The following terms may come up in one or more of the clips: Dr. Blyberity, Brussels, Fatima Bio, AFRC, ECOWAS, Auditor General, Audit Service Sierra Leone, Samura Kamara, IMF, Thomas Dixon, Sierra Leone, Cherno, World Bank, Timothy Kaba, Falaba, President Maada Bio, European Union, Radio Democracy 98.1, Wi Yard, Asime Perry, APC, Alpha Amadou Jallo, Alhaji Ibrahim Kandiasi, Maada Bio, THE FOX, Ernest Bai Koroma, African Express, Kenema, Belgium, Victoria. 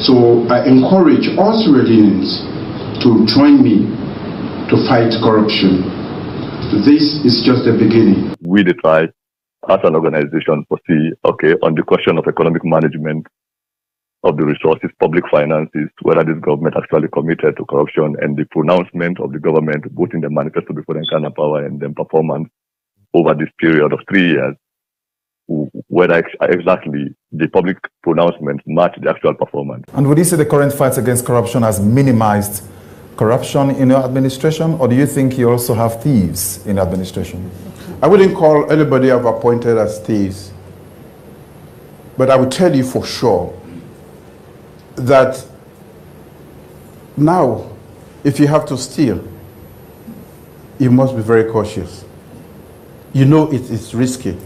So I encourage all Sierra Leoneans to join me to fight corruption. This is just the beginning. We the tribe, as an organization, foresee, okay, on the question of economic management of the resources, public finances, whether this government actually committed to corruption, and the pronouncement of the government, both in the manifesto before the Encarna power and then performance over this period of 3 years, whether exactly the public pronouncement matched the actual performance. And would you say the current fight against corruption has minimized corruption in your administration, or do you think you also have thieves in administration? I wouldn't call anybody I've appointed as thieves, but I would tell you for sure that now, if you have to steal, you must be very cautious. You know it is risky.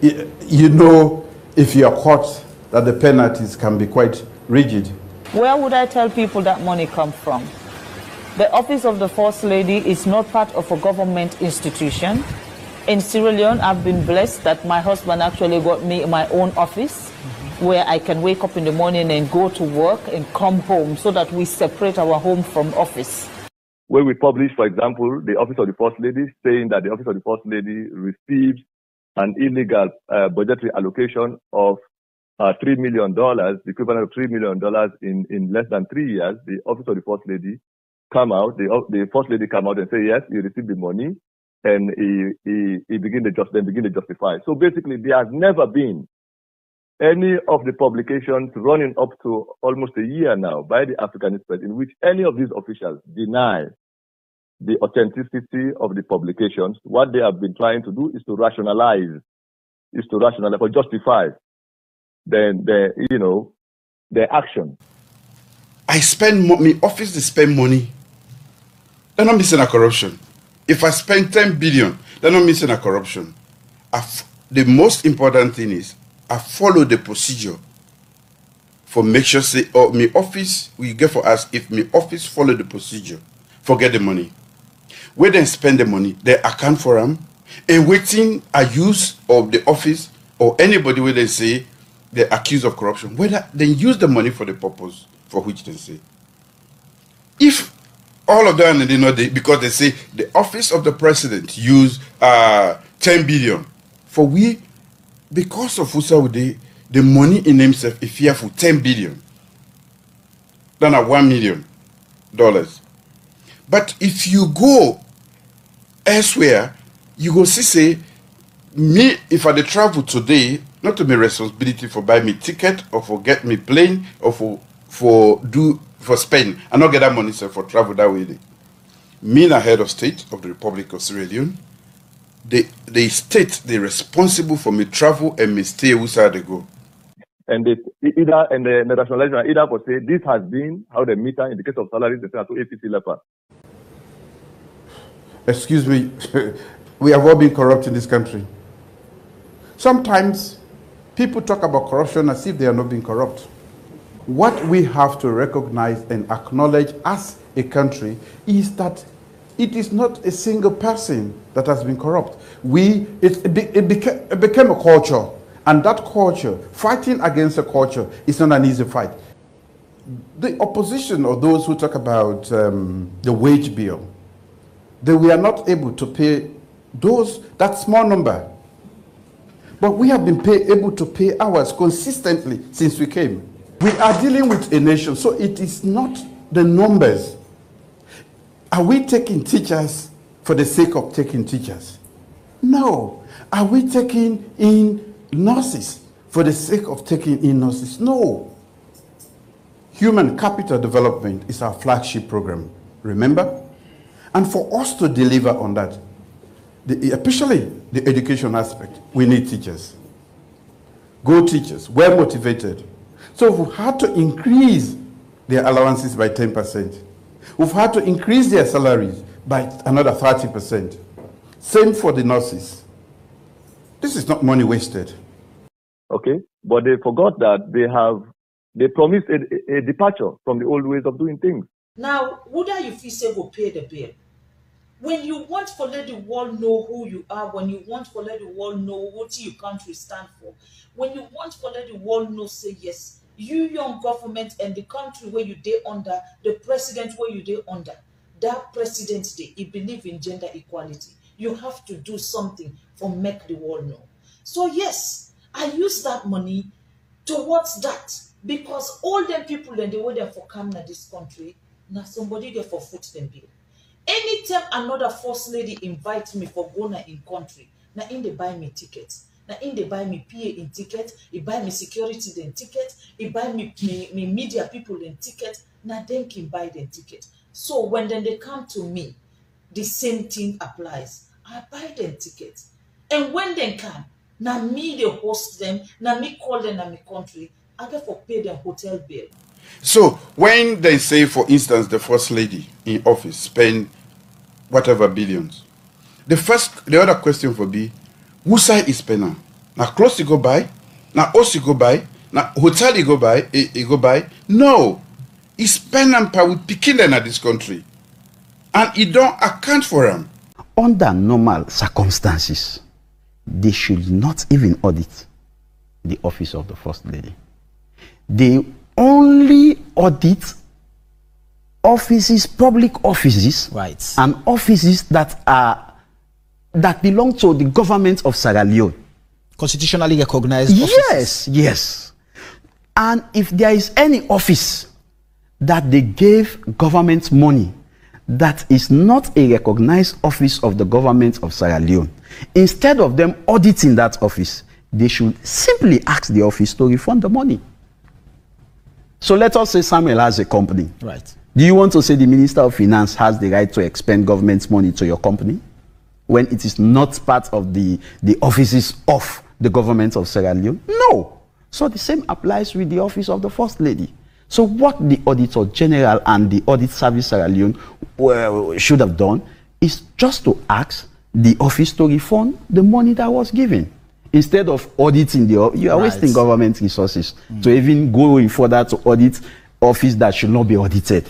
You know if you are caught that the penalties can be quite rigid. Where would I tell people that money come from? The office of the First Lady is not part of a government institution. In Sierra Leone, I've been blessed that my husband actually got me my own office, where I can wake up in the morning and go to work and come home, so that we separate our home from office. When we publish, for example, the office of the First Lady, saying that the office of the First Lady receives an illegal budgetary allocation of $3 million, the equivalent of $3 million in less than 3 years, the office of the First Lady come out, the First Lady come out and say, yes, he received the money, and he begin to justify. So basically, there has never been any of the publications running up to almost a year now by the African Express in which any of these officials deny the authenticity of the publications. What they have been trying to do is to rationalize or justify their action. I spend money, office they spend money. They're not missing a corruption. If I spend 10 billion, they're not missing a corruption. The most important thing is I follow the procedure for make sure say, oh, my office will get for us. If my office follow the procedure, forget the money. Where they spend the money, they account for them, and waiting a use of the office or anybody where they say they're accused of corruption, whether they use the money for the purpose for which they say. If all of them, they know, because they say the office of the president use 10 billion for we. Because of Usaudi, the money in himself is fearful, 10 billion, than a $1 million. But if you go elsewhere, you go see, say, me, if I travel today, not to my responsibility for buy me ticket or for get me plane or for Spain, I not get that money, so for travel that way. Me, the head of state of the Republic of Sierra Leone, the state, they're responsible for me travel and me stay outside they go. And the nationalization either for say this has been how the meter in the case of salaries they say to APC leper. Excuse me, we have all been corrupt in this country. Sometimes people talk about corruption as if they are not being corrupt. What we have to recognize and acknowledge as a country is that it is not a single person that has been corrupt. It became a culture, and that culture, fighting against a culture, is not an easy fight. The opposition or those who talk about the wage bill, they were not able to pay that small number. But we have been able to pay ours consistently since we came. We are dealing with a nation, so it is not the numbers. Are we taking teachers for the sake of taking teachers? No. Are we taking in nurses for the sake of taking in nurses? No. Human capital development is our flagship program, remember? And for us to deliver on that, especially the education aspect, we need teachers. Good teachers, well motivated. So we had to increase their allowances by 10%. We've had to increase their salaries by another 30%. Same for the nurses. This is not money wasted. Okay, but they forgot that they promised a departure from the old ways of doing things. Now, would you feel say will pay the bill? When you want to let the world know who you are, when you want to let the world know what your country stand for, when you want to let the world know, say yes, you young government and the country where you dey under, the president where you dey under, that president dey, he believe in gender equality. You have to do something for make the world know. So yes, I use that money towards that, because all them people and the way them for come to this country, now somebody there for foot them bill. Anytime another first lady invites me for Ghana in country, now in they buy me tickets. Now in they buy me PA in ticket, he buy me security then ticket, he buy me media people then ticket, now then can buy the ticket. So when then they come to me, the same thing applies. I buy them tickets. And when they come, now me they host them, now me call them in my country, I therefore pay their hotel bill. So when they say, for instance, the first lady in office spend whatever billions, the other question for be, who side is spending? Now clothes you go buy, now house you go buy, now hotel you go buy, No, it's spending power with picking them at this country, and it don't account for them. Under normal circumstances, they should not even audit the office of the first lady. They only audit offices, public offices, right, and offices that belong to the government of Sierra Leone. Constitutionally recognized offices. Yes, yes. And if there is any office that they gave government money that is not a recognized office of the government of Sierra Leone, instead of them auditing that office, they should simply ask the office to refund the money. So let us say Samuel has a company. Right. Do you want to say the Minister of Finance has the right to expend government's money to your company when it is not part of the offices of the government of Sierra Leone? No. So the same applies with the office of the First Lady. So what the Auditor General and the Audit Service Sierra Leone should have done is just to ask the office to refund the money that was given. Instead of auditing the office, you are wasting government resources to even go in further to audit office that should not be audited.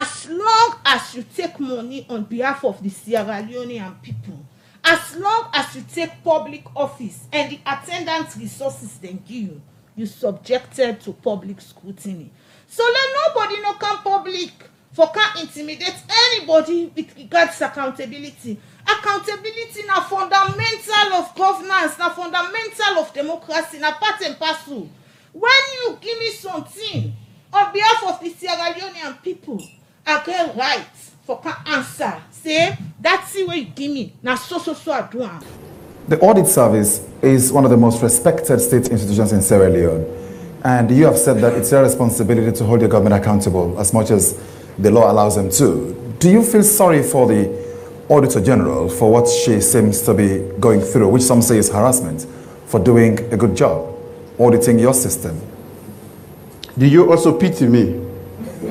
As long as you take money on behalf of the Sierra Leonean people, as long as you take public office and the attendant resources they give you, you subjected to public scrutiny. So let nobody no come public for can't intimidate anybody with regards to accountability. Accountability na fundamental of governance, na fundamental of democracy, na part and parcel. When you give me something on behalf of the Sierra Leonean people, I get right for can't answer. Say, that's the way you give me. Na so I do. The Audit Service is one of the most respected state institutions in Sierra Leone. And you have said that it's your responsibility to hold your government accountable as much as the law allows them to. Do you feel sorry for the Auditor General for what she seems to be going through, which some say is harassment, for doing a good job auditing your system? Do you also pity me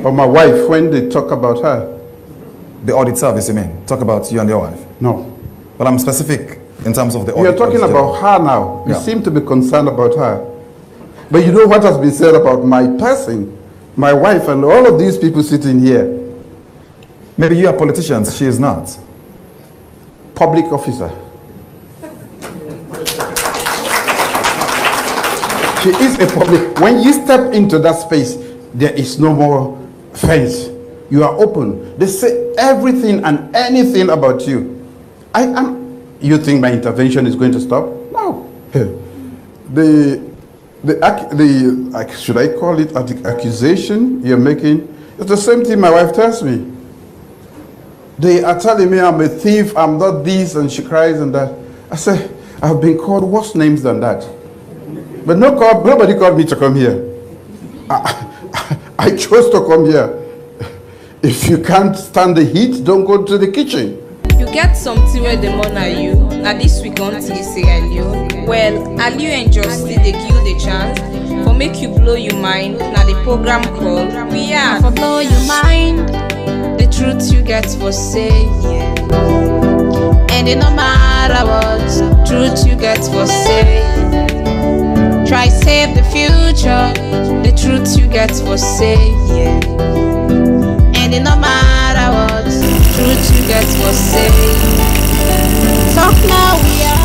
or my wife when they talk about her? The Audit Service, you mean? Talk about you and your wife? No. But I'm specific in terms of the audit. You're talking about her now. You seem to be concerned about her. But you know what has been said about my person, my wife, and all of these people sitting here. Maybe you are politicians, she is not. Public officer. She is a public. When you step into that space, there is no more fence. You are open. They say everything and anything about you. You think my intervention is going to stop? No. Should I call it the accusation you're making? It's the same thing my wife tells me. They are telling me I'm a thief, I'm not this, and she cries and that. I say, I've been called worse names than that. But nobody called me to come here. I chose to come here. If you can't stand the heat, don't go to the kitchen. You get something where the money are you. Now this week on TC Aliu. Well, Aliu and Justy, they give you the chance for make you blow your mind. Now the program called We Yard. For blow your mind, the truth you get for say yeah. And it no matter what, truth you get for say. Try save the future, the truth you get for say yeah. And it no matter what, truth you get for say. Talk now, we are.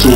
So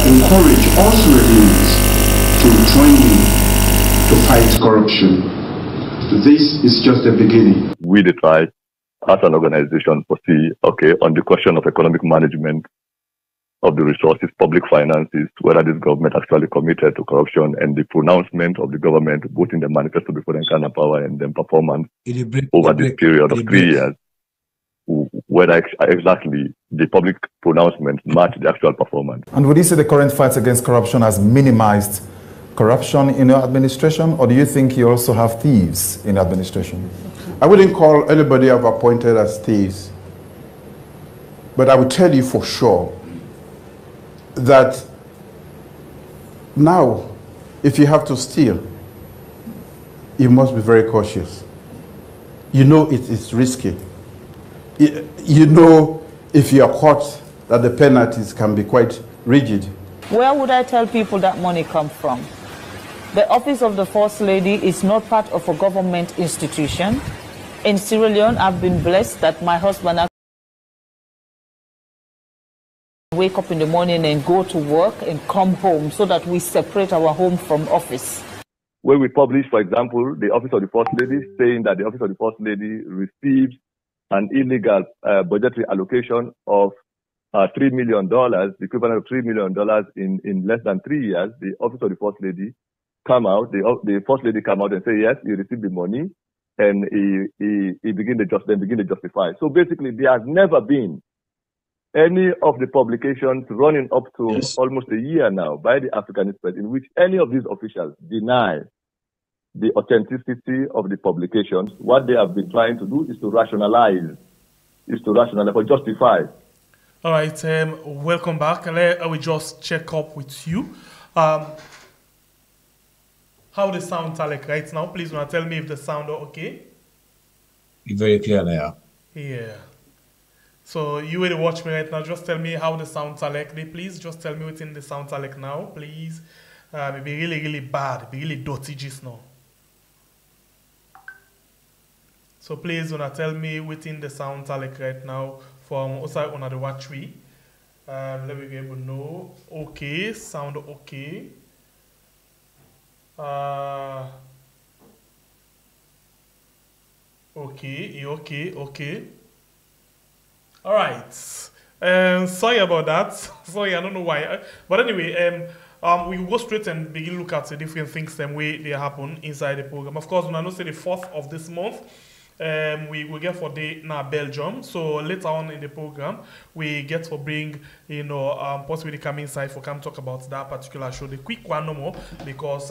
encourage all Sierraleoneans to join me to fight corruption. This is just the beginning. We try as an organization to see, okay, on the question of economic management of the resources, public finances, whether this government actually committed to corruption, and the pronouncement of the government, both in the manifesto before the Kana power and then performance over this period of 3 years, whether exactly the public pronouncement matched the actual performance. And would you say the current fight against corruption has minimized corruption in your administration, or do you think you also have thieves in administration? I wouldn't call anybody I've appointed as thieves, but I would tell you for sure that now, if you have to steal, you must be very cautious. You know it is risky. You know, if you are caught, that the penalties can be quite rigid. Where would I tell people that money comes from? The office of the First Lady is not part of a government institution. In Sierra Leone, I've been blessed that my husband actually wake up in the morning and go to work and come home, so that we separate our home from office. When we publish, for example, the office of the First Lady saying that the office of the First Lady receives an illegal budgetary allocation of $3 million, the equivalent of $3 million in less than 3 years, the office of the First Lady come out, the First Lady come out and say, yes, he received the money, and he begin to justify. So basically, there has never been any of the publications running up to almost a year now by the African Express in which any of these officials deny the authenticity of the publications. What they have been trying to do is to rationalize, or justify. All right, welcome back. I will just check up with you. How the sounds are like right now? Please want to tell me if the sound are okay. It's very clear now. Yeah. So you will watch me right now. Just tell me how the sounds are like. Please just tell me within the sounds are like now, please. It'd be really, really bad. It'd be really dirty just now. So please wanna tell me within the sound like right now from outside on the watch we. Let me be able to know. Okay, sound okay. Okay, okay, okay. All right. Sorry about that. Sorry, I don't know why. But anyway, we will go straight and begin look at the different things and way they happen inside the program. Of course, when I know say the 4th of this month, we will get for day now Belgium. So later on in the program, we get for bring, you know, possibly come inside for come talk about that particular show. The quick one no more, because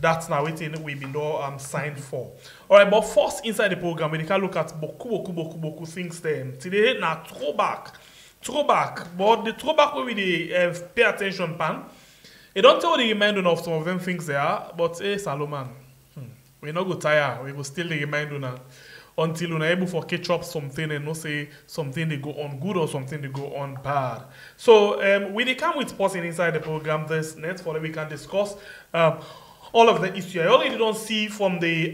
that's now waiting we've been signed for. All right, but first inside the program, we can look at boku things then. Today now throwback, but the throwback will be the pay attention pan. It don't tell the reminder of some of them things there, but hey, Salomon. We're not go tire, we will still remind you now until you're able for catch up something and not say something they go on good or something they go on bad. So when they come with pausing inside the program this next for that we can discuss all of the issues. I already don't see from the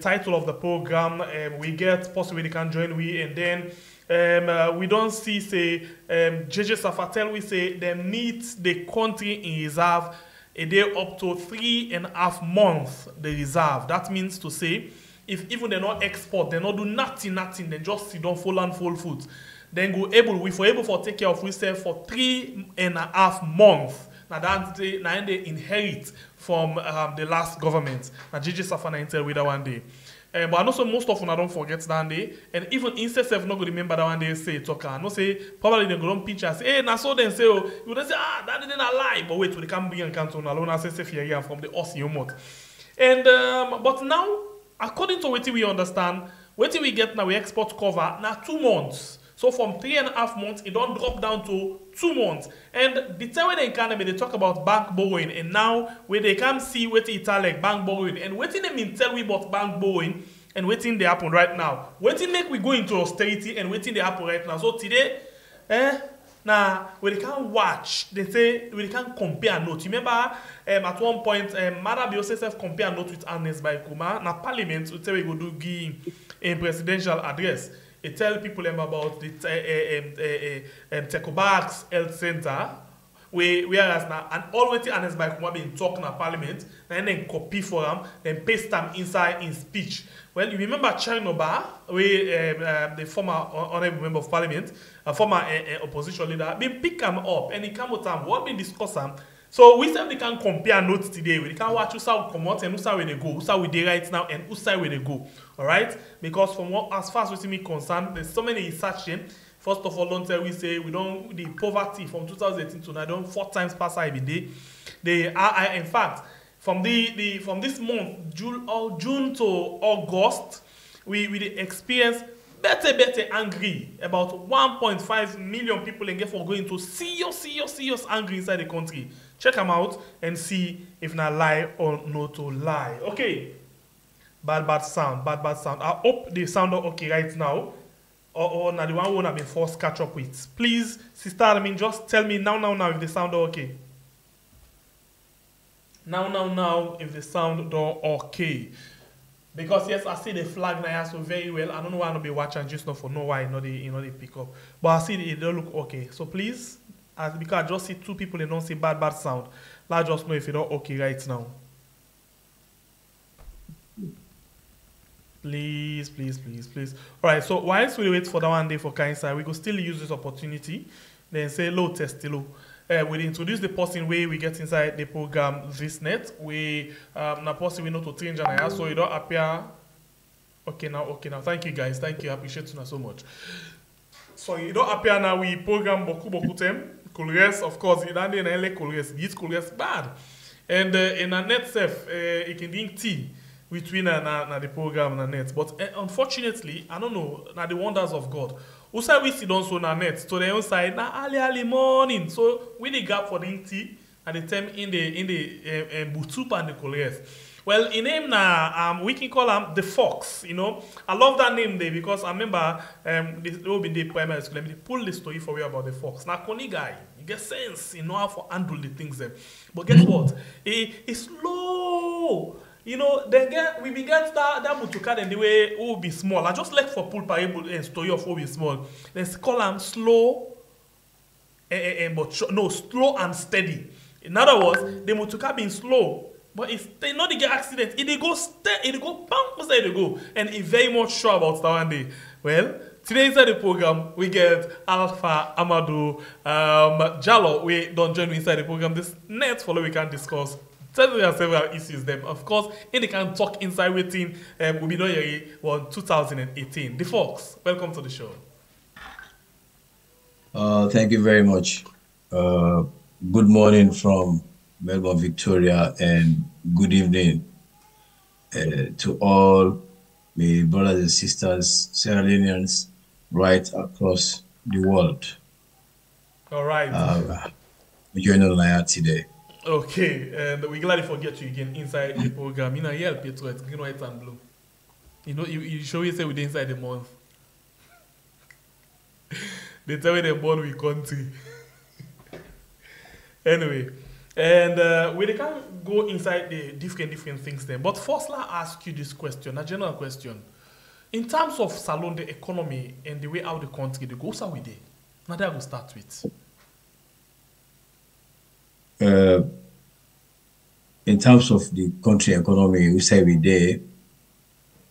title of the program we get possibly they can join we and then we don't see say JJ Saffa tell we say they need the country in reserve. A day up to 3.5 months, the reserve. That means to say, if even they not export, they not do nothing, they just sit down full and full foods. Then we for able to take care of ourselves for 3.5 months. Now that they inherit from the last government. Now Gigi Safana intel with that one day. But I know so most of them I don't forget that day. And even instead of not going to remember that one day say talk. I know say probably they go down picture and say, hey, now so then say oh, you don't say ah that didn't lie. But wait, they can't bring and can't alone and say here from the Ossiomot. And but now according to what we understand, what we get now we export cover now 2 months. So from 3.5 months, it don't drop down to 2 months. And the time when they economy, they talk about bank borrowing. And now, where they come see what it's like bank borrowing. And what they mean tell we about bank borrowing and what they happen right now. What they make we go into austerity and what they happen right now. So today, now, when they can't watch, they say, when they can't compare notes. You remember, at one point, Maada Bio says compare notes with Ernest Bai Koroma. Now, Parliament, we tell we go do give a presidential address. They tell people about the Tecobax Health Center, whereas now, and already Ernest Bai Koroma been talking in Parliament, and then copy for them, then paste them inside in speech. Well, you remember Cherno, where the former honorable member of Parliament, a former opposition leader, been pick them up, and he come with them, what been discuss them. So we said they can compare notes today. We can watch who side come out and who side where they go, who side where they right now and who side where they go. Alright? Because from what as far as we see me concerned, there's so many research. First of all, don't tell we say we don't the poverty from 2018 to now don't 4 times pass every day. They are in fact from the from this month, June to August, we experience better angry. About 1.5 million people and get for going to serious angry inside the country. Check them out and see if not lie or not to lie. Okay. Bad sound. I hope they sound okay right now. Or now the one I've been forced to catch up with. Please, sister, I mean, just tell me now if they sound okay. Now if they sound okay. Because yes, I see the flag now so very well. I don't know why I don't be watching just not for no why not you know they pick up. But I see they don't look okay. So please, because I just see 2 people and don't see bad sound. Let us just know if you don't okay right now. Please. Alright, so whilst we wait for that one day for cancer, we could still use this opportunity. Then say low test low. We'll introduce the person way we get inside the program this net. We now possibly not to 300 naira, so you don't appear. Okay now. Thank you guys. Thank you. I appreciate you so much. So you don't appear now. We program boku them. Colores, of course. You don't need any colores. These colores bad. And in a net self, it can drink tea between the program and the net. But unfortunately, I don't know. Now the wonders of God. Usa we sit down so na net to the outside na early morning. So we the gap for the tea and the time in the butup and the colors. Well, in name na we can call him the Fox. You know, I love that name there because I remember this will be the primary school. Let me pull the story for you about the Fox. Now, Connie guy, you get sense. You know how to handle the things there. But guess what? It's slow. You know, then we began that mutuka then the way oh be small. I just like for pull parable and story of oh be small. Let's call them slow slow and steady. In other words, the mutuka being slow, but it's they not they get accident. It go bang they go. And it's very much sure about that one day. Well, today inside the program, we get Alpha Amadou Jallo. We don't join me inside the program. This next follow we can discuss. Several issues them. Of course, and they can talk inside within will be Noyeri 2018. The Fox, welcome to the show. Thank you very much. Good morning from Melbourne, Victoria, and good evening to all my brothers and sisters, Sierra Leoneans, right across the world. All right. You're not live today. Okay, and we're glad to forget you again inside the program. You know, help you to it, green, white, and blue. You know, you show you say we're inside the month. They tell me they're born with country. Anyway, and we can go inside the different things then. But first, I'll ask you this question, a general question. In terms of salon, the economy, and the way out the country, the goals are with it. Now that will start with. In terms of the country economy, we say we there,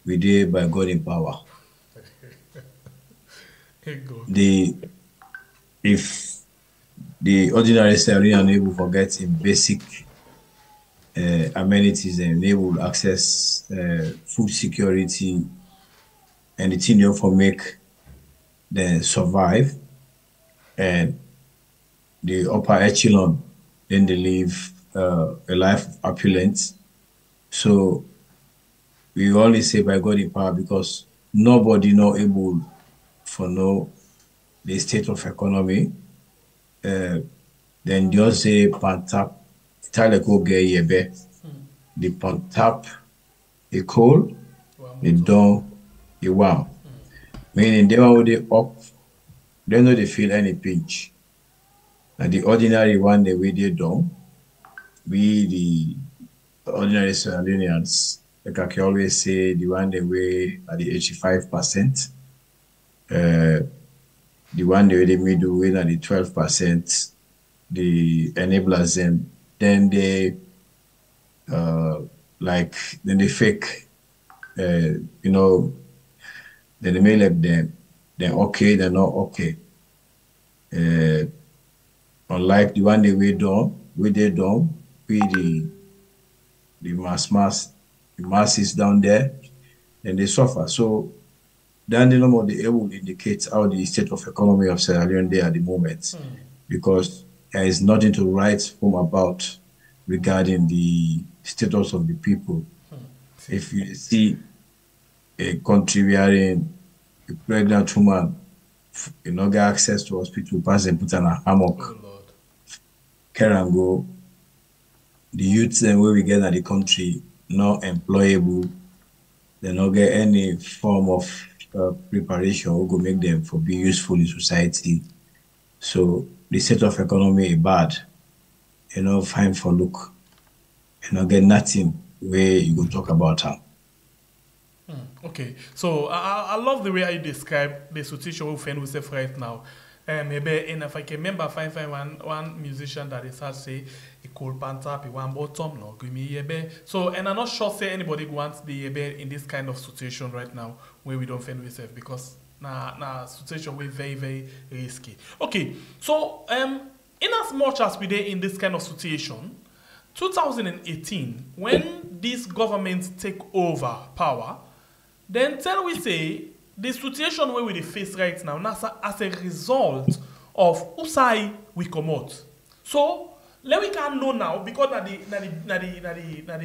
we did by God in power. If the ordinary Sierra Leonean will forget in basic amenities and enable access, food security, and the thing for make them survive, and the upper echelon, then they live a life of opulence. So we always say by God in power, because nobody not able for know the state of economy. Then just say pantap taleko ge yebe, the pantap a coal, the don a wow. Meaning they are they up, they know they feel any pinch. And the ordinary one the way they do, we the ordinary Sierra Leoneans, like I can always say, the one the way at the 85%, the one the way they may do win at the 12%, the enablers them, then they then they fake, then they may let them, then okay, they're not okay. Unlike the one that we done, we the masses down there, and they suffer. So then the number of the able indicates how the state of economy of Sierra Leone there at the moment, because there is nothing to write home about regarding the status of the people. If you see a country wearing a pregnant woman, you know, get access to hospital, pass and put on a hammock. Karango, the youths and where we get at the country, not employable, they don't get any form of preparation or go make them for be useful in society. So the state of economy is bad, you know, fine for look, you know, get nothing where you go talk about her. Okay, so I love the way you describe the situation we find ourselves right now. Maybe, and if I can remember, one musician that is hard to say, he called Pantap, he won bottom, no, give me a. So, and I'm not sure say anybody wants the Ebe in this kind of situation right now where we don't find ourselves, because na situation we're very, very risky. Okay, so, in as much as we did in this kind of situation, 2018, when this government take over power, then tell we say the situation where we face right now, as a result of Usai we come out. So let we can know now, because the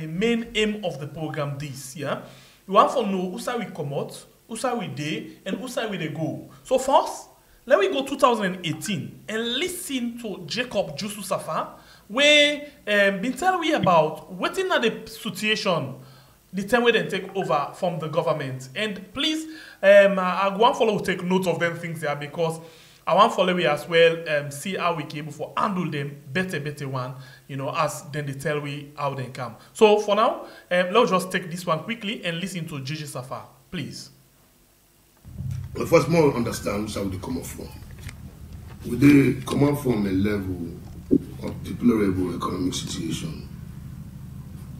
main aim of the program this year, we want to know Usai we come out, Usai we day, and Usai we go. So first, let we go 2018 and listen to Jacob Jusu Saffa, where been tell we about what in the situation the time where they take over from the government. And please, I want follow to take note of them things there, because I want follow we as well see how we can handle them better one, you know, as then they tell we how they come. So for now, let's just take this one quickly and listen to Jusu Saffa, please. Well, first of all, understand how they come from. They come from a level of deplorable economic situation.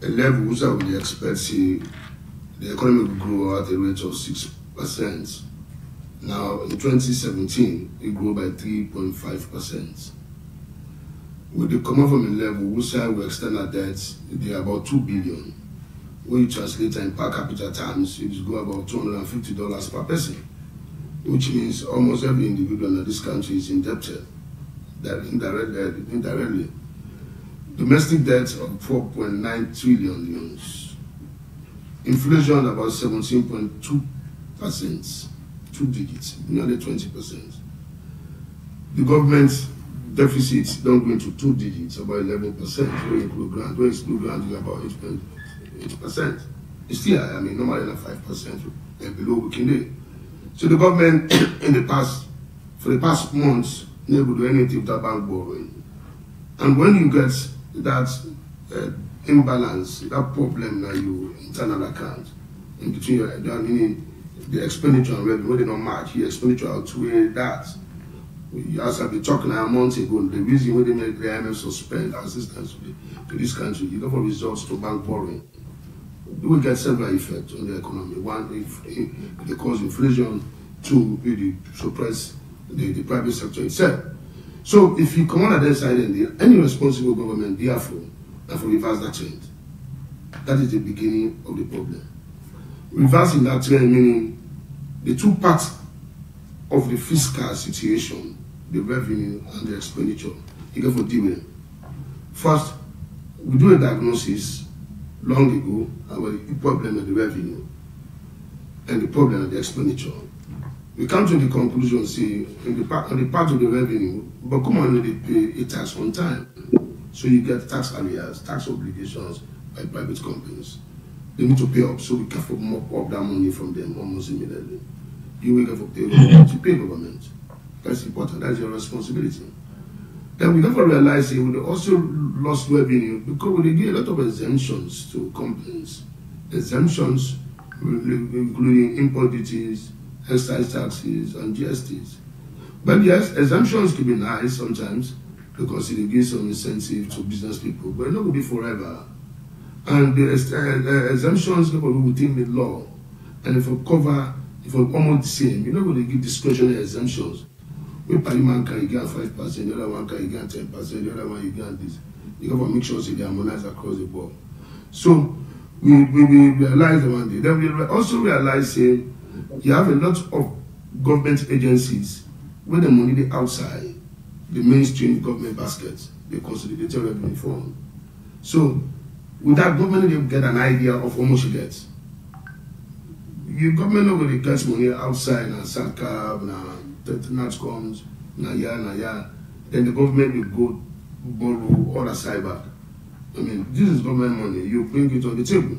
A level which I would expect the economy would grow at a rate of 6%. Now, in 2017, it grew by 3.5%. With the common from a level which I would extend our debts, they are about $2 billion. When you translate in per capita terms, it go about $250 per person, which means almost every individual in this country is indebted, that indirectly. Domestic debt of 4.9 trillion euros. Inflation about 17.2%, 2 digits, nearly 20%. The government's deficits don't go into 2 digits, about 11%. When you include grant, you're about 8%. It's still, I mean, normally 5% below working day. So the government in the past, for the past months, never do anything without bank borrowing. And when you get that imbalance, that problem that you internal account in between your, meaning the expenditure and revenue, when they don't match, your expenditure outweigh that. As I've been talking a month ago, the reason why they make the IMF suspend assistance to this country, it often results to bank borrowing. you will get several effects on the economy. One, if they cause inflation. Two, it suppress the private sector itself. So if you come on at that side, and any responsible government, therefore reverse that trend. That is the beginning of the problem. Reversing that trend meaning the two parts of the fiscal situation, the revenue and the expenditure, you get for dividend. First, we do a diagnosis long ago about the problem of the revenue and the problem of the expenditure. We come to the conclusion, see, on the part of the revenue, but come on, they pay a tax on time. So you get tax arrears, tax obligations by private companies. They need to pay up, so we can mop up that money from them almost immediately. You will get for payroll, you pay government. That's important, that's your responsibility. Then we never realize we also lost revenue because we gave a lot of exemptions to companies. Exemptions, including import duties, excise taxes and GSTs. But yes, exemptions can be nice sometimes because it gives some incentive to business people, but it not going to be forever. And the exemptions will be within the law. And if we cover, if we almost the same, you're not going to give discretionary exemptions. When Parliament can get 5%, the other one can get 10%, the other one you get this. You have to make sure they harmonize across the board. So we realize one day. Then we also realize you have a lot of government agencies where the money is outside the mainstream government baskets, they consolidate their revenue form. So, without government, you get an idea of how much you get. Your government already gets money outside, and SACAB, and NATCOMs, then the government will go borrow all the side back. I mean, this is government money, you bring it on the table.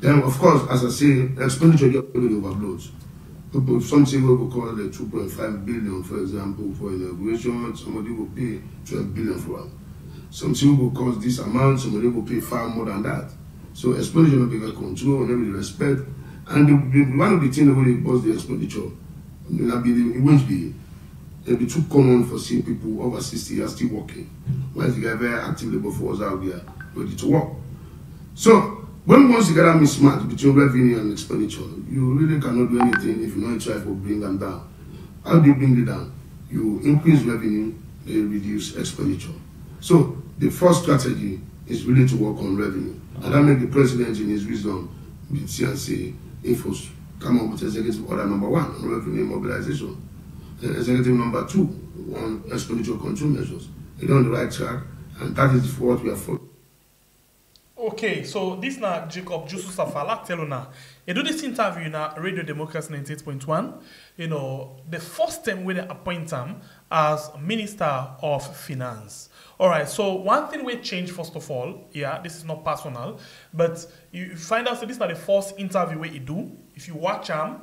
Then, of course, as I say, expenditure gets overloads. Something will call the 2.5 billion, for example, for inauguration. Somebody will pay 12 billion for it. Something will cost this amount. Somebody will pay far more than that. So expenditure will be controlled and with respect. And one of the things that will cause the expenditure, it won't be. It'll be too common for seeing people over 60 years still working. Whereas you have very active labor force out there ready to work. So. When once you get a mismatch between revenue and expenditure, you really cannot do anything if you don't try to bring them down. How do you bring it down? You increase revenue, they reduce expenditure. So the first strategy is really to work on revenue. And that made the president in his wisdom with CNC Infos come up with executive order number 1 on revenue mobilization. Then executive number 2 on expenditure control measures. They're on the right track, and that is what we are following. Okay, so this na Jacob Jusu Saffa la tell you now. You do this interview na Radio Democracy 98.1. You know the first time we appoint him as Minister of Finance. All right, so one thing we change first of all. Yeah, this is not personal, but you find out so this is not the first interview we do. If you watch him.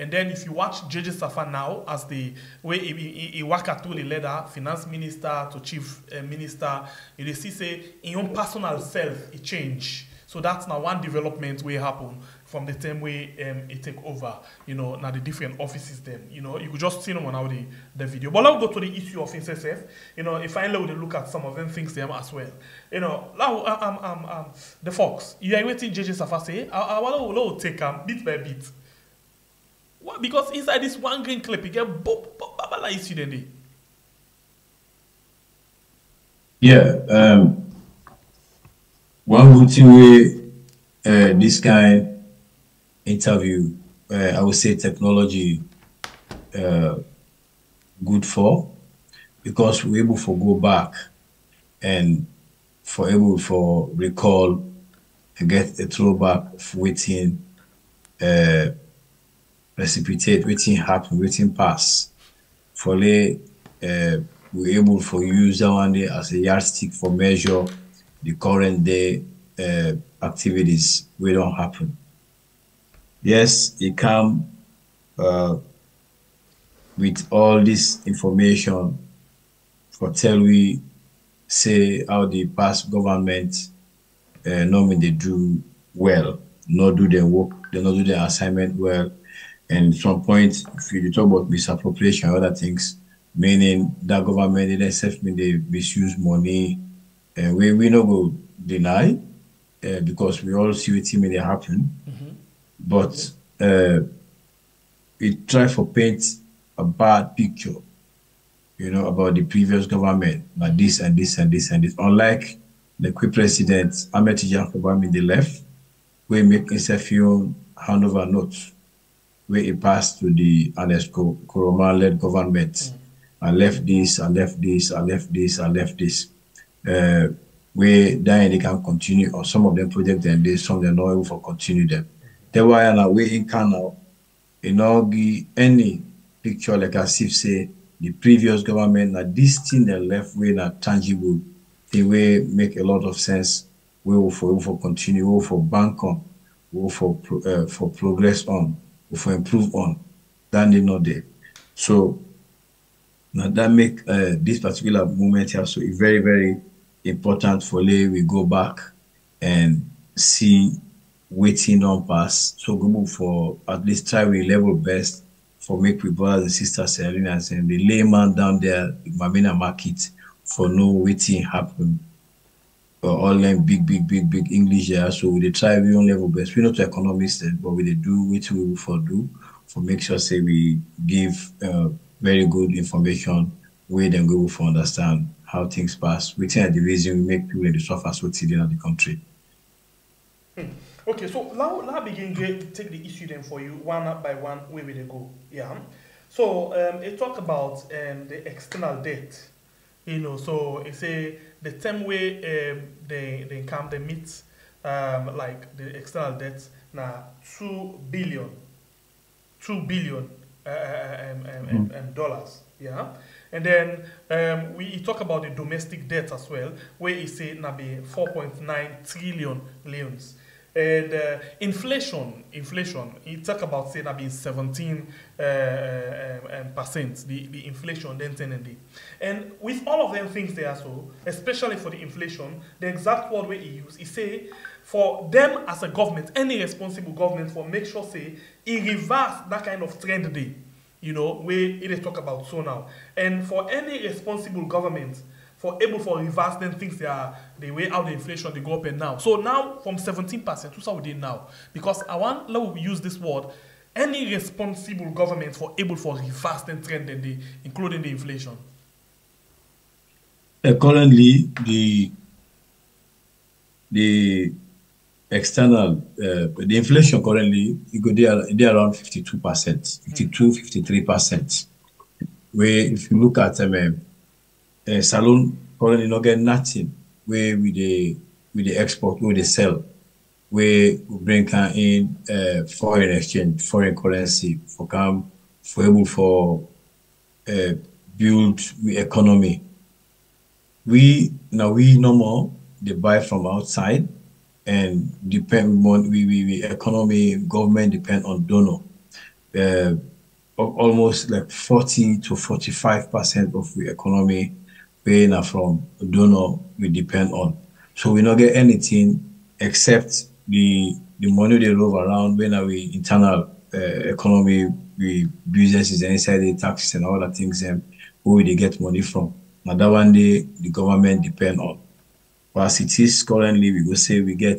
And then if you watch JJ Saffa now, as the way he worked through the letter, finance minister to chief minister, you see say in your personal self, it changed. So that's now one development will happen from the time we it take over, you know, now the different offices then, you know, you could just see them on how the video. But let's go to the issue of NCSF, you know, if I look at some of them things them as well. You know, now the Fox, you are waiting JJ Saffa say, I want to take them bit by bit. Why? Because inside this one green clip, you get boop, boop, boop, like issue then. Yeah, one good thing with this kind interview, I would say technology good for, because we're able to go back and for able for recall, get a throwback of waiting. Precipitate, waiting happen, waiting pass. For lay, we're able for use that one day as a yardstick for measure the current day activities will don't happen. Yes, it come with all this information for tell we say how the past government normally they do well, not do their work, they not do their assignment well. And at some point, if you talk about misappropriation and other things, meaning that government, they self, they misuse money, we no go deny. because we all see it may happen. Mm-hmm. But it tried to paint a bad picture, you know, about the previous government, like this and this and this and this. Unlike the quick president, Ahmed Jacob Jusu the left, we make a few handover notes where it passed to the Ernest Koroma-led government. Mm-hmm. I left this, I left this, I left this, I left this. Where then they can continue, or some of them project and this, some of them not able to continue them. That's why we in Canada, you know, give any picture like as if say the previous government, that this thing they left way that tangible, they will make a lot of sense. We will for continue, we will for bank on, we will for progress on, we will for improve on. That they not there. So now that make this particular moment here so very, very important for lay we go back and see waiting on pass. So go move for at least try we level best for make we brothers and sisters and the layman down there Mamina market for no waiting happen. All them big English here. So they try we on level best. We're not economists, but we do what we for do for make sure say we give very good information where then go for understand how things pass. We think the reason we make people in the suffer so today in the country. Okay, so now begin to take the issue then for you one by one where we go. Yeah. So it talk about the external debt. You know, so it say the term way they come they meet like the external debt now $2 billion dollars. Yeah. And then we talk about the domestic debt as well, where it say na be 4.9 trillion leons. And inflation, it talk about say na be 17%, the inflation, then 10%. And with all of them things there, so especially for the inflation, the exact word where it use, it say for them as a government, any responsible government, for make sure say it reverse that kind of trend there. You know, where they talk about so now. And for any responsible government, for able for reverse then things they are the way out the inflation, they go up and now. So now from 17% to how they now. Because I want let we use this word, any responsible government for able for reverse then trend and the including the inflation. Currently the external, the inflation currently, they're around 52%, 53%. Where if you look at salon currently not get nothing, where with the export, where they sell, where we bring in foreign exchange, foreign currency, for able for build the economy. We no more, they buy from outside, and depend on we economy, government depend on donor. Almost like 40 to 45% of the economy paying from donor we depend on. So we not get anything except the money they roll around when we internal economy, we businesses and inside the taxes and all the things and where they get money from. Now that one day the government depend on. As it is currently, we will say we get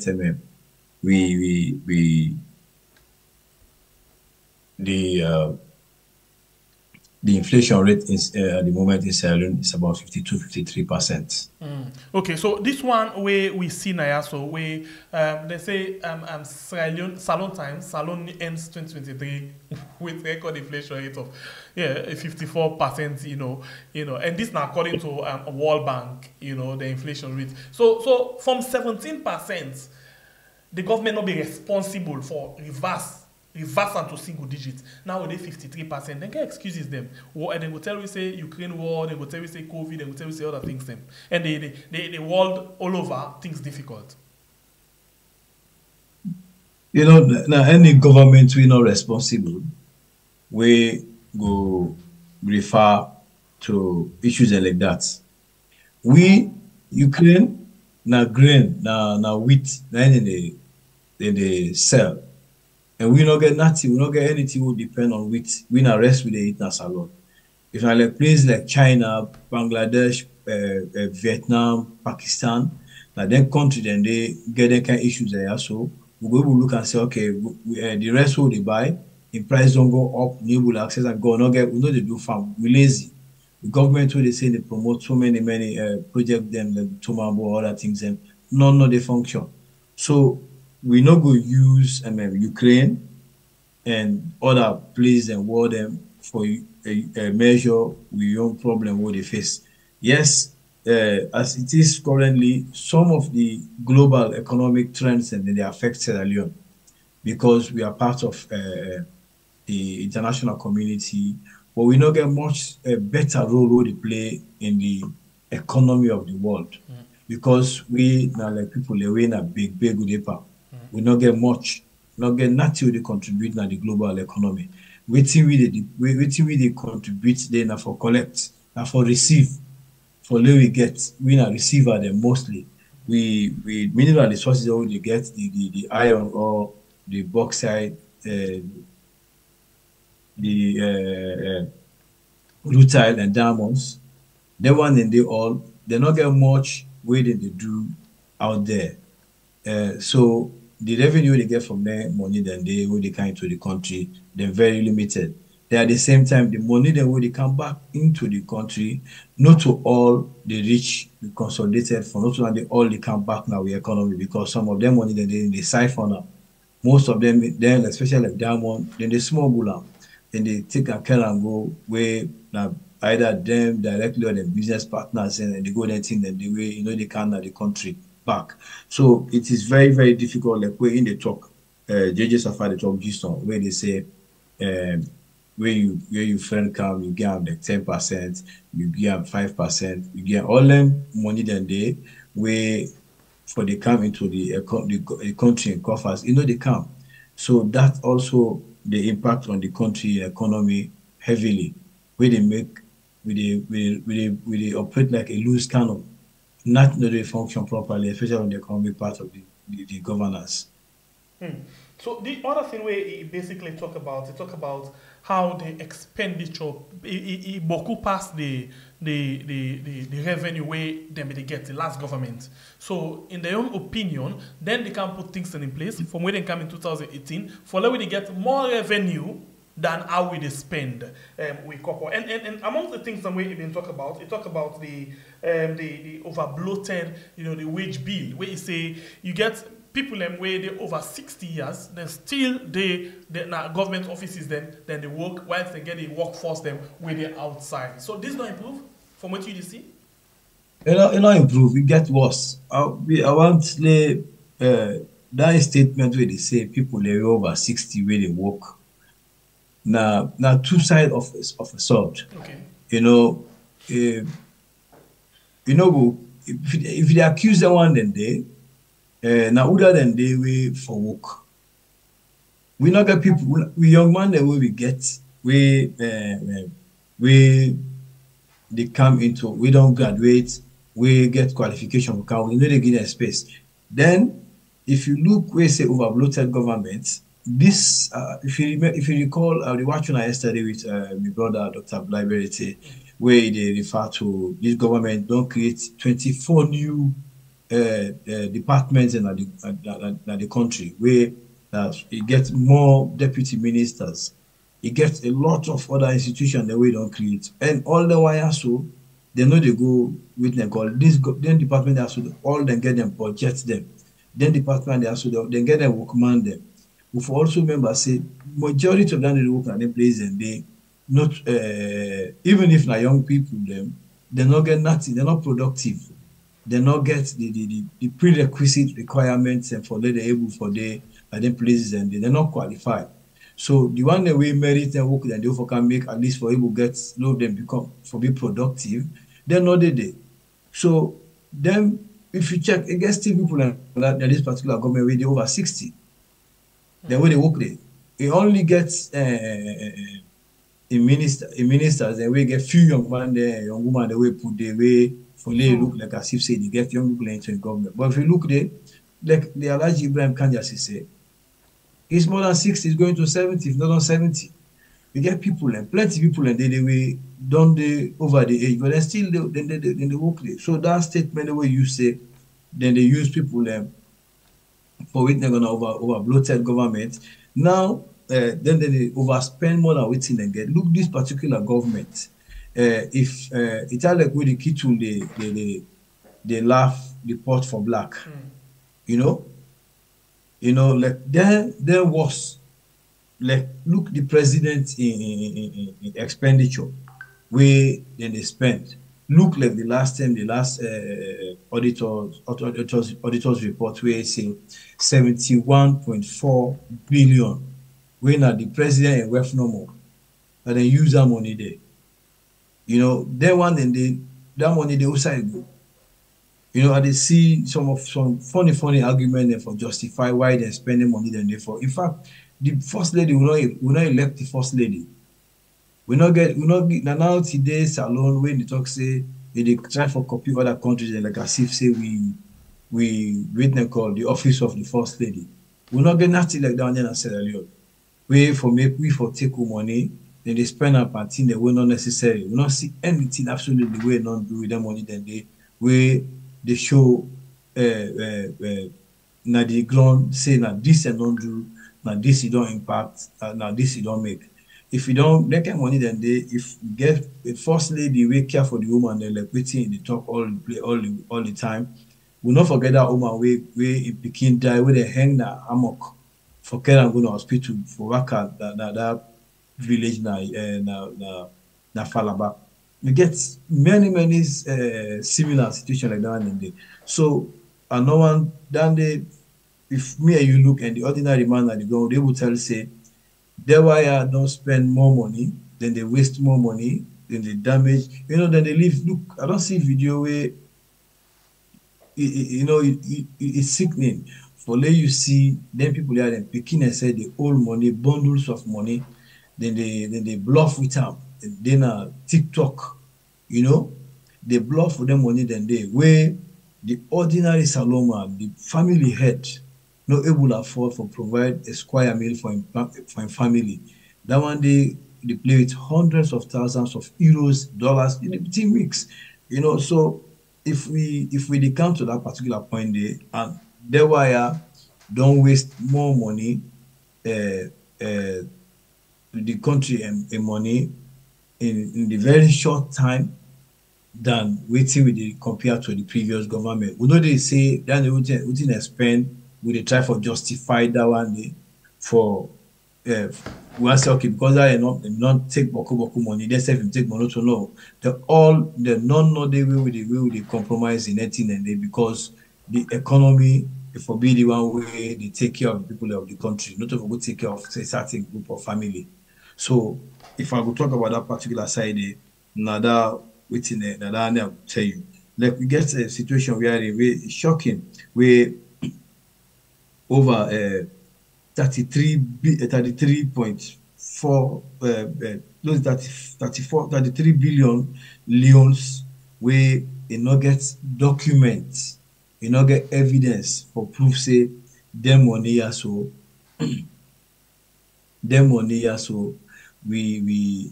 the inflation rate is at the moment in Sierra Leone is about 52-53%. Okay, so this one where we see now, so where they say Salon ends 2023 with record inflation rate of 54%. You know, and this now according to World Bank, you know, the inflation rate. So from 17%, the government will be responsible for reverse into single digits. Now they 53%. Then get excuses them. Or and they will tell you say Ukraine war, they will tell you say COVID, they will tell you say other things them. And the world all over things difficult. You know, now any government we not responsible, we go refer to issues like that. We Ukraine now grain now wheat now in the sell. And we not get nothing, we not get anything will depend on which we not rest with the eatness alone. If I like places like China, Bangladesh, Vietnam, Pakistan, Now, then country, then they get that kind of issues there. So we will look and say, okay, we, the rest will they buy, the price don't go up, new will access and go not get. We know they do farm. We lazy. The government will they say they promote so many projects them like Tomambo, other things them. No, they function. So we not go use Ukraine and other places and war them for a measure with your problem what they face. Yes, as it is currently, some of the global economic trends and they affect Sierra Leone because we are part of the international community, but we not get much better role to play in the economy of the world because we now like people we in a big we not get much, not get nothing to contribute to the global economy. Waiting we they contribute then for collect and for receive. For they we get we na receiver them mostly. We mineral resources that we get the iron ore, the bauxite, the rutile and diamonds. They one and they all they not get much weight than they do out there. So the revenue they get from their money then they will they come into the country, they're very limited. They at the same time, the money they will they come back into the country, not to all they reach the consolidated fund, not to all they come back now with economy because some of them money that they siphon now. Most of them then, especially like diamond, then they smuggle out. Then they take a care and go where now either them directly or their business partners and they go that thing that the way you know they can now the country back. So it is very, very difficult. Like where in the talk, JJ Saffa, the talk just on where they say where you friend come, you give them like 10%, you give them 5%, you give all them money then they where for they come into the country and coffers, you know they come. So that also the impact on the country economy heavily, where they make where they operate like a loose cannon. Not really function properly, especially on the economic part of the governance. So the other thing we basically talk about how the expenditure it beaucoup pass the revenue way they get the last government. So in their own opinion, then they can put things in place from where they come in 2018 for where they get more revenue than how we spend with copper. And among the things that we've been talking about, it talk about the over bloated, you know, the wage bill, where you say you get people where they over 60 years, then still they government offices then they work whilst they get the workforce them where they outside. So this don't improve from what you see? It don't improve, it gets worse. I want to say that statement where they say people they over 60 where they work. Now, two sides of a sword. Okay. If they accuse the one then they, now other than they way for work. We not get people. We young man the way we get we they come into we don't graduate we get qualification we can we know they get a space. Then if you look we say over bloated government. This, if you recall, I was watching yesterday with my brother, Dr. Blyberity, where they refer to this government don't create 24 new departments in the country, where it gets more deputy ministers. It gets a lot of other institutions that we don't create. And all the while, so they know they go with them call. Then department, they also, all then get them, budget them. Then department, they also, then get them, workman them. We also remember say majority of them they work at the place and they not even if they're young people them they not get nothing, they're not productive, they not get the prerequisite requirements and for they're able for they at them places and they're not qualified. So the one that we merit and work that they offer can make at least for able get know them become for be productive, they're not the day. So them if you check against people like that this particular government where they over 60. The way they work there, it only gets a minister. Then we get few young man there, young woman. The way put the way for they look like as if say they get young people into the government. But if you look there, like the Alhaji Ibrahim Kandiasi say, he's more than 60. He's going to 70. If not on 70, we get people and plenty people and they way done the over the age, but they still they work there. So that statement the way you say Then they use people for which they're going to over-bloated government. Now, then they overspend more than what they get. Look, this particular government, if it's like with the kitchen, they laugh the pot for black, you know, like they're worse. Like look, the president in expenditure, where then they spend. Look, like the last time, the last auditor's report, where it's 71.4 billion. When are the president and WEF no more, and they use that money there. You know, they want and they that money they also go. You know, and they see some funny argument there for justify why they're spending money than they for. In fact, the first lady will not elect the first lady. We not get now today alone when they talk say they try for copy other countries like as if say we wait and call the office of the first lady. We not get nothing like that in Sierra Leone. We for take money, then they spend up and thing they will not necessary. We not see anything absolutely we not do with that money then they where they show now the ground say now this and don't do, now this you don't impact, now this you don't make. If you don't make money then they if you get a first lady we care for the woman they like waiting in the talk all the time. We'll not forget that woman we begin die where they hang the hammock. For care and go to hospital for work at that village na Falaba. You get many similar situations like that in the so and no one then they if me and you look and the ordinary man at the ground they will tell say they why don't spend more money, then they waste more money, then they damage, you know, then they leave. Look, I don't see video where it's sickening. For let you see, then people there then picking and say the old money, bundles of money, then they bluff with them. Then TikTok, you know, they bluff with them money. Then they where the ordinary saloma, the family head, not able to afford for provide a square meal for a family. That one day they play with hundreds of thousands of euros, dollars in the team mix, you know. So if we come to that particular point there and that's why don't waste more money the country and money in the very short time than waiting with the compared to the previous government. We know they say that they wouldn't spend with a try for justify that one day for we say okay because I not take boku money, they say if you take money to know the all the no they will compromise in anything and they because the economy, it forbid the one way they take care of the people of the country, not to take care of a certain group of family. So, if I go talk about that particular side, Nada, within it, Nada, I will tell you. Like, we get a situation where it's shocking, where over 33 billion leons, where they not get documents. You not get evidence for proof say them money or so them money or so we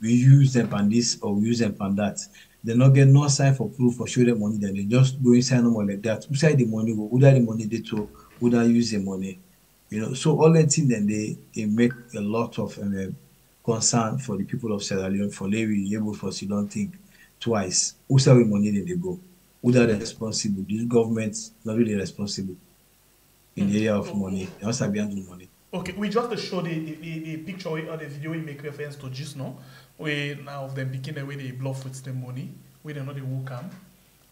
use them on this or use them on that. They not get no sign for proof or show them money, then they just go inside no more like that. Who side the money go, who the money they took, who that use the money. You know, so all that thing then they make a lot of concern for the people of Sierra Leone for they be able for so don't think twice. Who side the money then they go? Who are responsible? This government's not really responsible in the area of money. They must have been handling money. Okay, we just showed the picture or the video we make reference to just now. We now of them beginning where they bluff with the money, where they know they will come.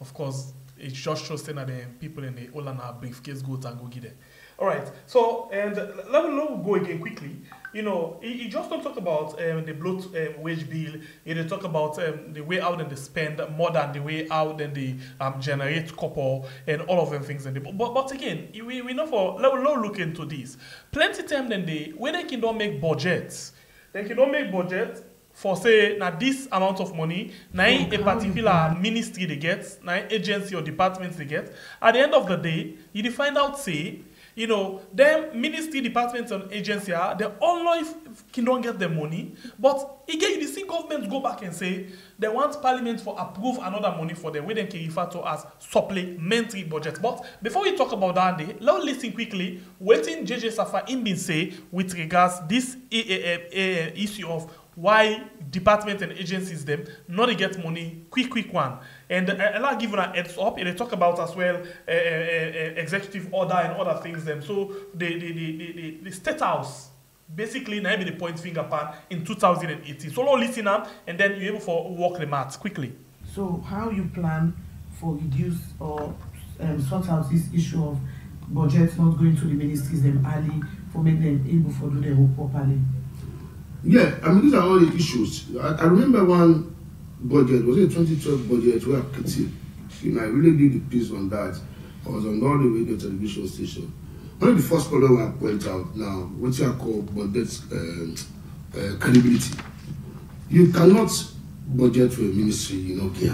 Of course, it just shows that the people in the all and our briefcase go and go get it. All right, so and let me go again quickly. You know, he just don't talk about the bloat wage bill. He didn't talk about the way out and they spend more than the way out and they generate couple and all of them things. And but again, we know for let me look into this. Plenty time then they when they can don't make budgets, they can don't make budgets. For say now this amount of money, now a particular ministry they get, now agency or departments they get. At the end of the day, you find out say You know, them ministry departments and agency are, they online cannot get the money. But again, you see governments go back and say they want parliament for approve another money for them, where they can refer to as supplementary budget. But before we talk about that day, let's listen quickly waiting JJ Saffa in been say with regards this issue of why departments and agencies them not get money quick one. And I'll give you a heads up. They talk about as well executive order and other things them. So the State House basically now be the point finger pan in 2018. So now listen up and then you're able for work the maths quickly. So how you plan for reduce or sort out this issue of budgets not going to the ministries them early for make them able for do their work properly? Yeah, I mean, these are all the issues. I remember one budget, was it 2012 budget, where Kitty, you know, I really did the piece on that. I was on all the radio television station. One of the first problems I point out now, what I call budget credibility. You cannot budget for a ministry you know, get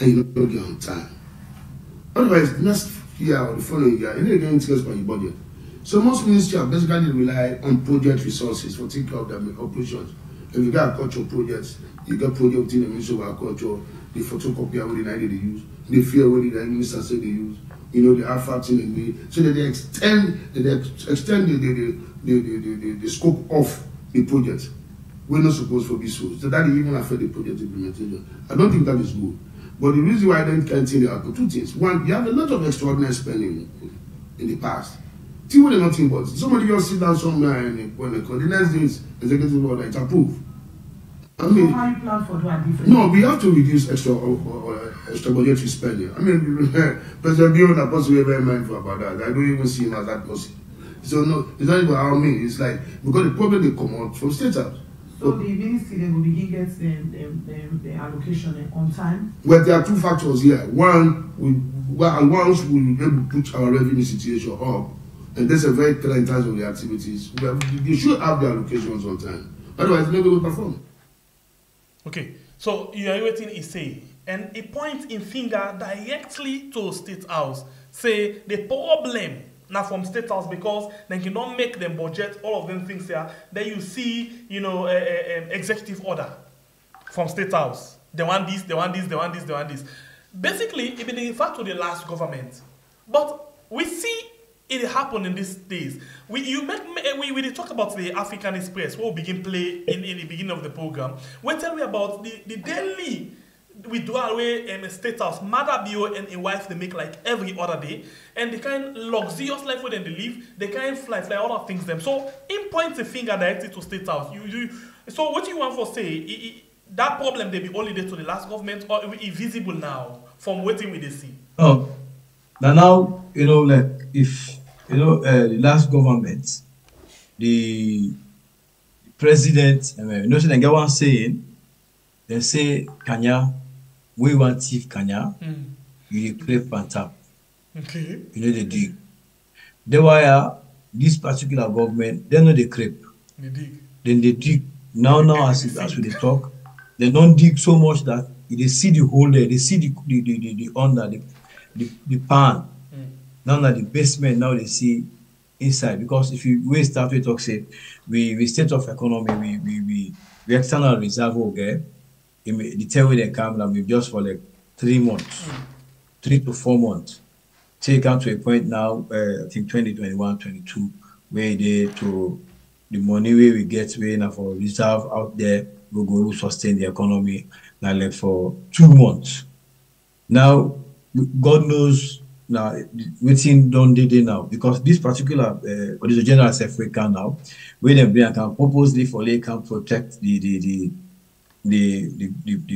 and you don't get on time. Otherwise, next year or the following year, you don't get interest by your budget. So most ministries basically rely on project resources for taking care of their operations. If you got cultural projects, you got projects in the Ministry of Agriculture, the photocopier where the they use, the fear where the minister said they use, you know, the artifacts in the way, so that they extend the scope of the project. We're not supposed to be so. So that even affect the project implementation. I don't think that is good. But the reason why I don't continue are two things. One, you have a lot of extraordinary spending in the past. See what they're not about. Somebody just sit down somewhere and when they call the next day is executive order, it's approved. I mean, how you plan for that difference? No, we have to reduce extra budgetary spending. I mean, President Bio, that person is very mindful about that. I don't even see him as that person. So no, it's not even how I mean. It's like because the problem they come out from state house. So the ministry they will begin get the allocation on time. Well, there are two factors here. One, once we put our revenue situation up. And that's a very clear in terms of the activities. You should have the allocations on time. Otherwise, nobody will perform. Okay, so you are waiting a say, and a point in finger directly to State House. Say the problem now from State House because they cannot make them budget all of them things there. Then you see, you know, executive order from State House. They want this, they want this, they want this, they want this. Basically, it been referred to the last government, but we see. It happened in these days. We talk about the African Express, where we begin play in the beginning of the program. We tell you about the daily withdrawal away in a State House. Maada Bio and a wife, they make like every other day. And the kind of luxurious life where they live, they kind of fly other things them. So, in point the finger directly to State House. So, what you want for say, that problem, they be only there to the last government, or it be visible now from waiting with the sea? Oh, now, you know, like, if... You know, the last government, the president, you know, so they get one saying, they say, Kenya, we want thief Kenya, you declare Pantap. Okay. You know, they dig. They wire this particular government, they know they creep. They dig. Then they dig. Now, as we talk, they don't dig so much that they see the hole there, they see the under, the pan. Now that the basement, now they see inside. Because if you we start with talk, say we state of economy, we external reserve okay. The tell we they come and we just for like 3 months, 3 to 4 months. Take out to a point now, I think 2021, 2022, where they to the money where we get way now for reserve out there will go sustain the economy now like for 2 months. Now God knows. Now, waiting don't do they now because this particular Auditor General South Africa now, where they can purposely for they can protect the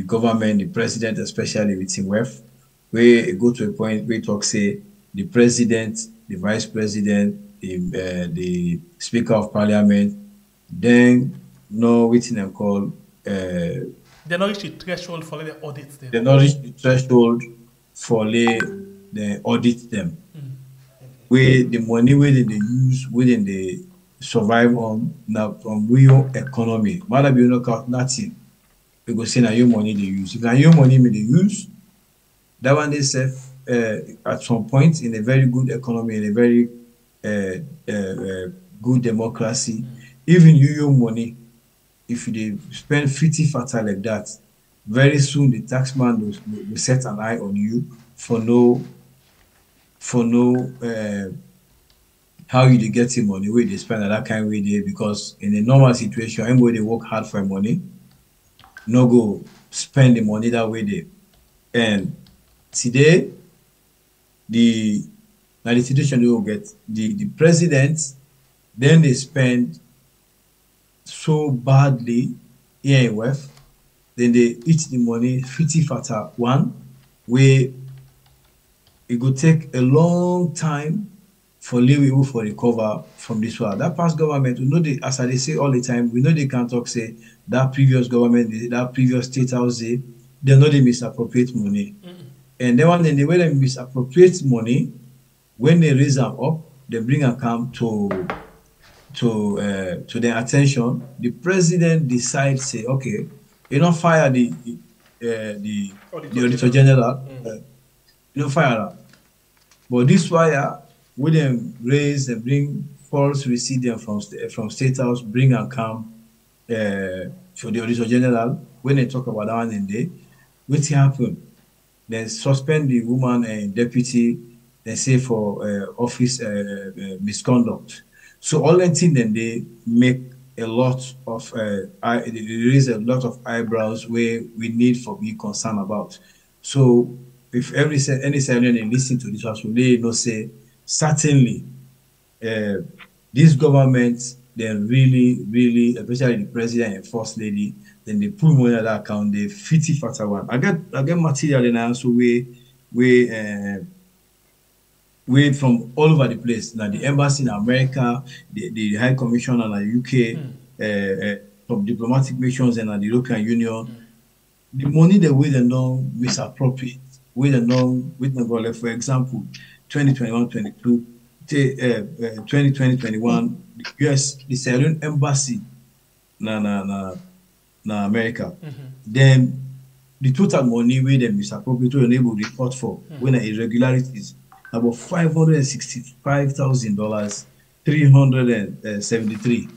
government, the president, especially within WEF, where it go to a point where talk say the president, the vice president, the speaker of parliament, then no waiting and call. They not reach the threshold for the audits. They not reach the threshold for the. They audit them. Where the money where they use, where they survive on now from real economy. Maada Bio no count nothing. We go say now your money they use. If now your money they use, that one they save at some point in a very good economy, in a very good democracy. Even your money, if they spend 50 fata like that, very soon the taxman will set an eye on you for no how you get him money, where they spend that kind of way there, because in a normal situation, anybody they work hard for money, no go spend the money that way there. And today, the situation they will get, the president, then they spend so badly here in WEF, then they eat the money 50 fata one, where it could take a long time for Liwe for recover from this war. That past government, we know they, as they say all the time, we know they can't talk, say, that previous government, that previous state house, they know they misappropriate money. Mm-hmm. And then when they misappropriate money, when they raise them up, they bring a camp to their attention. The president decides, say, okay, you don't fire the Auditor General, mm-hmm. You don't fire her. But this wire, we them raise and bring false receipts from State House, bring and come for the Auditor General. When they talk about that one and day, what happened? They suspend the woman and deputy, they say for office misconduct. So all that thing, then they make a lot of, they raise a lot of eyebrows where we need for be concerned about. So if any Sierra Leonean listen to this, they know say, certainly, this government, then really, especially the president and first lady, then they put money on that account, they 50 factor one. I get material in answer way from all over the place. Now, the embassy in America, the High Commissioner in the UK, from diplomatic missions and the European Union, the money they with and non misappropriate, with and non with Angola, for example. 2020-21, US, the Sierra Leone embassy na America. Then the total money where they misappropriated and able to report for when irregularities about $565,373.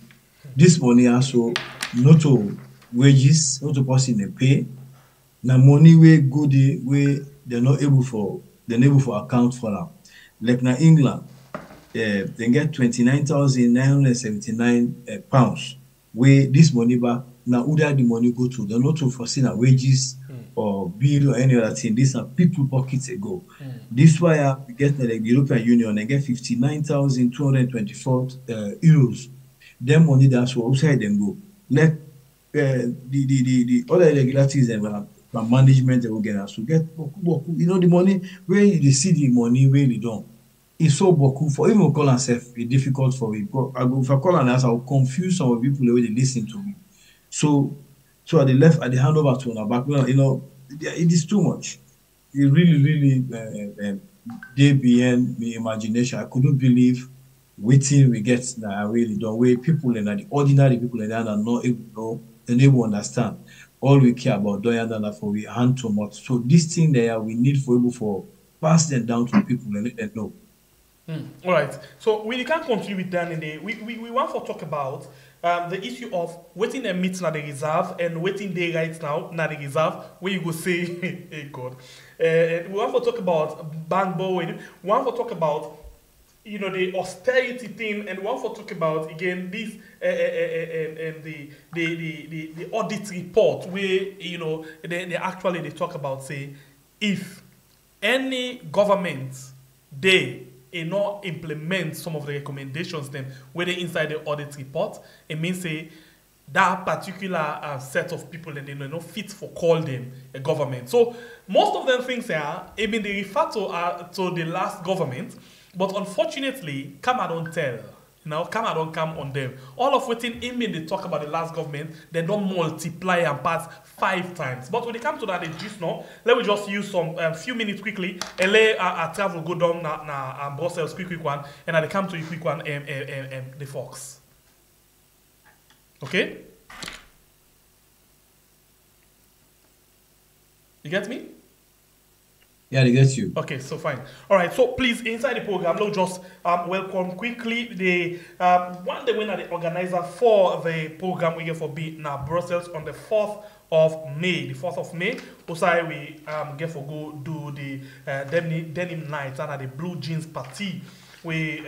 This money also not to wages, not to person they pay. Now money where good where they're not able for account for them. Like in England, they get £29,979 pounds. Where this money back now, who the money go to? They're not to foresee their wages or bill or any other thing. These are people pockets ago. This why we get the European Union, they get €59,224 euros. Them money that's what outside them go. Like the other irregularities and from management they will get us to get the money where they see the money where they don't. It's so boku for even call ourselves it's difficult for me. If I call and ask, I'll confuse some of the people the way they listen to me. So at the left, at the handover to our background, it is too much. It really they beyond my imagination. I couldn't believe waiting we get that I really don't way people and the ordinary people and that are not able to know and they will understand. All we care about doing for we hand too much. So this thing there we need for able for pass them down to people and let them know. All right. So we can continue with that in the we want to talk about the issue of waiting a meet now the reserve and waiting day right now the reserve where you go say hey God. We want to talk about bank borrowing, we want to talk about the austerity thing, and we want to talk about again this the audit report where they actually they talk about say if any government they not implement some of the recommendations then whether inside the audit report it means say that particular set of people and they not fit for call them a government. So most of them things are even they refer to the last government. But unfortunately, Kama don't tell. Kama don't come on them. All of waiting in me, they talk about the last government, they don't multiply and pass 5 times. But when it comes to that, they just know. Let me just use some few minutes quickly. And let our travel go down now Brussels, quick one. And I come to you, quick one, the Fox. Okay? You get me? Yeah, they get you. Okay, so fine. All right, so please, inside the program, let's just welcome quickly the one winner, the organizer for the program we here for being now Brussels on the 4th of May. The 4th of May, Osai, we get for go do the denim nights and the blue jeans party. We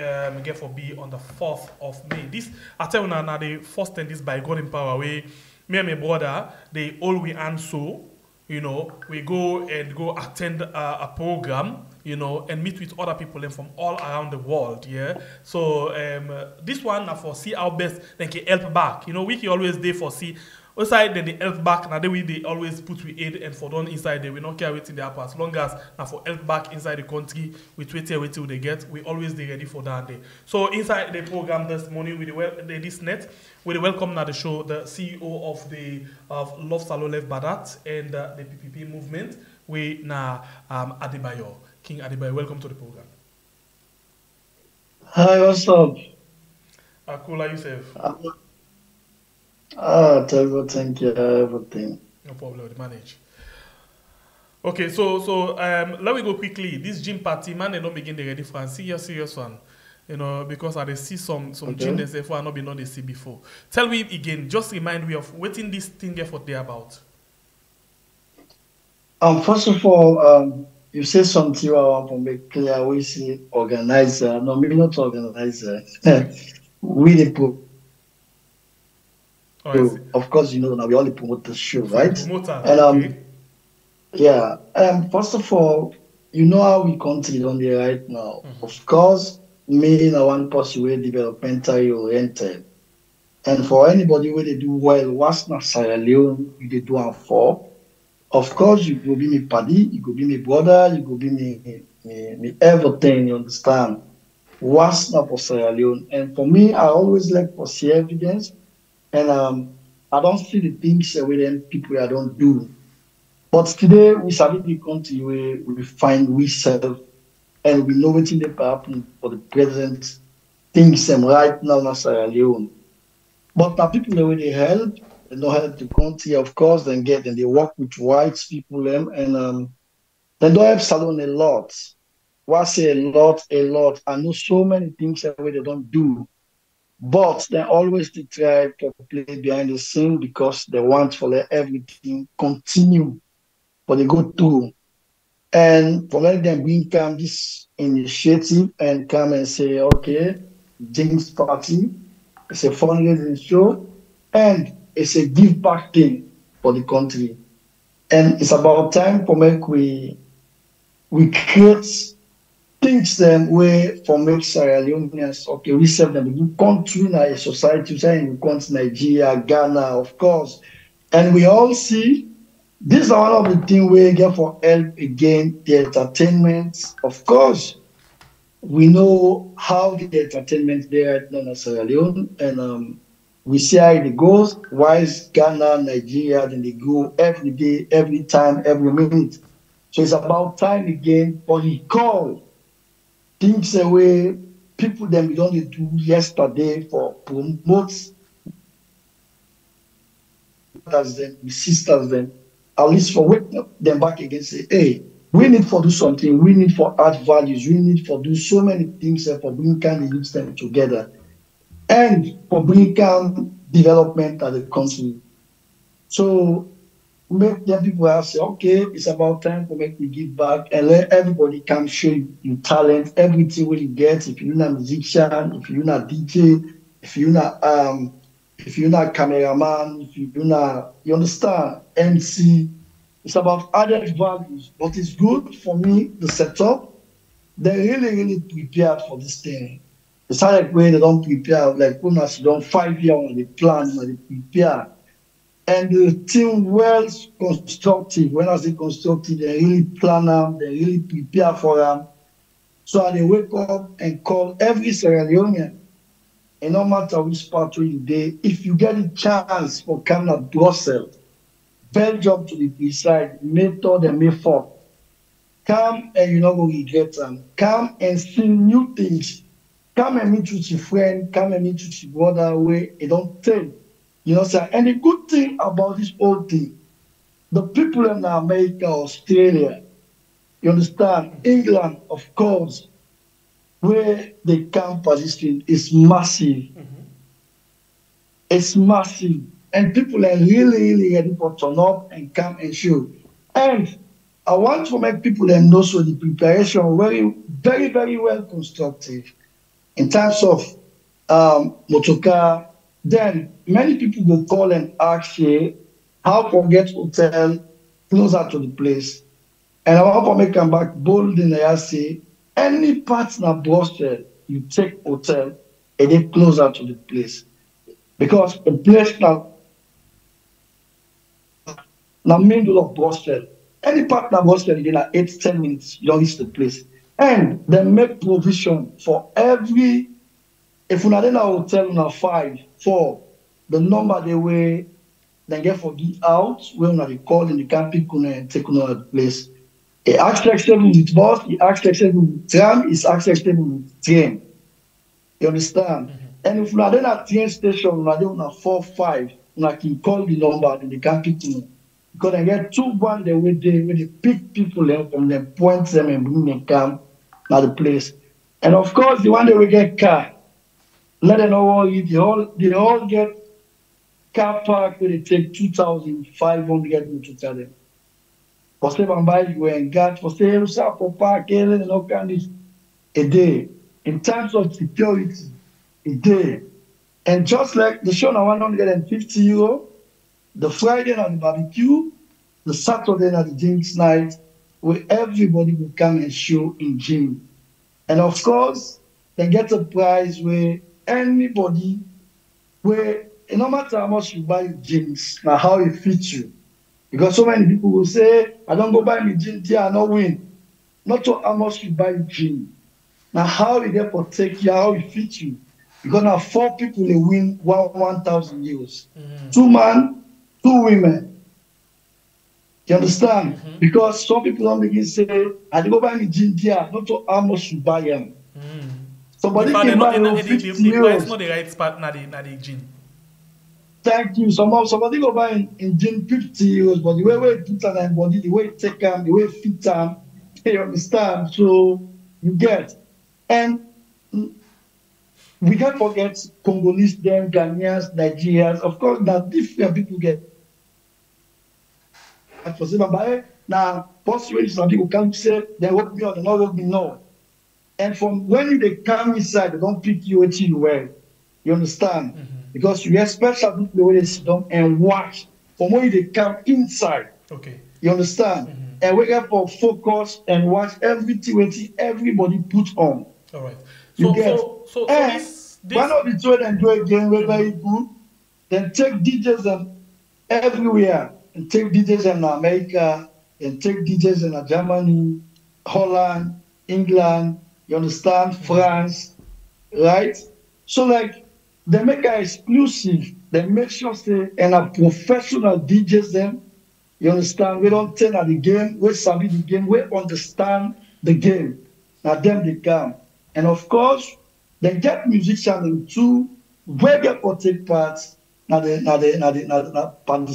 get for be on the 4th of May. This, I tell you now, the first and this by God in power, we, me and my brother, they all we answer. You know, we go attend a program, you know, and meet with other people and from all around the world, yeah. So this one now for see our best, then can help back. You know, we can always they for see outside then they help back. Now they always put with aid and for done inside they will not care waiting there as long as now for help back inside the country we wait till they get. We always they ready for that day. So inside the program this morning with this net. We welcome now the show the CEO of the Love Salo Lev Badat and the PPP movement. We now Adebayo King Adebayo. Welcome to the program. Hi, what's up? Akula Yusuf. Terrible, thank you, everything. No problem, manage. Okay, so let me go quickly. This gym party, man, they don't begin the ready for a serious one. You know, because I see some okay. Gym they say for I not been on the see before. Tell me again, just remind me of what in this thing effort they about. First of all, you say something I want to make clear. We see organizer, no, maybe not organizer. We the people. Oh, so, of course, you know now we only promote the show, right? Promoter, and okay. Yeah. First of all, you know how we country on there right now. Mm-hmm. Of course. Meaning a one possible developmentally oriented. And for anybody where they do well, what's not Sierra Leone, they do and for. Of course, you could be my paddy, you could be my brother, you could be me everything, you understand. What's not for Sierra Leone. And for me, I always like to see evidence. And I don't see the things with them people I don't do. But today, we started the country where we find we serve. And we know what's in the happen for the present things and right now in Sierra Leone. But now people that really help, they don't help the country, of course, and they work with white people and they don't help Salon a lot. Well, I say a lot. I know so many things that they don't do. But they always they try to play behind the scene because they want to let everything continue but they go through. And for let them bring come this initiative and come and say, okay, James Party, it's a fundraising show, and it's a give back thing for the country. And it's about time for make we create things them way for make Sierra Leoneans, okay, we serve them in country, in a society, in country, Nigeria, Ghana, of course. And we all see these are all of the things we get for help again, the entertainment. Of course, we know how the entertainment there at Sierra Leone, and we see how it goes. Why is Ghana, Nigeria, then they go every day, every time, every minute. So it's about time again for the call. Things away, people that we don't do yesterday for promote brothers them, sisters them. At least for wake them back again, say, hey, we need to do something, we need to add values, we need to do so many things for bringing the youth them together and for bringing development at the country. So make them people ask, okay, it's about time to make me give back and let everybody come show your talent, everything will you get. If you're not a musician, if you're not a DJ, if you're not a cameraman, if you're not, you understand, MC, it's about added values. But it's good for me, the setup, they really, really prepared for this thing. It's not like when they don't prepare, like when they don't 5 years on the plan, they prepare. And the team well constructive, when I say constructive, they really plan them, they really prepare for them. So they wake up and call every Sierra Leonean. And no matter which part of the day, if you get a chance for coming to Brussels, Belgium to be precise, May 3rd and May 4th, come and you're not going to regret them. Come and see new things. Come and meet with your friend, come and meet with your brother away. It don't tell. You know, sir. And the good thing about this whole thing, the people in America, Australia, You understand? England, of course, where the camp resistance is massive. Mm-hmm. It's massive. And people are really, really ready to turn up and come and show. And I want to make people and also the preparation very, very, very well constructed in terms of motorcar. Then many people will call and ask here how to get hotel closer to the place. And I hope I may come back bold in the say any partner Brussels, you take hotel and get closer to the place. Because the place now middle of Brussels, any partner Brussels, you know, 8 to 10 minutes, you don't reach the place. And they make provision for every, if you are in a hotel now 5, 4, the number they were, they get for get out, when they call and you can't pick and take another place. It accessible with bus, it accessible with tram, it's accessible with train. You understand? Mm-hmm. And if you are in a train station, you are in a 4, 5, you can call the number and you can't pick them. Because they get 2 1 day where they pick people up and they point them and bring them come to the place. And of course, the one that we get car, let them know all you, they all get car park where they take 2,500 into them. For say Bambai, you and God, for say for park, and all kinds a day. In terms of security, a day. And just like the show now 150 euro, the Friday on the barbecue, the Saturday at the James night, where everybody will come and show in gym. And of course, they get a prize where anybody, where no matter how much you buy gyms, now how it fits you. Because so many people will say, I don't go buy my gym here, I don't win. Not how much you buy gym. Now how it therefore take you, how it fits you. Because now 4 people they win 1,000 euros. Mm-hmm. 2 men, 2 women. You understand? Mm-hmm. Because some people don't begin say, I don't go buy my gym here, not how much you buy them. Mm-hmm. Somebody can buy you 50 euros. It's not the right part, not the gym. Thank you. Somebody go buy in gym 50 euros, but the way we put on their body, the way it take them, the way it fit them, you understand? So you get. And we can't forget Congolese, them, Ghanaians, Nigerians. Of course, now different people get. And for somebody, now, possibly some people can't say they work me or they not work me, no. And from when they come inside, they don't pick you what you wear. You understand? Mm-hmm. Because you expect some people when they sit down and watch from when they come inside. Okay. You understand? Mm-hmm. And wake up for focus and watch everything what everybody put on. All right. So, so this one of the trade and do again were very good. Then take DJs and everywhere. And take DJs in America. And take DJs in Germany, Holland, England. You understand? Mm-hmm. France. Right? So like they make her exclusive. They make sure say and a professional DJs them. You understand? We don't turn at the game. We submit the game. We understand the game. Now them they come. And of course, they get musicians too. Where they could take part na the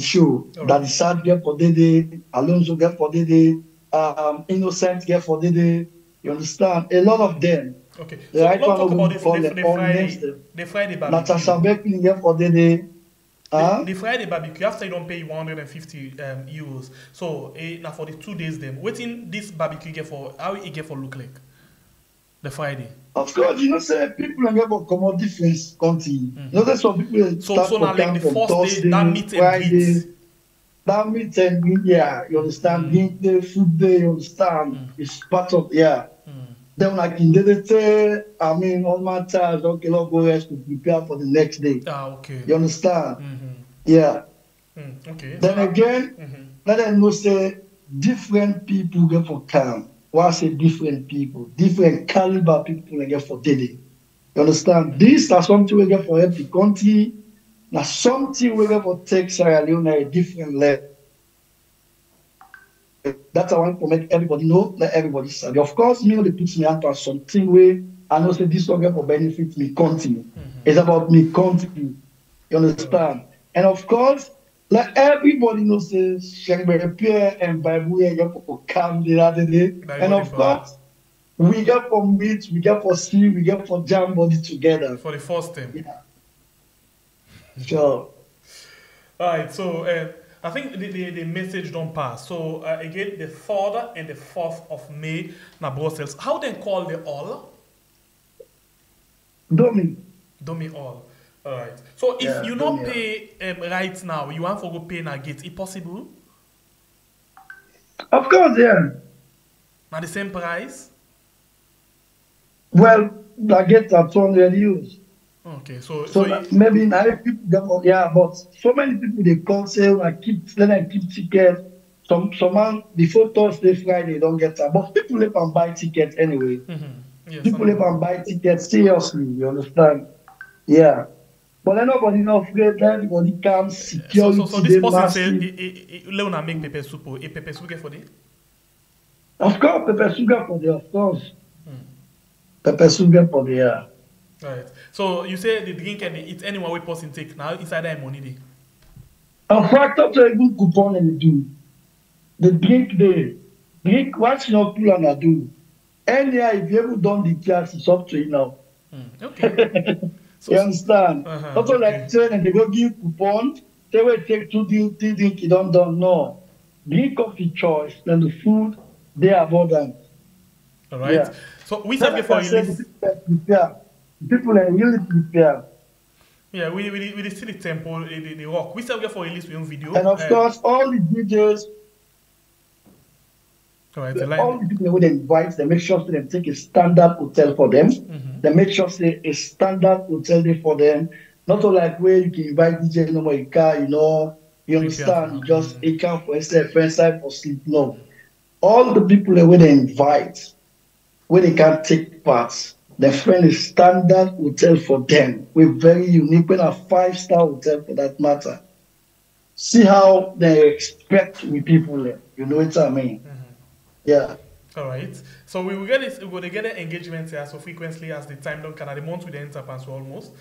show. Right. That the sad get for the day, Alonso get for the day, Innocent get for the day. You understand? A lot of them. Okay. The so right we'll talk about this the Friday barbecue. The Friday barbecue, after you don't pay 150 euros. So now for the 2 days then, waiting this barbecue get for how it get for look like? The Friday. Of course, you know say people and people come out different country. Mm-hmm. You know that some people start so now like the first Thursday, day that meet and Friday, that meet and yeah, you understand? Drink day, food day, you understand? Mm-hmm. It's part of yeah. Then like in the day, I mean, all my time, okay, I'll go rest to prepare for the next day. Ah, okay. You understand? Mm-hmm. Yeah. Mm, okay. Then again, let them know say different people get for camp. Why say different people? Different caliber people get for daily. You understand? Mm-hmm. This is something we get for every country. Now something we get for take Sierra Leone a different level. That's I want to make everybody know that everybody's savvy. Of course, me only puts me out for something where I know say this program will benefit me continue. Mm-hmm. It's about me continue. You understand? Mm-hmm. And of course, Like everybody knows Shangbe Pierre and Baibuya for Cam the other day. And of course, we get for meat, we get for sea, we get for Jambody together. For the first time. Yeah. Sure. All right, so I think the message don't pass. So again, the 3rd and the 4th of May na Brussels. How they call the all? Domi. Domi all. All right. So if you don't pay right now, you want to go pay na gate. Is it possible? Of course, yeah. At the same price? Well, the gates are 200 euros. Okay, so maybe now people but so many people they call say I keep tickets. Someone before Thursday, Friday don't get that. But people live and buy tickets anyway. Mm-hmm. Yes, people live and buy tickets seriously, you understand? Yeah. But then nobody not afraid that everybody can secure. So this person said Leona make pepper soup or pepper sugar for it? Of course, pepper sugar for the of course. Pepper sugar for the Right. So you say the drink and it's anyone we person take now inside that money day. In fact, after a good coupon and do the drink day, drink what's not cool and I do. And yeah, if you ever done the class, it's up to you now. Okay. So, you understand? After like turn and they go give coupon, they will take 2 drink, you don't know. Drink of the choice and the food they are abundant. All right. Yeah. So we said before you listen. People are really prepared. Yeah, we the city temple, the rock. We still get for release with video. And of course, all the DJs, all the people who they invite, they make sure they take a standard hotel for them. Mm-hmm. They make sure they a standard hotel day for them. Not like where you can invite DJ no more in car, you know, you understand, you just a camp for yourself, inside for sleep. No. All the people where they invite, where they can take parts. The friendly standard hotel for them. We're very unique. We're a 5-star hotel for that matter. See how they expect we people live. You know what I mean? Mm-hmm. Yeah. All right. So we will get this, we will get an engagement here so frequently as the time don't can at the month we then enter pass almost.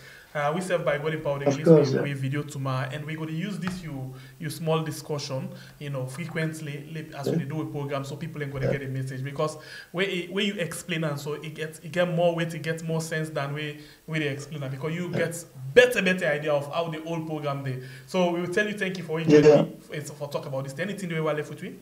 We serve by God empowered English we video tomorrow and we're going to use this you small discussion, you know, frequently as we do a program so people are going to get a message because where you explain and so it gets more weight, it gets more sense than where they explain and because you get better idea of how the whole program day. So we will tell you thank you for joining for talk about this. Anything you were left with you?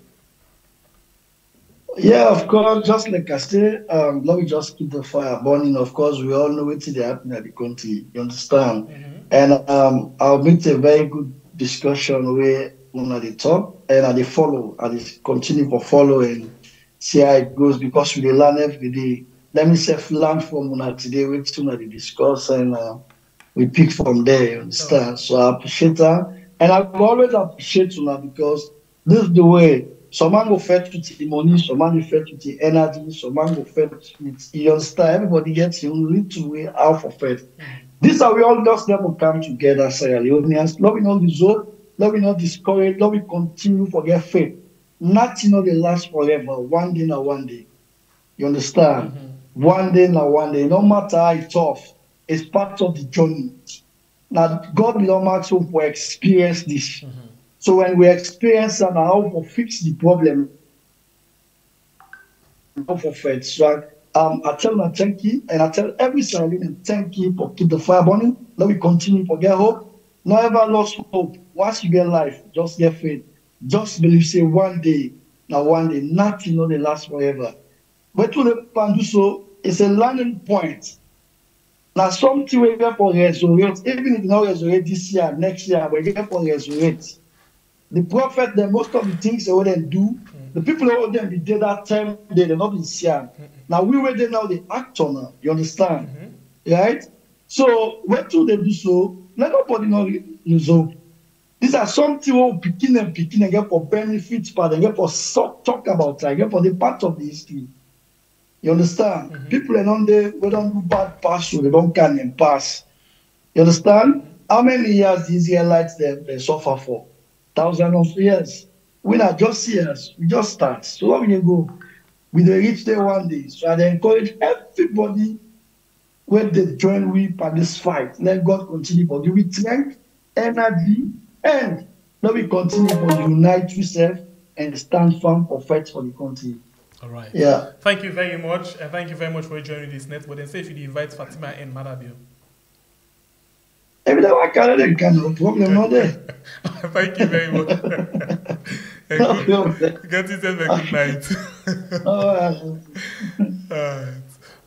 Yeah, of course, just like I said, let me just keep the fire burning. Of course, we all know what's happening at the country, you understand? Mm-hmm. And I'll make a very good discussion where one at the top and at the follow, and continue for follow and see how it goes because we learn every day. Let me self learn from one today, we soon at the discuss and we pick from there, you understand? So I appreciate that. And I will always appreciate you now because this is the way. Someone will fetch with the money, someone will fetch with the energy, someone will fetch with your style. Everybody gets your little way out of it. These are we all just never come together, Sierra Leoneans. Let me not dissolve, let me not discourage, let me continue for their faith. Nothing will last forever, one day now one day. You understand? Mm-hmm. One day now one day. No matter how it's tough, it's part of the journey. Now, God will not match hope for experience this. Mm-hmm. So when we experience and how to fix the problem, so I tell them thank you, and I tell every Sierra Leonean thank you for keep the fire burning. Let me continue for get hope. Not ever lost hope. Once you get life, just get faith. Just believe. Say one day, now one day, nothing only lasts forever. But to the Panduso, it's a learning point. Now something we get for resurrect. Even if not resurrect this year, next year, we get for resurrect. The prophet, the most of the things they wouldn't do, the people who wouldn't be dead that time, they did not be seen. Now we were there now, the actor now, you understand? Mm-hmm. Right? So when do they do so? Let nobody know you. These are something who picking and get for benefits, but again for talk about again for the part of the history. You understand? Mm-hmm. People are not there, we don't do bad pass, so they don't can and pass. You understand? How many years the Israelites they suffer for? Thousands of years. We are just years. We just start. So long we go. We will reach there one day. So I encourage everybody when they join we for this fight. Let God continue. But we strength, energy, and Let me continue for unite yourself and stand firm for fight for the country. All right. Yeah. Thank you very much. Thank you very much for joining this network. And say if you invite Fatima and Maada Bio. Every time I carry them, no problem, not there. Thank you very much. Get yourself a good night.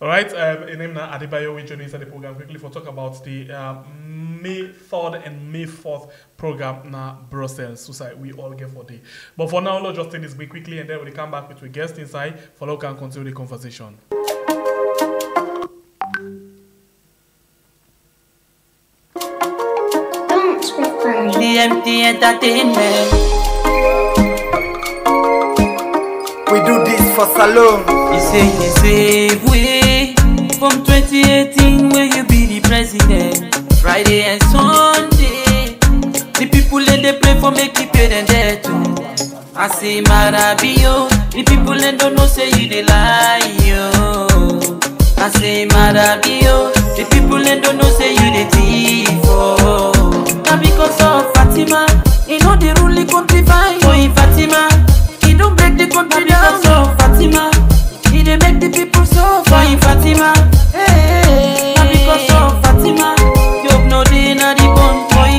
All right. In name now, Adebayo, we join inside the program quickly for talk about the May 3rd and May 4th program na Brussels. So we all get for day. But for now, let's just take this week quickly, and then we'll come back with our guest inside. Follow can continue the conversation. DMT Entertainment. We do this for Salon. It's a way from 2018 when you be the president. Friday and Sunday, the people that they play for make it pay them there too. Samura Bio, the people that don't know say you they lie yo. Samura Bio, the people that don't know say you they thief oh. Now because of Fatima, he know the rule the country fine. So in Fatima, he don't break the country down. Now because of Fatima, he they make the people so fine. So in Fatima, hey. Now because of Fatima.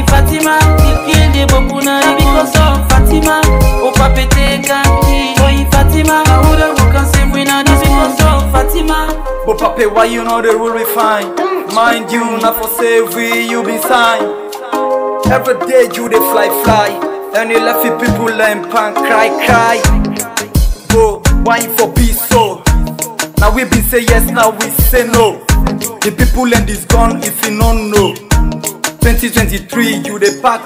Fatima, kill the bokuna because of Fatima. O pape take boy Fatima, how the we can say we not this because of Fatima. But pape, why you know the rule we find? Mind you, not for save we you be signed. Every day you they fly, and you left the people and pan cry. Go wine for peace so. Now we be say yes, now we say no. The people and is gone if you don't know. 2023, you the pack.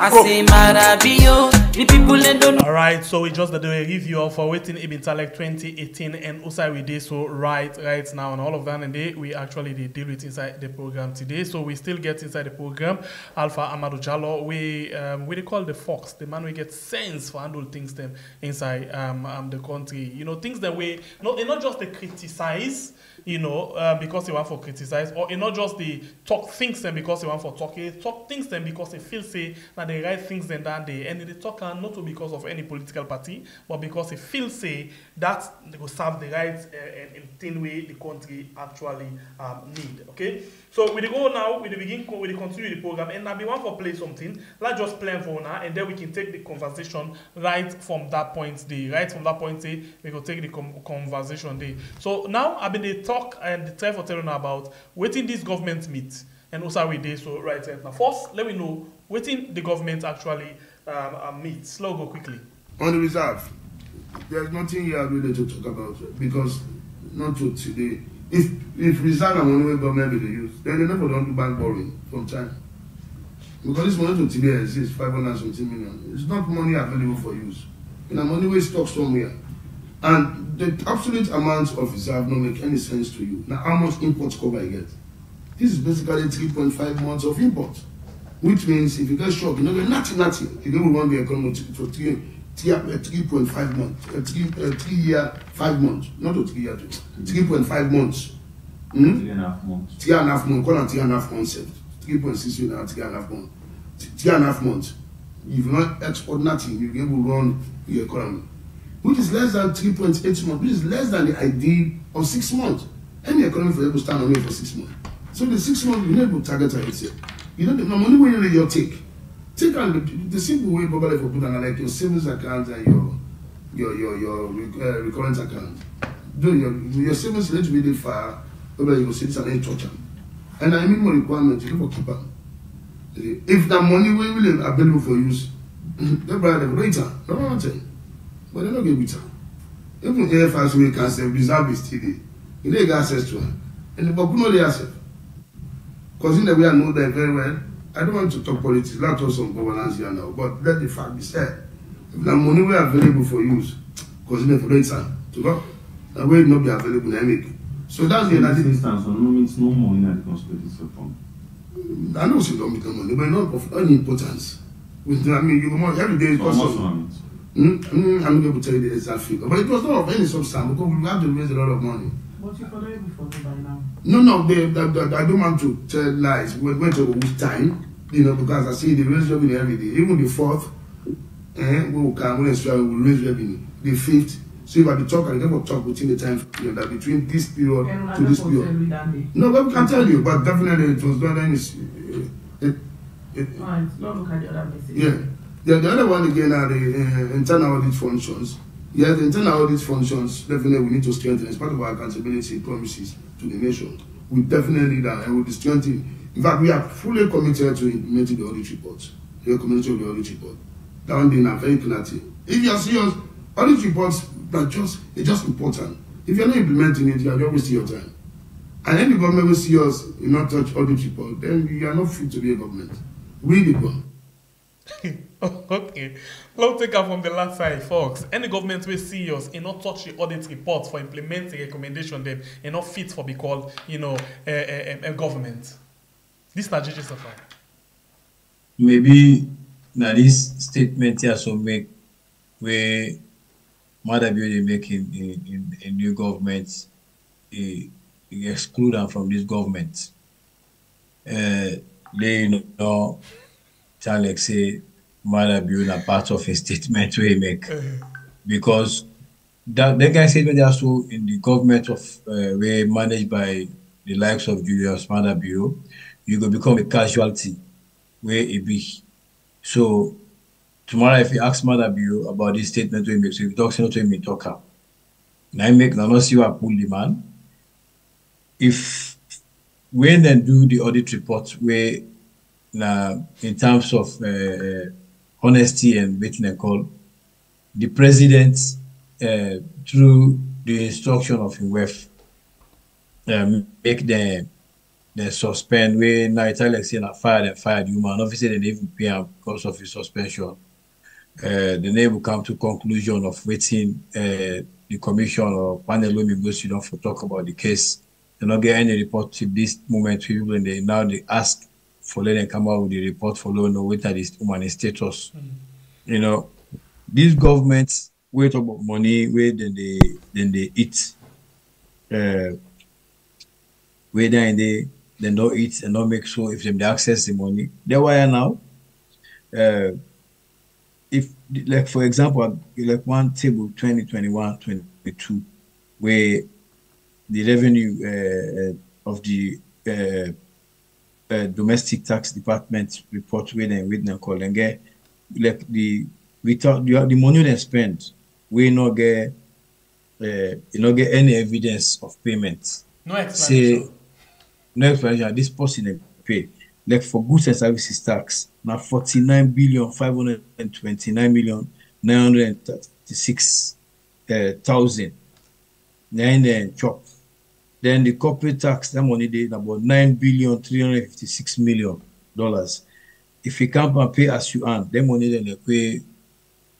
Alright, so we just did a review of Waiting Ibintalek 2018 and also we did so right now and all of that, and they, we actually they deal with inside the program today. So we still get inside the program Alpha Amadou Jallo, we they call the Fox, the man we get sense for handle things them inside the country. You know, things that we not just they criticize. You know, because they want for criticize, or not just the talk things them because they want for talk things them because they feel say that they write things them that day, and they talk not because of any political party, but because they feel say that they will serve the rights and thing way the country actually need. Okay, so we go now, we begin, we continue the program, and now we want for play something. Let's just play for now, and then we can take the conversation right from that point. We go take the conversation day. So now I've been the talk and the time for telling about waiting this government meet and also we did so right now. First, let me know waiting the government actually meet. Slow go quickly. On the reserve, there's nothing here really to talk about because not to today. If reserve and money government will use, then they never don't do bank borrowing from China. Because this money to today exists 570 million. It's not money available for use. And the money we stock somewhere. And the absolute amount of reserve don't make any sense to you. Now, how much import cover you get? This is basically 3.5 months of import, which means if you get shocked, you know, you're nothing. You don't want the economy for 3.5 months, 3 year, 5 months, not 3 year, 3.5 months. 3.5 months. 3.5 months, call it 3.5 months. 3.6 months, 3.5 months. 3.5 months. If you not export nothing, you'll be able to run the economy. Which is less than 3.8 months, which is less than the ideal of 6 months. Any economy for able to stand on it for 6 months. So the 6 months, you need to target yourself. You know, the money when you take and the simple way probably for people like your savings account and your recurrent account. Your savings need to be far, probably your savings and touch them. And I mean more requirement, you keep them. If that money will available for use, they're probably the greater, not the but they don't get with her. Even AFS we can say reserve is still there. You don't get access to her. And the Bakuno they accept. Because in the way I know that very well, I don't want to talk politics, not talk some governance here now, but let the fact be said. If the money were available for use, because in the return, to go, that way it not be available in make. So that's the instance, no means no more in the constitutional fund. I know she don't make the money, but not of any importance. With I mean you must every day is possible. I'm not able to tell you the exact figure, but it was not of any substance because we have to raise a lot of money. But you could have before by now. No, I don't want to tell lies. We went over with time, you know, because I see the raise revenue every day. Even the fourth, and we can raise revenue. The fifth, so if I be talk, I never talk within the time that between this period to this period. No, but we can tell you, but definitely it was not any. Not look at the other message. Yeah. The other one again are the internal audit functions. Yeah, the internal audit functions, definitely we need to strengthen. It's part of our accountability promises to the nation. We definitely need that, and we strengthen. In fact, we are fully committed to implementing the audit report. The recommendation of the audit report. That one being a very clear thing. If you are serious, audit reports are just important. If you are not implementing it, you are wasting your time. And then the government will see us not touch audit report, then you are not fit to be a government. We the government. Okay, long take up from the last side, folks. Any government will see us and not touch the audit report for implementing recommendation them and not fit for be called, a government. This is not JJ Saffa. Maybe now this statement here so make where Maada Bio they make in a new government, exclude them from this government. They know Charlie say Maada Bio na part of a statement we make because that guy statement also in the government of where managed by the likes of Julius Maada Bio, you go become a casualty where it be. So tomorrow if you ask Maada Bio about this statement we make, so if you talk not to him, talk up. Now I make not see what pull the man. If we then do the audit report where now, in terms of honesty and waiting a call, the president, through the instruction of IMF, make them suspend. Where now Italian saying fired human officer, they even pay him because of his suspension. The name will come to conclusion of waiting the commission or panel women goes down for talk about the case. They not get any report to this moment. People and they ask. For letting come out with the report for no whether this human status. You know, these governments wait about money where then they eat. Where then they don't eat and not make sure if they access the money. That's why now if like for example like one table 2021-22 where the revenue of the domestic tax department report with them call and get like the without the money they spend we not get you not get any evidence of payments. No explanation. Say, no explanation. This person they pay like for goods and services tax now 49,529,936,000 then chop. Then the corporate tax, that money they about $9,356,000,000. If you can't pay as you earn, that money then they pay,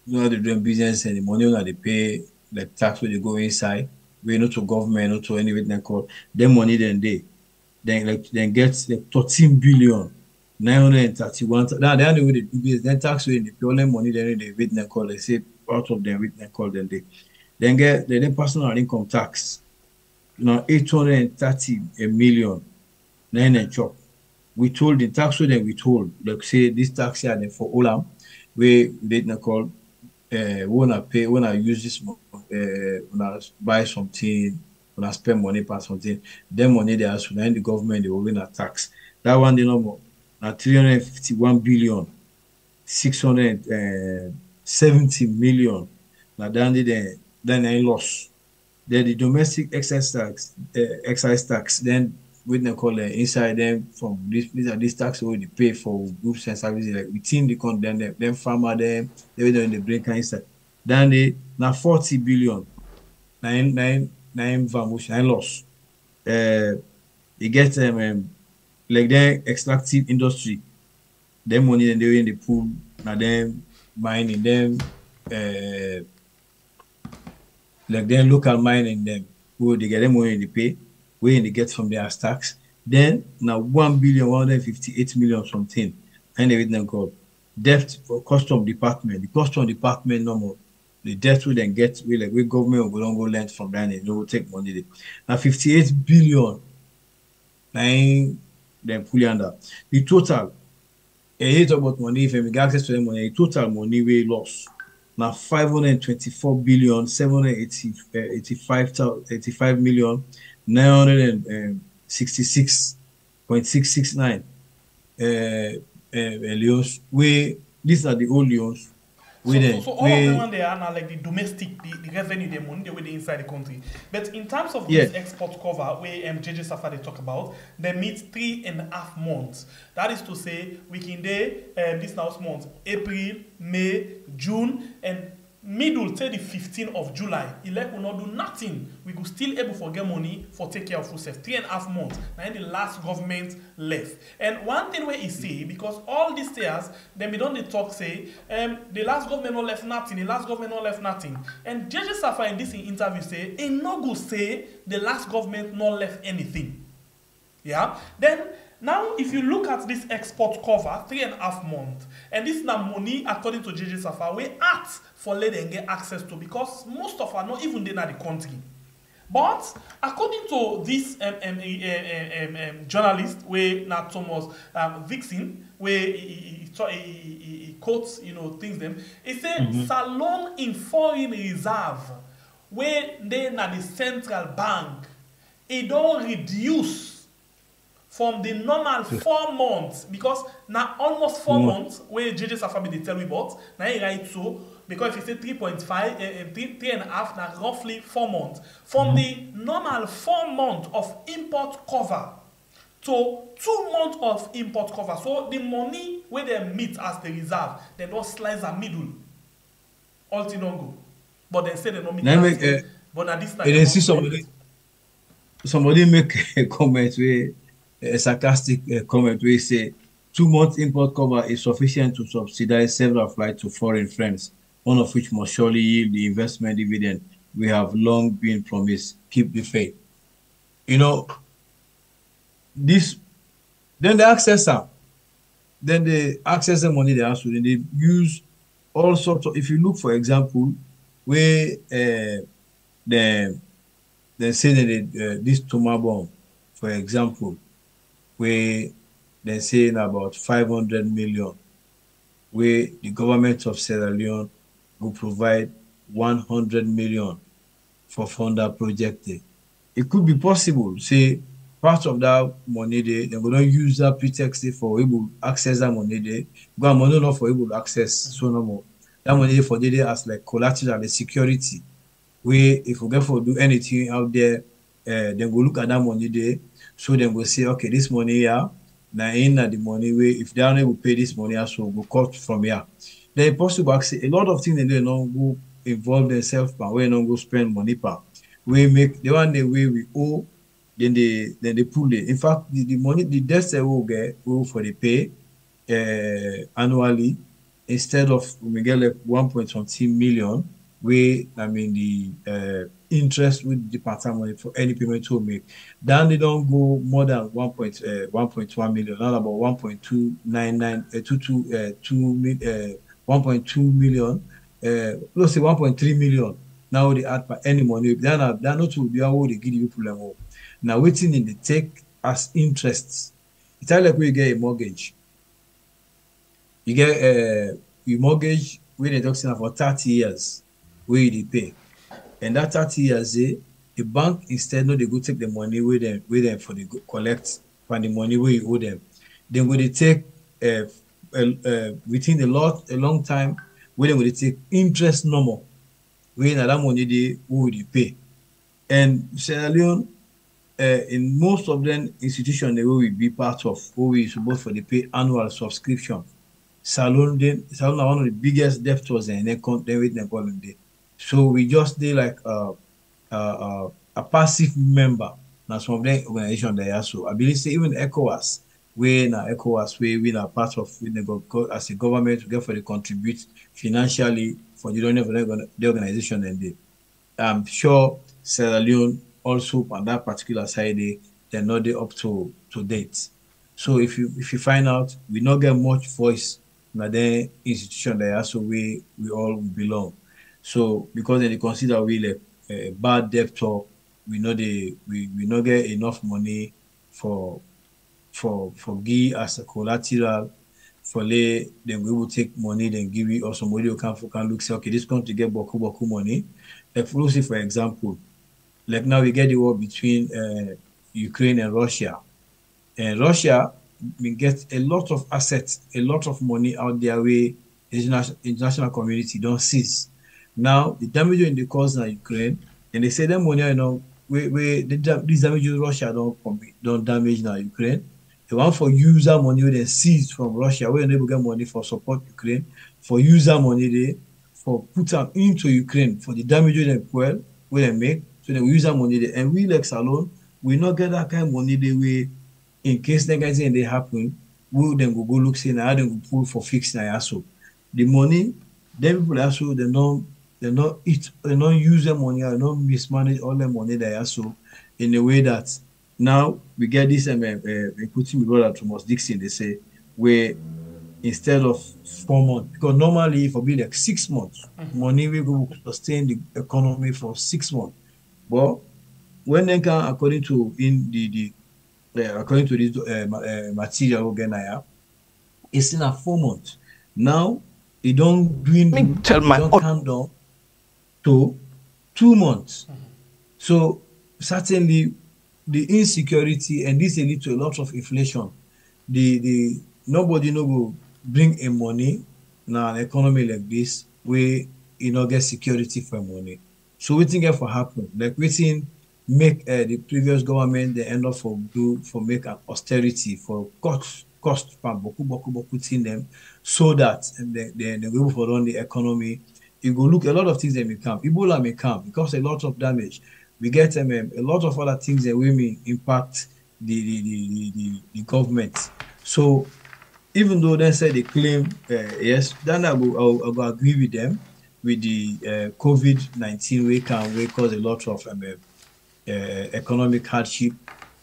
they doing business and the money that they pay, the tax when they go inside, we not to government, not to any way they call. That money then gets like 13,931,000,000. Now the only way they do business, then tax when they pay all the money then they wait and call. They say out of them wait and call then they. Then get then personal income tax. Now 830 million, then and chop. We told the tax so then we told like say this tax here then for all them we didn't call wanna pay wanna use this wanna buy something wanna spend money for something then money they ask then the government they will win a tax. That one the number now 351,670,000,000 now then they lost. Then the domestic excise tax, then with the call inside them from this tax where they pay for goods and services like within the country, then farmer them, they don't the break inside. Then they now 40 billion, nine loss. They get like their extractive industry, their money then they in the pool, now them mining them. Like then local mining them, who they get them money they pay, where they get from their tax. Then now 1,158,000,000 something, and they didn't go. Debt for custom department, the custom department normal. The debt will then get we like we government will not go lend from them, they will take money. They. Now 58 billion, then pull under the total And you talk about money, if we get access to the money, the total money we lost. Now 524,785,966.669 leos. We these are the old leos. So, all of them when they are now like the domestic, the revenue, the money, the way they inside the country. But in terms of this export cover, where JJ Saffa they talk about, they meet 3.5 months. That is to say, we can day this now month, April, May, June, and middle till the 15th of July. Elect will not do nothing. We could still able to get money for take care of ourselves. 3.5 months. Now the last government left. And one thing where he say, because all these years, then we don't talk say, the last government not left nothing, the last government not left nothing. And JJ Saffa in this interview say, ain't no good say the last government not left anything. Yeah? Then now, if you look at this export cover, 3.5 months, and this is the money, according to JJ Saffa, we ask for let them get access to, because most of us are not even in the country. But according to this journalist, where now Thomas Dixon, where he quotes, you know, things them, he said, "Salon in foreign reserve, where they na the central bank, it don't reduce." From the normal 4 months, because now almost 4 months, where JJ Saffa they tell me about, now he write so, because if you say 3.5 and 3.5, now roughly 4 months. From the normal 4 months of import cover to 2 months of import cover. So the money where they meet as the reserve, they don't slice the middle. All thing don't go. But they say they don't meet. But at this time, they see somebody make a comment where a sarcastic comment where he say 2 months import cover is sufficient to subsidize several flights to foreign friends, one of which must surely yield the investment dividend we have long been promised. Keep the faith. You know, this, then the accessor, then the accessor money they ask for, they use all sorts of, if you look, for example, where they say that this tumor bomb, for example, where they're saying about 500 million, where the government of Sierra Leone will provide 100 million for funder project. It could be possible, say, part of that money, they're going to use that pretext for able access that money. They go money not for able access, so no more. That money for the day as like collateral, security, where if we get for do anything out there, then we'll look at that money there. So then we'll say, okay, this money here, now in the money way, if they are not able to pay this money, so we'll cut from here. Then possible access, a lot of things they don't go involve themselves, but we don't go spend money. We make the one the way we owe, then they pull it. In fact, the money, the debts they will get, we will for the pay annually, instead of we get like 1.20 million, we, I mean, the interest with the part-time money for any payment to make. Then they don't go more than 1.1 million, not about 1.2 million, let's say 1.3 million. Now they add for any money. They're not to be able to give you problem. Now, waiting in the take as interest. It's like we get a mortgage. You get a mortgage with a doctor for 30 years. Where they pay. And that 30 years, the bank instead no they go take the money with them for the collect from the money where you owe them. Then when they take within a long time, where they take interest normal, where that money they will pay. And Sierra Leone, in most of them institutions they will be part of, where we supposed for the pay annual subscription. Sierra Leone are one of the biggest debtors and they can't with them problem there. So we just did like a passive member. Now some of the organization they are so I believe say even ECOWAS, we are part of as a government together for the contribute financially for the donor of the organization and they. I'm sure Sierra Leone also on that particular side they're not up to date. So if you find out we not get much voice in the institution they are so we all belong. So because they consider we like a bad debtor, we not get enough money for give as a collateral for lay, then we will take money, then give you also money. You can look, say, okay, this country get boku money. Like, for example, like now we get the war between Ukraine and Russia. And Russia gets a lot of assets, a lot of money out there where international community don't cease. Now, the damage in the cause in Ukraine, and they say that money, you know, these damage in Russia don't damage now Ukraine. The one for user money they seized from Russia, we're able to get money for support Ukraine, for user money they for put them into Ukraine for the damage they well where they make, so then we use that money there. And we like alone, we not get that kind of money they way in case they guys and they happen, we then go look see now then go pull for fix now so. The money, then people also they don't use their money or not mismanage all their money there so in a way that now we get this putting my brother Thomas Dixon, they say, where instead of 4 months, because normally it will be like 6 months, money will sustain the economy for 6 months. But when they can, according to this material, it's in a 4 months. Now it don't dwindle, it don't come down to 2 months. So certainly the insecurity, and this leads to a lot of inflation. The nobody will bring a money now an economy like this where you know get security for money. So we think that will happen. Like we think make the previous government they end up make an austerity for cost from boku thing them so that and they will for run the economy. You go look a lot of things that may come. Ebola may come because a lot of damage. We get a lot of other things that will impact the government. So even though they say they claim, yes, then I will agree with them with the COVID-19 we cause a lot of economic hardship.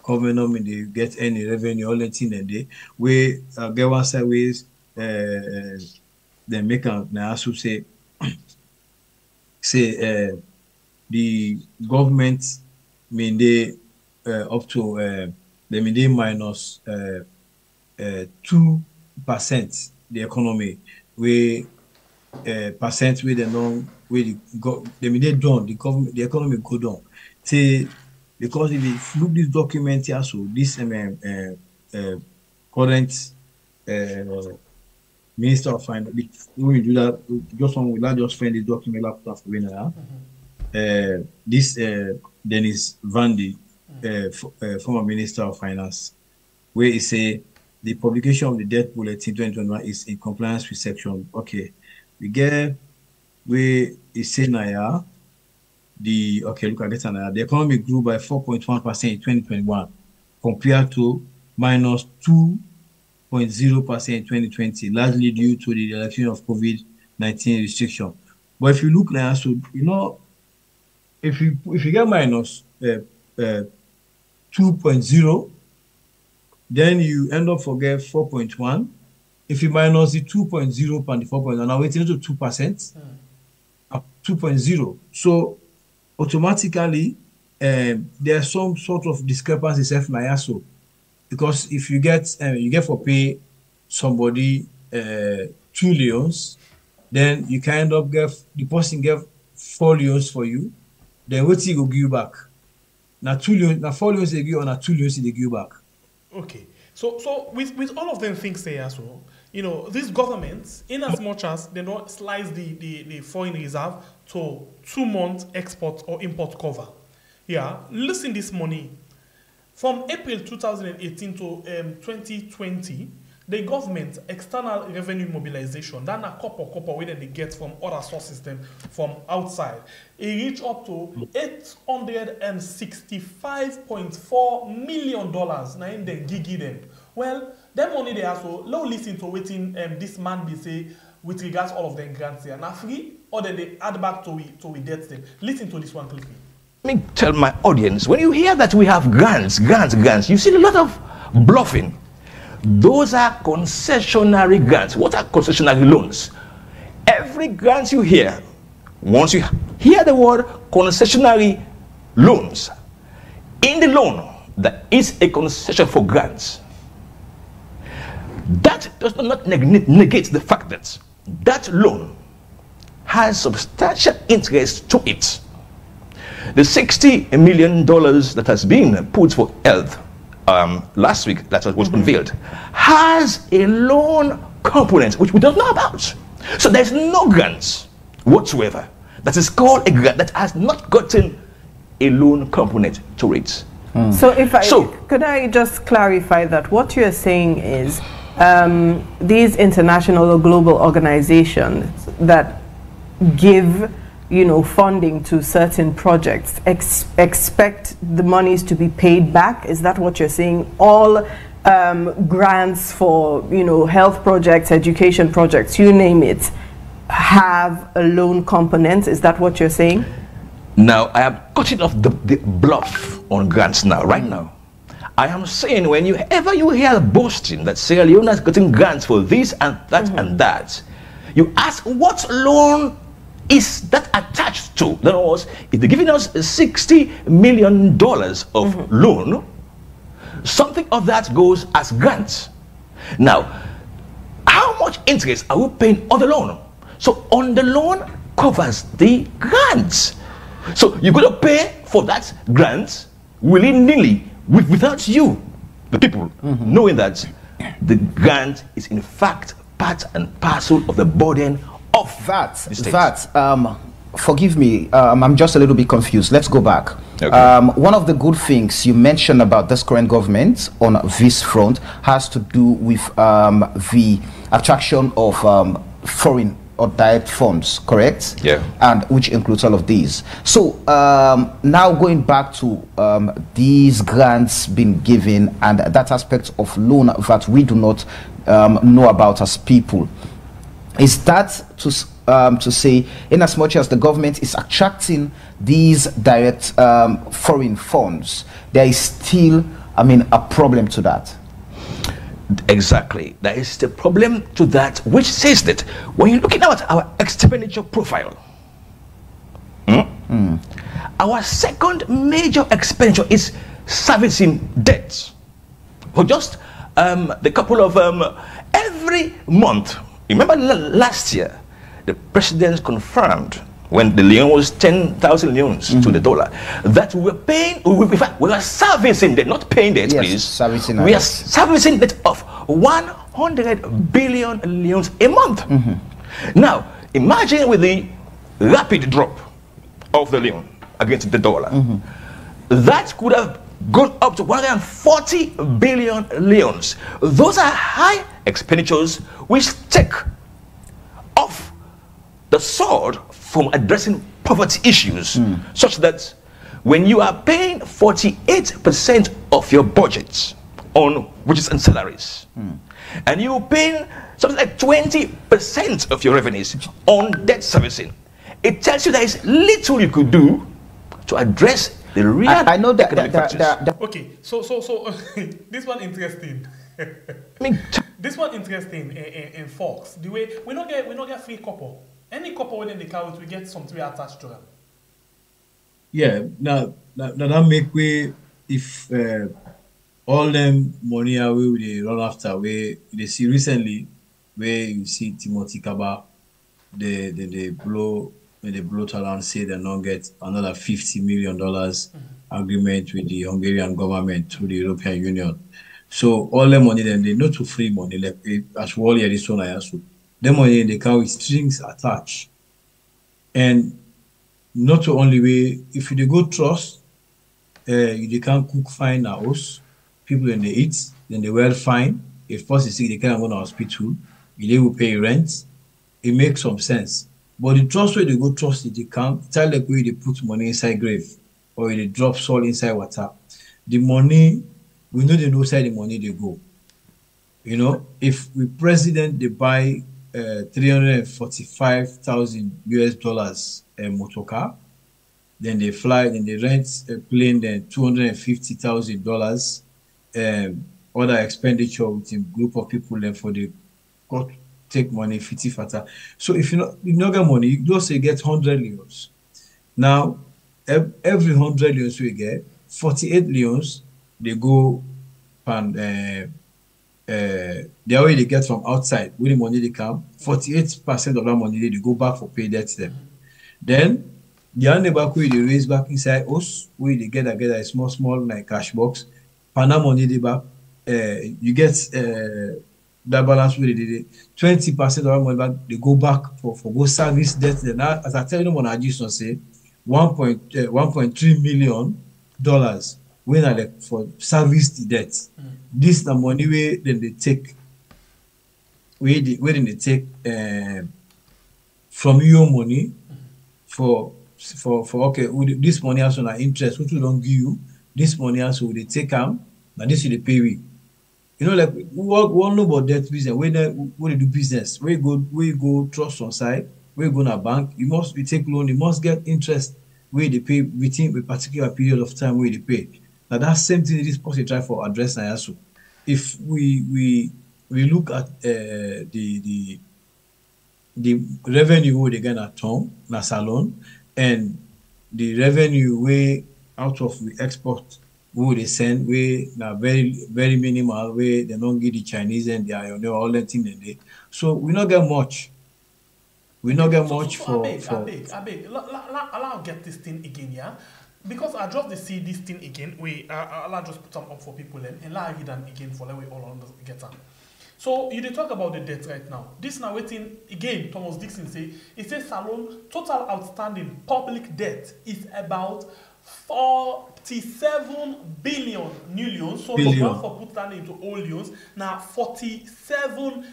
Government, they get any revenue, all that thing that they we get one side ways, they make an answer say the government mean they up to they mean they minus 2% the economy we percent with the long way they mean they down the government the economy go down say because if you look this document here so this current minister of finance when we do that just one without just find the document laptop winner. This Dennis Vandi, former Minister of Finance, where he say the publication of the debt bulletin 2021 is in compliance with section. Okay, we get where he say Naya the okay look at this Naya the economy grew by 4.1% in 2021 compared to minus 2.0% in 2020, largely due to the reduction of COVID-19 restriction. But if you look now, so you know. If you get minus 2.0, then you end up forget 4.1. If you minus the 2.0 and the 4.1, now it's into 2%, up 2.0. So automatically there's some sort of discrepancy self nayaso, because if you get for pay somebody 2 leons, then you can end up get the person get 4 leons for you. Then what he go give you back? Now 2 leons, now 4 leons they give you, and now 2 leons they give you back. Okay, so with all of them things they as well, you know, these governments, in as much as they don't slice the foreign reserve to 2 months export or import cover, yeah, listen this money, from April 2018 to 2020, the government external revenue mobilization, that a copper way that they get from other sources them from outside, it reached up to $865.4 million. Now in the gigi them. Well, them money they are so low listen to waiting this man be say with regards all of them grants here. Now free or then they add back to we debt them. Listen to this one quickly. Let me tell my audience, when you hear that we have grants, you see a lot of bluffing. Those are concessionary grants. What are concessionary loans? Every grant you hear, once you hear the word concessionary loans, in the loan, there is a concession for grants. That does not negate the fact that that loan has substantial interest to it. The $60 million that has been put for health last week, that was unveiled, has a loan component which we don't know about. So there's no grant whatsoever that is called a grant that has not gotten a loan component to it. Mm. So if I could I just clarify that what you're saying is these international or global organizations that give, you know, funding to certain projects expect the monies to be paid back? Is that what you're saying? All grants for, you know, health projects, education projects, you name it, have a loan component? Is that what you're saying? Now, I am cutting off the bluff on grants now, right now. I am saying whenever you hear boasting that Sierra Leone is getting grants for this and that and that, you ask what loan is that attached to? In other words, if they're giving us $60 million of loan, something of that goes as grants. Now, how much interest are we paying on the loan? So on the loan covers the grants. So you're going to pay for that grant willy-nilly without you, the people, knowing that the grant is in fact part and parcel of the burden of that. Forgive me, I'm just a little bit confused. Let's go back. Okay. One of the good things you mentioned about this current government on this front has to do with the attraction of foreign or direct funds, correct? Yeah. And which includes all of these. So now going back to these grants being given and that aspect of loan that we do not know about as people, is that to say, in as much as the government is attracting these direct foreign funds, there is still, I mean, a problem to that? Exactly. There is the problem to that, which says that when you're looking at our expenditure profile, our second major expenditure is servicing debt. For just the couple of every month. Remember last year, the president confirmed when the leon was 10,000 leons to the dollar that we were paying, we were servicing debt, not paying debt, please. Servicing we are servicing debt of 100 billion leons a month. Now, imagine with the rapid drop of the leon against the dollar, that could have gone up to 140 billion leons. Those are high expenditures which take off the sword from addressing poverty issues, such that when you are paying 48% of your budget on wages and salaries, and you're paying something like 20% of your revenues on debt servicing, it tells you there is little you could do to address the real economic factors. Okay, so this one interesting. I mean, this one interesting in Fox. The way we not get free copper. Any copper within the carrot, we get some three attached to them. Yeah, now that make way if all them money away with the run after way they see recently where you see Timothy Kaba they blow around say they don't get another $50 million agreement with the Hungarian government through the European Union. So all the money then they not to free money like as well here this one I asked. The money they carry with strings attached. And not the only way if you go trust, you can't cook fine a house, people when they eat, then they well fine. If first you see they can't go to hospital, they will pay rent, it makes some sense. But the trust where they go trust it, they can't tell the way they put money inside grave or they drop salt inside water. The money we know they know where the money they go. You know, if we president they buy $345,000 a motor car, then they fly, then they rent a plane, then $250,000 other expenditure within group of people, then for the got take money 50 fata. So if you not get money, you just say get 100 leons. Now every 100 leons we get, 48 leons they go and the way they get from outside with the money they come, 48% of that money they go back for pay debt to them. Then the other back we they raise back inside us, we they get a small like cash box. Panama money they back, you get that balance with the 20% of our money back, they go back for go service debt. Then as I tell you, when I just say $1.3 million when I like for service the debt. This the money way then they take from your money for okay this money also an interest which we don't give you, this money also they take them and this is the pay we. You know, like we all know about that business. When they do business, we go trust on side, we go to a bank, you must we take loan, you must get interest where they pay within a particular period of time where they pay. Now that same thing this person try for address Nayasu. If we look at the revenue where they get at home, na salon, and the revenue way out of the export where they send way now very minimal way they don't give the Chinese and they all that thing and they so we not get much. We not get much I'll get this thing again, yeah? Because I just see this thing again, I'll just put some up for people and I'll read them again for like we all get them. So, you talk about the debt right now. This now waiting, again, Thomas Dixon say, it says Salon, total outstanding public debt is about 47 billion new loans. So, you want to put that into all loans, now 47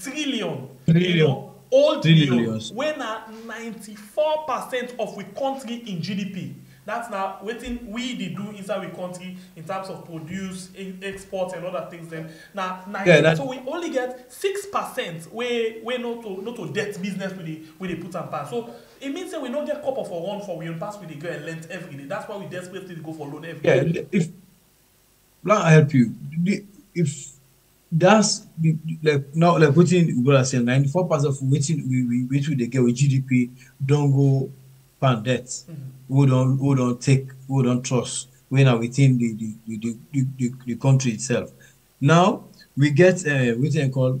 trillion. You know, old billions, when are 94% of we country in GDP. That's now waiting we they do inside we country in terms of produce, exports and other things. Then now 90, yeah, so we only get 6% where not to debt business with the put and pass. So it means that we don't get copper for one for we don't pass with the go and lend every day. That's why we desperately go for loan every day. Yeah, if I help you, if that's like now like putting Uber saying 94% of waiting we they get with GDP don't go pan debt. We don't take, we don't trust when are within the country itself. Now we get what they call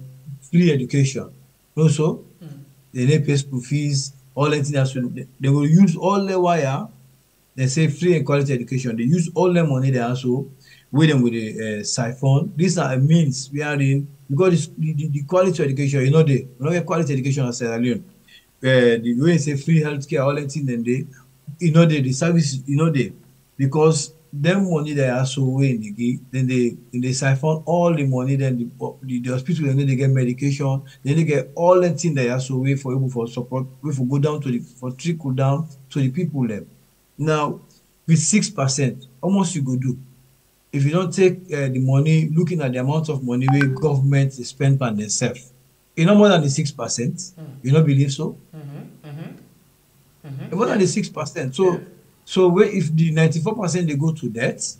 free education. Also they need pay school fees, all that things they will use all the wire, they say free and quality education, they use all the money they also with them with a siphon. These are a means we are in because the quality education, you know, we don't get quality education in Sierra Leone. The way they say free healthcare, all that thing, then they, you know, the service, you know, they because them money they are so way in the gig, then they siphon all the money, then the hospital, then they get medication, then they get all that thing they are so way for able for support, we for go down to the for trickle down to the people there. Now, with 6%, almost you go do. If you don't take the money, looking at the amount of money where government spend on themselves, you know more than the 6%. You don't believe so? More than the 6%. So, if the 94% they go to debt,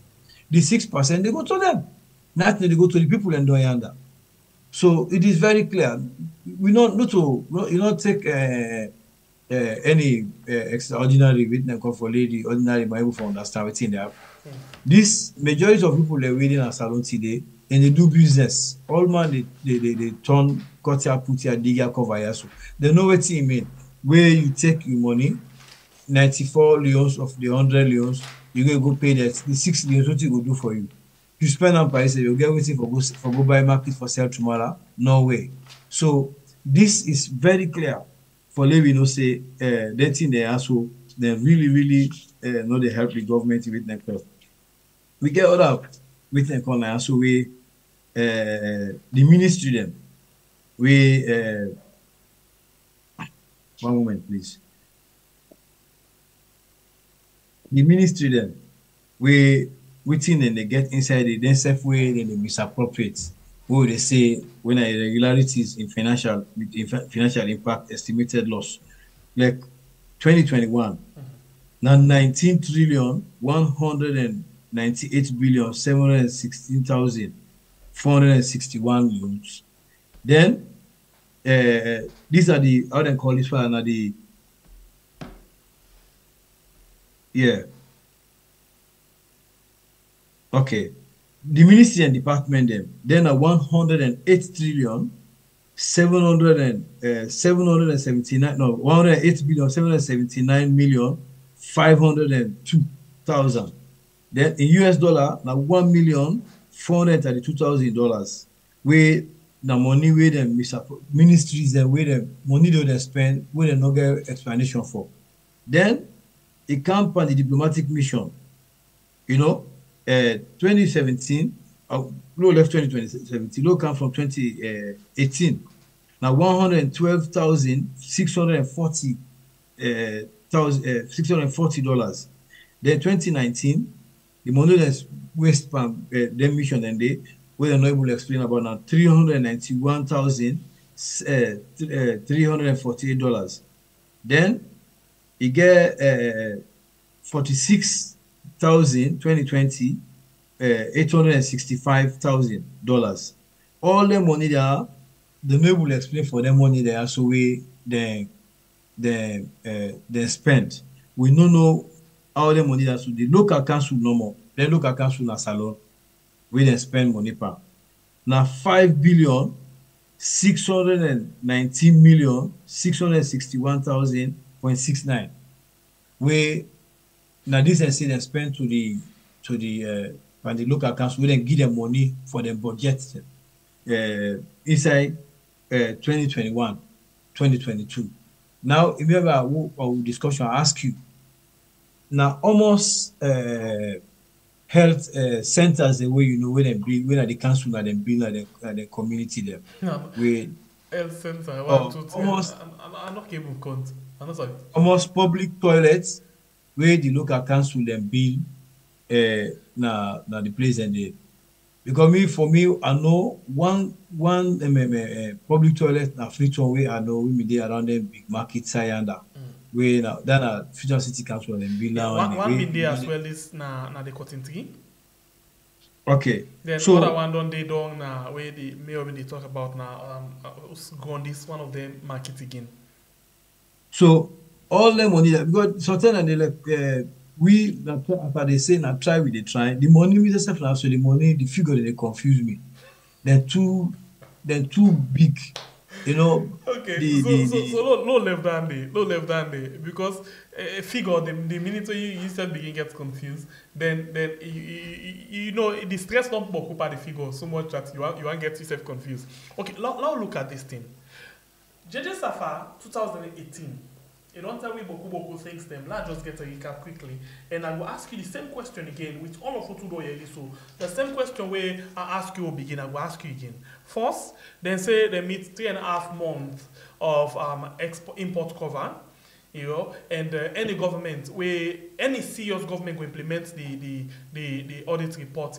the 6% they go to them. Not they go to the people and don't under. So it is very clear. We not take any extraordinary witness for lady ordinary Bible for understand within there. This majority of people they waiting at Salon today and they do business. All man they turn cut ya put ya dig ya cover ya so they know what it mean. Where you take your money, 94 leons of the 100 leons, you go pay that the 6 leons what you go do for you. You spend on Paris, you get waiting for go buy market for sale tomorrow. No way. So this is very clear. For let we know say that thing they also they really not they help the government with them. We get all up with them corner so we the ministry them we one moment please the ministry them we within and they get inside the themselves way then they misappropriate what they say when irregularities in financial impact estimated loss like 2021 now 19,198,716,461 loans. Then these are the how they call this one are the yeah okay the ministry and department then are 108,779,502,000. Then in US dollar, now $1,432,000. Where the money where them ministries and where the money they spend, where they no get explanation for. Then it come on the diplomatic mission, you know. 2017, low left 2017, low come from 2018. Now 112,640 dollars. Then 2019, the money that's West Palm them mission and they where I'm not able to explain about now $391,348. Then you get 46,000 2020 $865,000. All the money there, the neighbor will explain for the money there, so we they spent. We don't know how the money that so the local council no more. The local council na salon we then spend money per now $5,619,661,000.69 we. Now this is they spend to the local council. We then give them money for the budget inside 2021, 2022. Now remember our discussion. I ask you now almost health centers the way you know where they bring where the council and then bring the community there. No, with health center. Almost I'm not able to count. I'm not sorry. Almost public toilets. Where the local council then build na the place and the because me for me I know one public toilet na Freetown where I know we dey around them big market Sayanda where now then na Freetown City Council and build now one been there as well is na the cotton tree. Okay. Then so, other one don dey down na where the mayor been dey talk about na Gondis one of them market again. So. All the money that because sometimes they like we after they say now try with the try the money with yourself now so the money the figure they confuse me. They're too big, you know. Okay, so no left hand day, no left hand day because a figure the minute you start begin get confused then you know the stress don't occupy the figure so much that you won't get yourself confused. Okay, now look at this thing. JJ Saffa 2018. You don't tell me Boku thinks them. Let's just get a recap quickly. And I will ask you the same question again with all of you do so the same question where I ask you will begin, I will ask you again. First, then say they meet 3.5 months of import cover, you know, and any government where any serious government will implement the audit report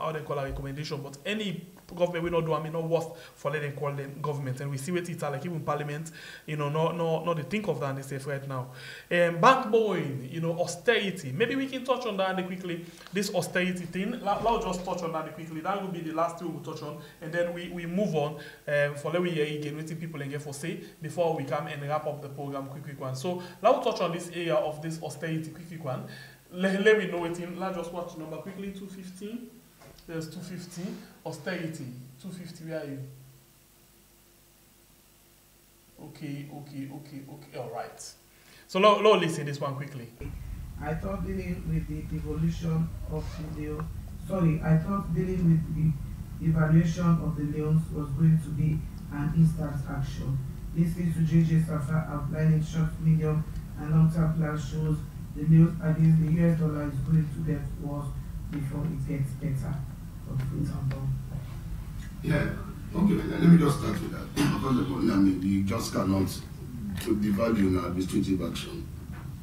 how they call a recommendation, but any government we not do I mean not worth for letting call them government and we see what it's like even parliament you know no they think of that and they say right now bank borrowing you know austerity maybe we can touch on that quickly this austerity thing let's just touch on that quickly that will be the last thing we'll touch on and then we move on for let me hear again waiting people and get for say before we come and wrap up the program quick one so let's touch on this area of this austerity quick one let me know it in let's just watch the number quickly 215 there's 250 austerity 250 where are you okay all right so let's listen this one quickly. I thought dealing with the evaluation of the loans was going to be an instant action. Listening to JJ Saffa outlining short, medium and long-term plan shows the loans against the US dollar is going to get worse before it gets better. Yeah, okay, let me just start with that. Because you just cannot the value in our administrative action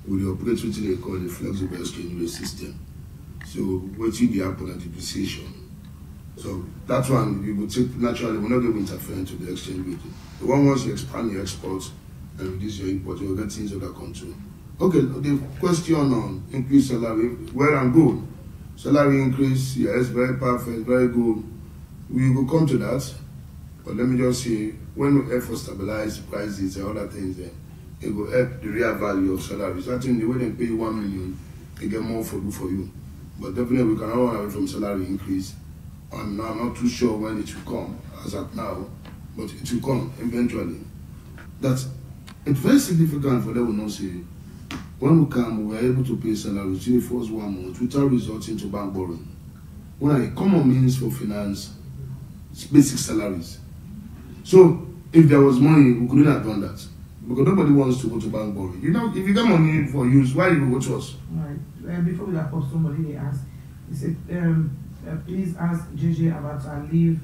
will operate within a called the flexible exchange rate system. So waiting the happen at depreciation. So that one you will take naturally we're not going to interfere into the exchange rate. The one once you expand your exports and reduce your import, you'll get things under control. Okay, the question on increased salary, where I'm going. Salary increase, yes, very perfect, very good. We will come to that, but let me just say, when we effort stabilize prices and other things, then it will help the real value of salaries. I think the way they pay 1 million, they get more for you. But definitely we cannot run away from salary increase. And I'm not too sure when it will come, as at now, but it will come eventually. That's it's very significant for them to not say, when we come, we were able to pay salaries in the first 1 month without resorting to bank borrowing. One of the common means for finance is basic salaries. So if there was money, we couldn't have done that. Because nobody wants to go to bank borrowing. You know, if you got money for use, why you go to us? Right. Before we left off, somebody they asked, they said, please ask JJ about her leave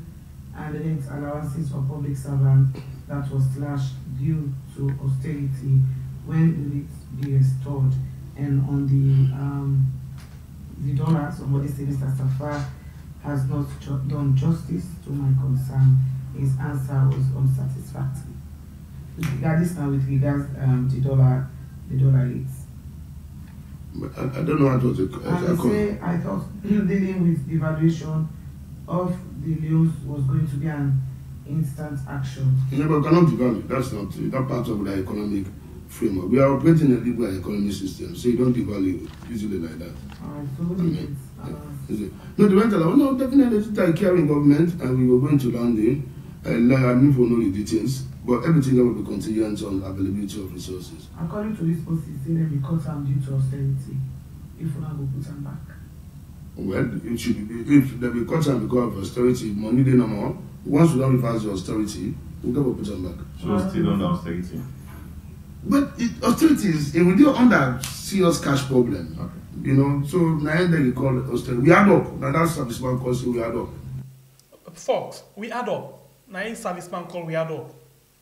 and the next allowances for public servants that was slashed due to austerity. When will it be restored? And on the dollar, somebody said Mr. Saffa has not done justice to my concern. His answer was unsatisfactory. With regards the dollar rates. I don't know what was the question. I thought dealing with devaluation of the loans was going to be an instant action. No, but cannot devalue. That's not that part of the economic framework. We are operating a liberal economic system, so you don't devalue easily like that. No, the rental, no, definitely it's a caring government, and we were going to London. I mean, for no details, but everything will be contingent on availability of resources. According to this post, it's saying we cut them due to austerity. If we not go put them back. Well, it should be, if they be cut them because of austerity, money they no more. Once we don't reverse the austerity, we'll never put them back. So we're still under austerity. But austerity is we do under serious cash problem. Okay. You know, so now they you call it austerity. We add up. Now that's service man calls we add up. Fox, we add up. Now in service man call we add up.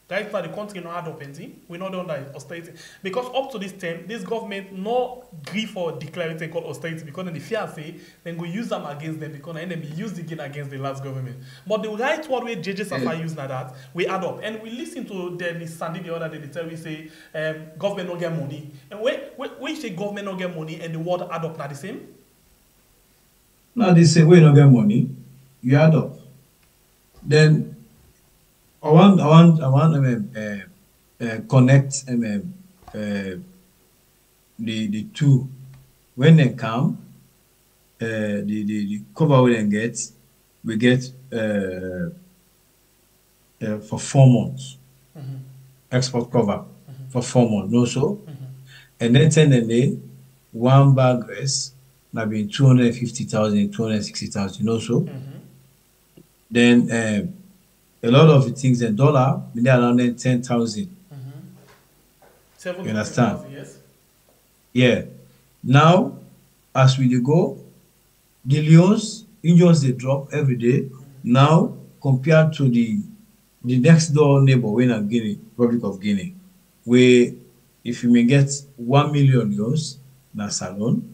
That's why the country no add up anything. We not done that austerity. Because up to this time, this government no agree for declaring thing called austerity because then the fear say then go use them against them because then they be used again against the last government. But the right word way JJ Saffa use now that we add up. And we listen to Dennis Vandi the other day, they tell we say government no get money. And when say government no get money and the word add up not the same? Now they say we no get money, you add up. Then I want connect the two. When they come, the cover we then get, for 4 months. Mm-hmm. Export cover for 4 months, no so. Mm-hmm. And then 10 days, one bag rest, maybe 250,000, 260,000, no so. Mm-hmm. Then a lot of the things in dollar, maybe around 10,000. Mm-hmm. You understand? 000, yes. Yeah. Now, as we go, the loans, injuries they drop every day. Mm-hmm. Now, compared to the next door neighbor, when I'm Guinea, Republic of Guinea, where if you may get 1 million loans in a salon,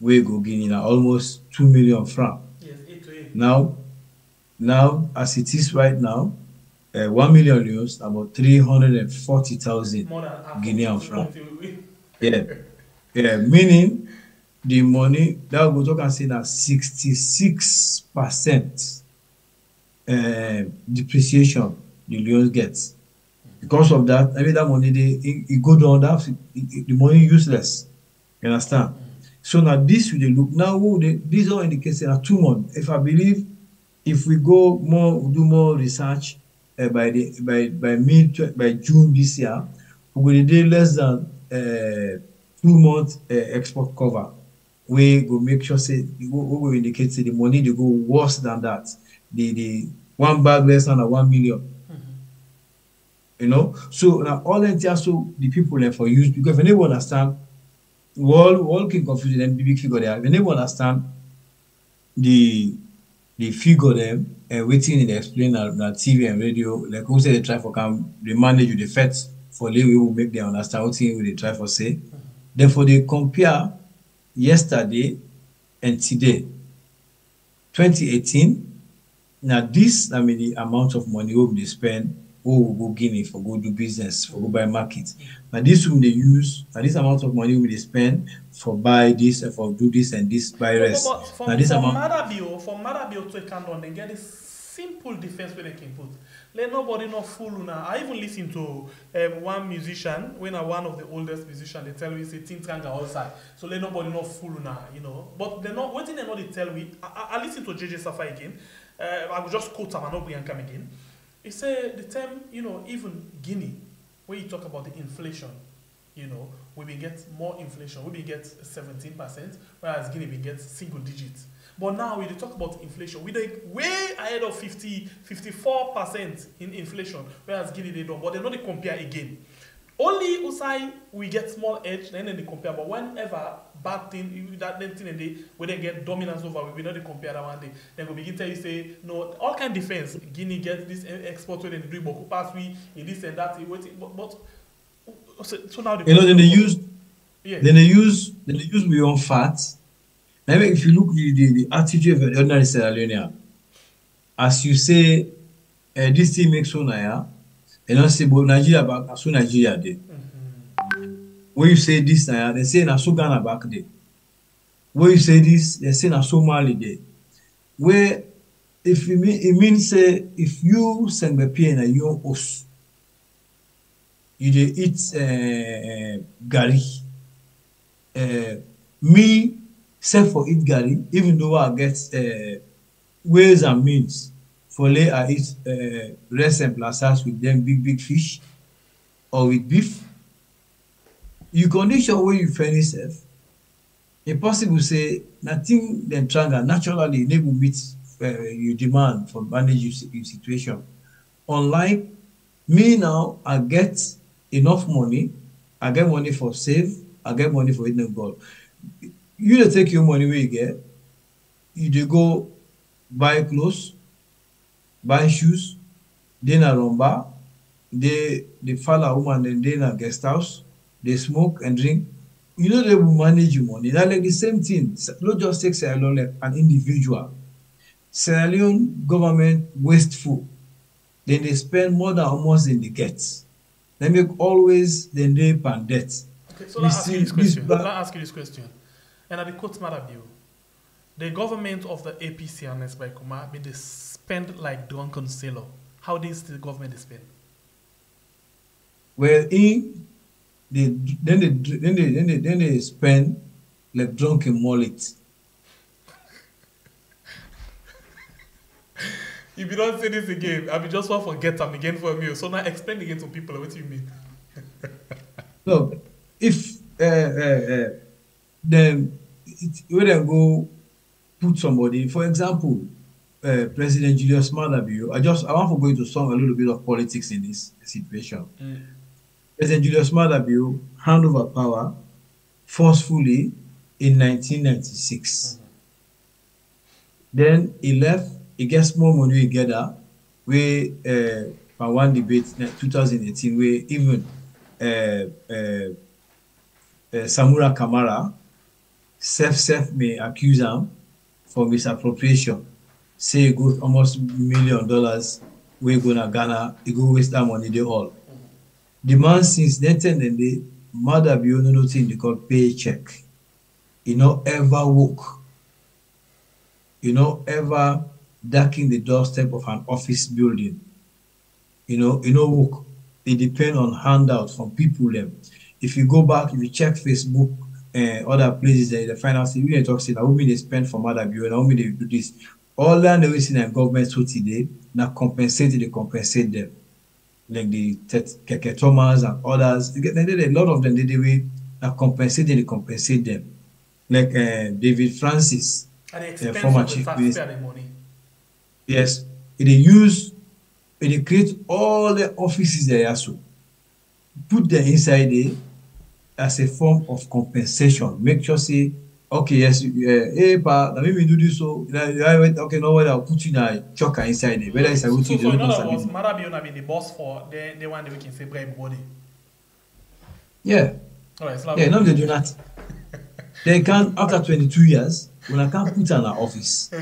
we go Guinea now almost 2 million francs. Yes, 8 to 8. Now, as it is right now, 1 million euros, about 340,000 Guinean francs. Yeah, yeah. Meaning the money that we talk and say that 66% depreciation the leons gets. Because of that, I mean that money it go down. That the money useless. You understand? So now this we look now. These are indicates that 2 months. If I believe. If we go more, do more research by June this year, we will do less than 2 months export cover. We go make sure say we will indicate say the money they go worse than that. The one bag less than 1 million. Mm-hmm. You know, so now all entire so the people there for use because if anyone understand, we all can confuse them big figure there. If anyone understand the figure them and waiting in the explain on TV and radio, like who say they try for come, they manage with the facts for they will make them understand what thing they try for say. Mm-hmm. Therefore, they compare yesterday and today, 2018. Now, this, I mean, the amount of money will they spend, will go Guinea for go do business, for go buy market. Now, this will they use, now this amount of money will they spend. For buy this, for do this and this buy rest. But for Maada Bio to a candle, they get a simple defense where they can put. Let nobody not fool una. I even listen to one musician, when I'm one of the oldest musicians, they tell me, say, think tank outside. So let nobody not fool una, you know. But they're not, what thing they know they tell me, I listen to JJ Saffa again. I will just quote Amanobri and come again. He said, the term, you know, even Guinea, when you talk about the inflation, you know, we will get more inflation. We will get 17%, whereas Guinea will get single digits. But now we talk about inflation. We are way ahead of 54% in inflation, whereas Guinea they don't. But they know they compare again. Only Usai we get small edge, then they compare. But whenever bad thing, that thing and they when they get dominance over, we know they compare that one day. Then we begin to say no, all kind of defense. Guinea gets this export when they do but pass we in this and that. But so now they then they use, yeah. Then they use we own fat. Maybe if you look at the attitude of an ordinary Sierra Leonean, as you say, this thing makes one higher, and I say, but Nigeria back, I saw Nigeria there. When you say this, they say, I saw Ghana back there. When you say this, they say, I saw Mali there. Where, if you mean, it means, say, if you send a pain and you own us, you eat gari. Me, except for it, Gary, even though I get ways and means for lay I eat breast and plazas with them big fish or with beef, you condition where you find yourself. Impossible say nothing them tranga naturally enable meet your demand for manage your situation. Unlike me now, I get enough money. I get money for save. I get money for eating gold. You don't take your money where you get, you do go buy clothes, buy shoes, then a rumba, they follow a woman and then a guest house, they smoke and drink. You know they will manage your money. That's like the same thing. Not just take Sierra Leone like an individual. Sierra Leone government wasteful. Then they spend more than almost in the get. They make always the name and debt. Okay, so let me ask you this question. And I will quote Maada Bio. The government of the APC and Ernest Bai Koroma, they spend like drunken sailor. How does the government spend? Well, then they spend like drunken mullet. If you don't say this again, I will just want to forget them again for a meal. So now explain again to people what you mean. No, if then when I go put somebody, for example, President Julius Maada Bio, I want to go into some a little bit of politics in this situation. President Julius Maada Bio hand over power forcefully in 1996. Then he left. He gets more money together. We one debate in 2018 where even Samura Kamara. Self may accuse him for misappropriation. Say he goes almost $1 million, we go to Ghana, he go waste that money, they all. The man since that time and the Maada Bio no nothing they call paycheck. He not ever work. He not ever darken the doorstep of an office building. You know, he no work. They depend on handouts from people them. If you go back, if you check Facebook, other places that the finance, we talk say that women they spend for Maada Bio and women they do this. All that they see in government so today that compensate them. Like the Keke Thomas and others. They a lot of them compensate them. Like David Francis, the former chief minister. Yes. They use they create all the offices they are so put them inside there. As a form of compensation, make sure say, okay, yes, hey, but let me do this. So, okay, no, I'll put you in a choker inside it. Whether it's a routine, so, in other words, Maada Bio have been the boss for the one that we can say, bribe body. Yeah. All right, so yeah, no, they do not. They can't, after 22 years, when I can't put an office,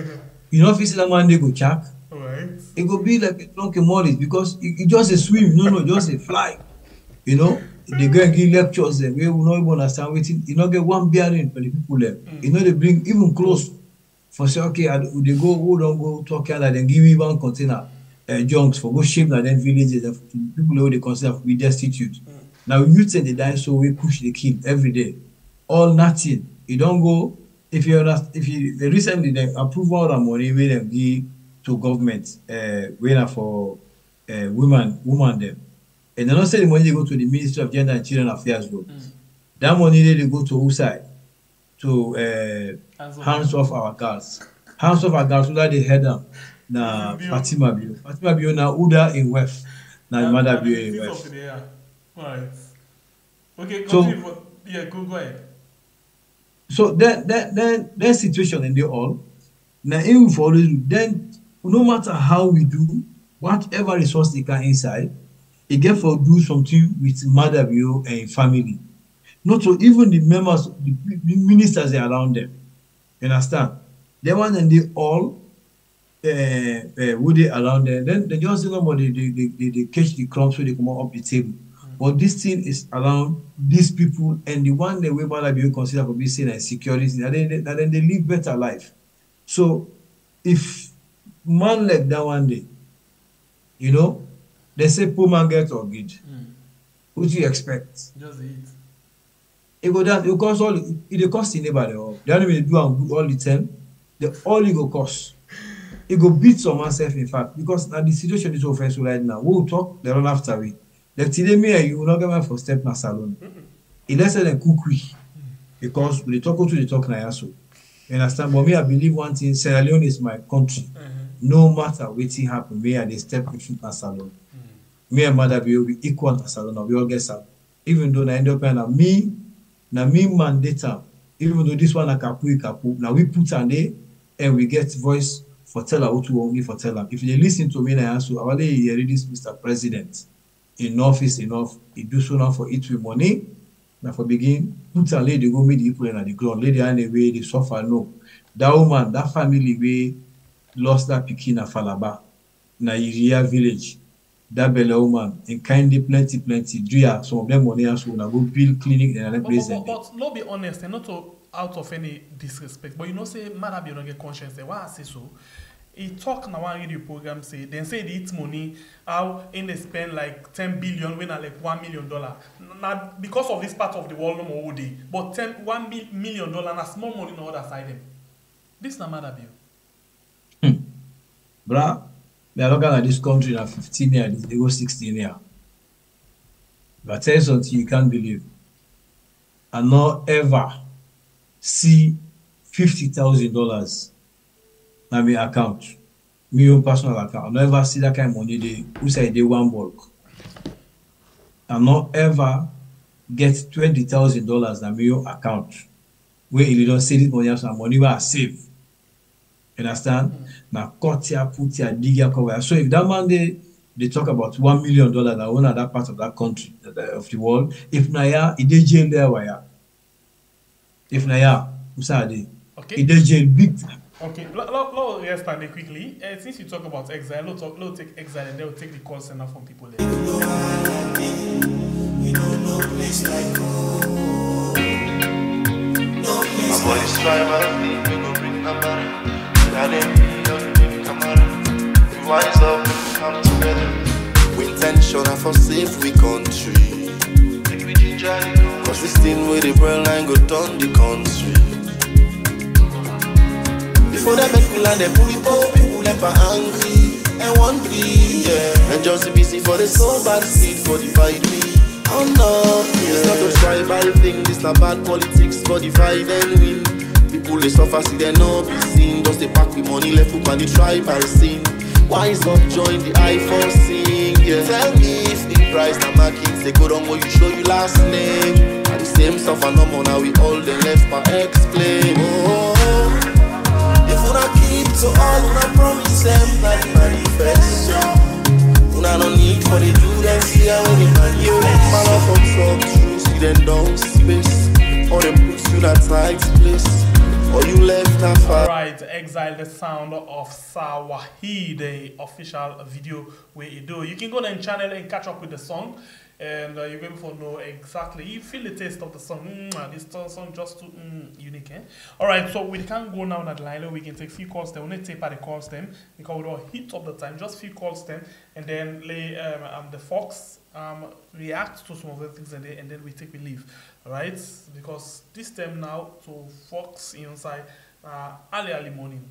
in office, that man, they go check. All right. It could be like a drunken morning because it's just a swim, just a fly, you know. They go and give lectures them. We will not even understand waiting. You know, get one bearing for the people there. You know, they bring even close for say, okay, they go, who don't go talk here, and then give me one container. junks for go shape and then villages and people who they consider to be destitute. Now youths and they die, so we push the kill every day. All nothing. You don't go if you they recently they approve all the money we them give to government whether for women them. And they don't say the money they go to the Ministry of Gender and Children Affairs though. That money they go to USAID to hands off our girls. Hands off our girls so that they head them. Na Fatima Bio. Fatima Bio na Uda in Wef. Na Maada Bio in Wef. Right. Okay, go ahead. So that situation and they all now even for then no matter how we do, whatever resource they can inside, they get for do something with Maada Bio and family. Not so even the members, the ministers are around them. You understand? They want and they all would they around them, then they just they catch the crumbs so they come up the table. But this thing is around these people, and the one that we might be considered for being seen as security, and then they live better life. So if man like that one day, you know, they say poor man gets or good. What do you expect? Just eat. It go down, it costs all it costs anybody all. They don't even do all the time. The all it go cost. It go beat someone self, in fact, because now the situation is so offensive right now. We'll talk, they run after we. The today me and you will not get my first step na salon. Unless they cook we, because we talk to the talk na yaso. You understand? But me, I believe one thing: Sierra Leone is my country. No matter what happen, me and they step with foot na salon. Me and Maada Bio will be equal na salon. We all get salon. Even though na end up na me, mandate. Even though this one na kapu. Now we put on there and we get voice. For tell her what to only for tell her. If they listen to me, I answer. I hear this, Mr. President. Enough is enough. He do so now for it with money. Now for begin, put and lady go meet the people in the ground. Lady on the way, they suffer. No, that woman, that family way lost that pikin in Falaba, Nigeria village. That bella woman and kindly plenty. Do ya some of them money also now go build clinic and another place. But let's be honest and not to. Out of any disrespect, but you know, say Maada Bio don't get conscience. They why I say so. He talk now on radio program say then say they eat money. How in they spend like 10 billion when like $1 million. Now because of this part of the world no more all day, but $1 million and a small money on the other side. This na Maada Bio. Bruh, they are looking at this country now 15 years, they go 16 years. But tell you something you can't believe. And not ever. See $50,000 na my account, my own personal account. I never see that kind of money. Who say they one bulk? I not ever get $20,000 na my own account. Where you don't see this money, as money where I save. You understand? Na cut here, put here, dig here, cover. So if that man they talk about $1 million that one at that part of that country of the world, if naya, it dey jail there wire. If Naya, Usade, okay, it jail big. Okay, let's respond quickly. Since you talk about exile, let's take exile and they'll take the call center from people there. We don't know place like we wise up, we come together. We intention for safe, we country. Cause this thing with the bread line go down the country. Before they make me land, they pull it up, people them are angry and want me, yeah. And just busy for the soul bad seed for the fight me. Oh no, yeah. It's not a tribal thing, this not bad politics for the fight and win. People they suffer, see they no be seen. Just they pack with money left hook and the tribal scene. Wise up, join the iPhone scene, yeah. Tell me if the price na market, they go down what you show you last name. And the same stuff and normal now we all then left my explain. Oh, if we not keep to all, we not promise them that the manifest. We not no need for the do them see how they manifest. Man off on some truth, see them down space. Or them puts you that tight place. Or you left and far. Alright, exile the sound of Sawahi, the official video where you do. You can go and channel and catch up with the song. and you're going for no, exactly. You feel the taste of the song. This song just too unique. Eh? All right, so we can go now and we can take few calls. They only take the calls them because we don't hit up the time. Just few calls them, and then the Fox react to some of the things, and then we leave. All right, because this time now to Fox inside. Early morning,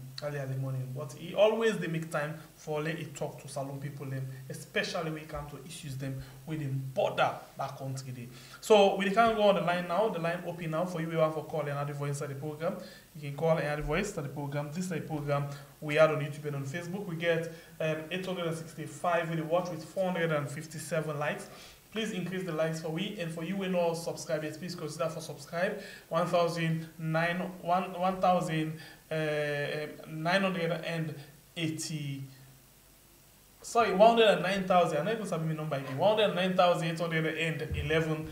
but he always they make time for let it talk to Salon people them, especially when it comes to issues them with the border that country day. So we can go on the line now. The line open now for you. We have for call and add a voice at the program. You can call and add a voice at the program. This is a program we had on YouTube and on Facebook. We get 865 with the watch with 457 likes. Please increase the likes for we, and for you we know subscribers, please consider for subscribe 1,980. Sorry, 109,000. I'm not even submitting number again. 109,811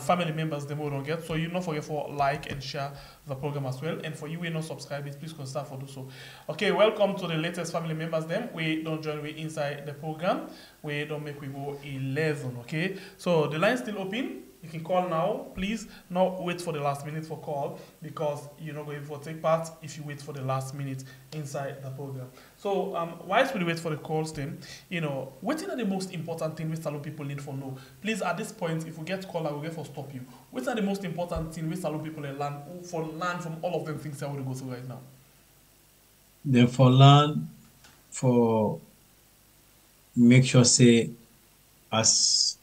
family members they will not get. So you don't forget for like and share the program as well. And for you we know subscribers, please consider for do so. Okay, welcome to the latest family members. Them we don't join we inside the program. We don't make we go 11. Okay, so the line still open. You can call now, please. Not wait for the last minute for call because you're not going to take part if you wait for the last minute inside the program. So, whilst we wait for the calls, then, you know, what are the most important thing which Salon people need for know? Please, at this point, if we get call, I will get for stop you. What are the most important thing which Salon people learn from all of them things I want to go through right now? They for learn for make sure say as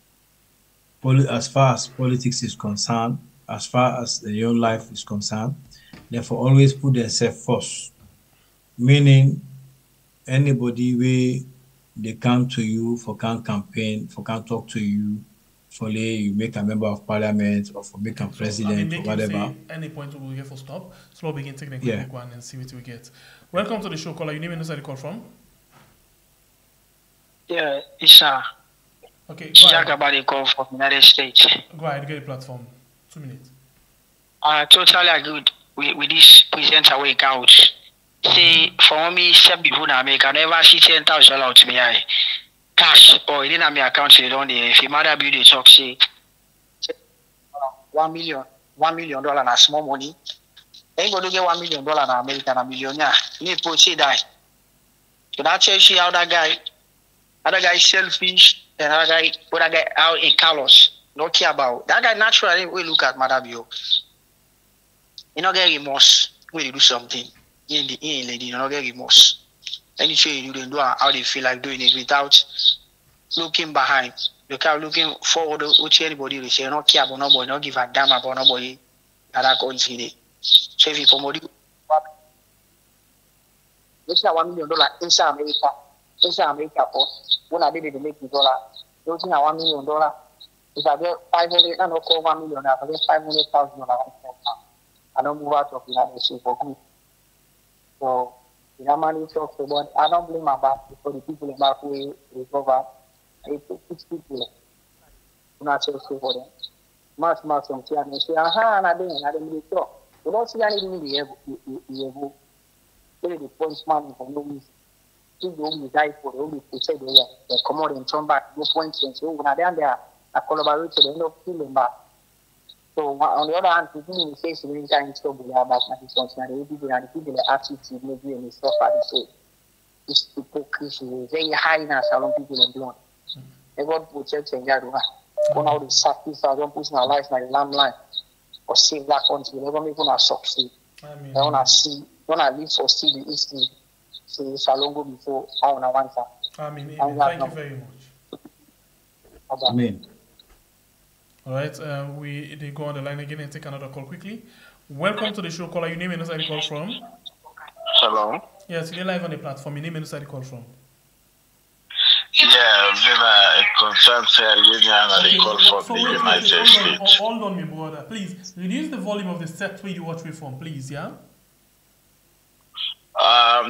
far as politics is concerned, as far as your life is concerned, therefore always put themselves first. Meaning, anybody where they come to you for can campaign, for can talk to you, for lay you make a member of parliament or for make a president or whatever. Any point we'll get for stop. So we can take the quick one and see what we get. Welcome to the show, caller. You name and where you call from? Yeah, Isha. Okay, Jacob Jusu from United States. Go ahead, get the platform. 2 minutes. I totally agree with this presenter wake out. Say, for me, some people in America never see $10,000 to me. Cash or in my account, they don't. If your mother build a talk, say, $1 million and a small money. Ain't going to get $1 million in America and a millionaire. You put say that. So that tells you how that guy. Other guy selfish, and other guy out in Carlos, not care about that guy. Naturally, we look at Maada Bio. You not get remorse when you do something. In the end, lady, you not get remorse. Anything you do, how they feel like doing it without looking behind. You can't looking forward to anybody. They say not care about nobody, not give a damn about nobody. That country there. So if you promote, let's say $1 million inside America. Inside America, for when I did it, make the dollar. Those in $1 million, if I get 500, I don't call $1 million. If I get $500,000, I don't move out of the United States for good. So the money talks about. I don't blame about for the people in back who recover. It's people. Not so for them. Much from China. They say, aha, I didn't really talk. You don't see anything in the able. They the punch money for no reason. If they die for the only to say they come out and turn back, no points and so when I down there, I collaborate to the end of killing back. So on the other hand, the people in the face when time is trouble about the people and the people attitude maybe and stuff like this. It's hypocrisy, very high in Salon people and blonde. They got protect and yard one out the sacrifice, don't push my life like lamb line or save that country. They don't even succeed. They wanna see wanna live for see the East. So Salon go before I want to answer. Amen. Thank you very much. Amen. All right, they go on the line again and take another call quickly. Welcome to the show, caller. Your name and where you call from? Hello. Yes, you're live on the platform. Your name and where you call from? Yeah, United States. Hold on, my brother. Please reduce the volume of the set where you watch me from, please. Yeah.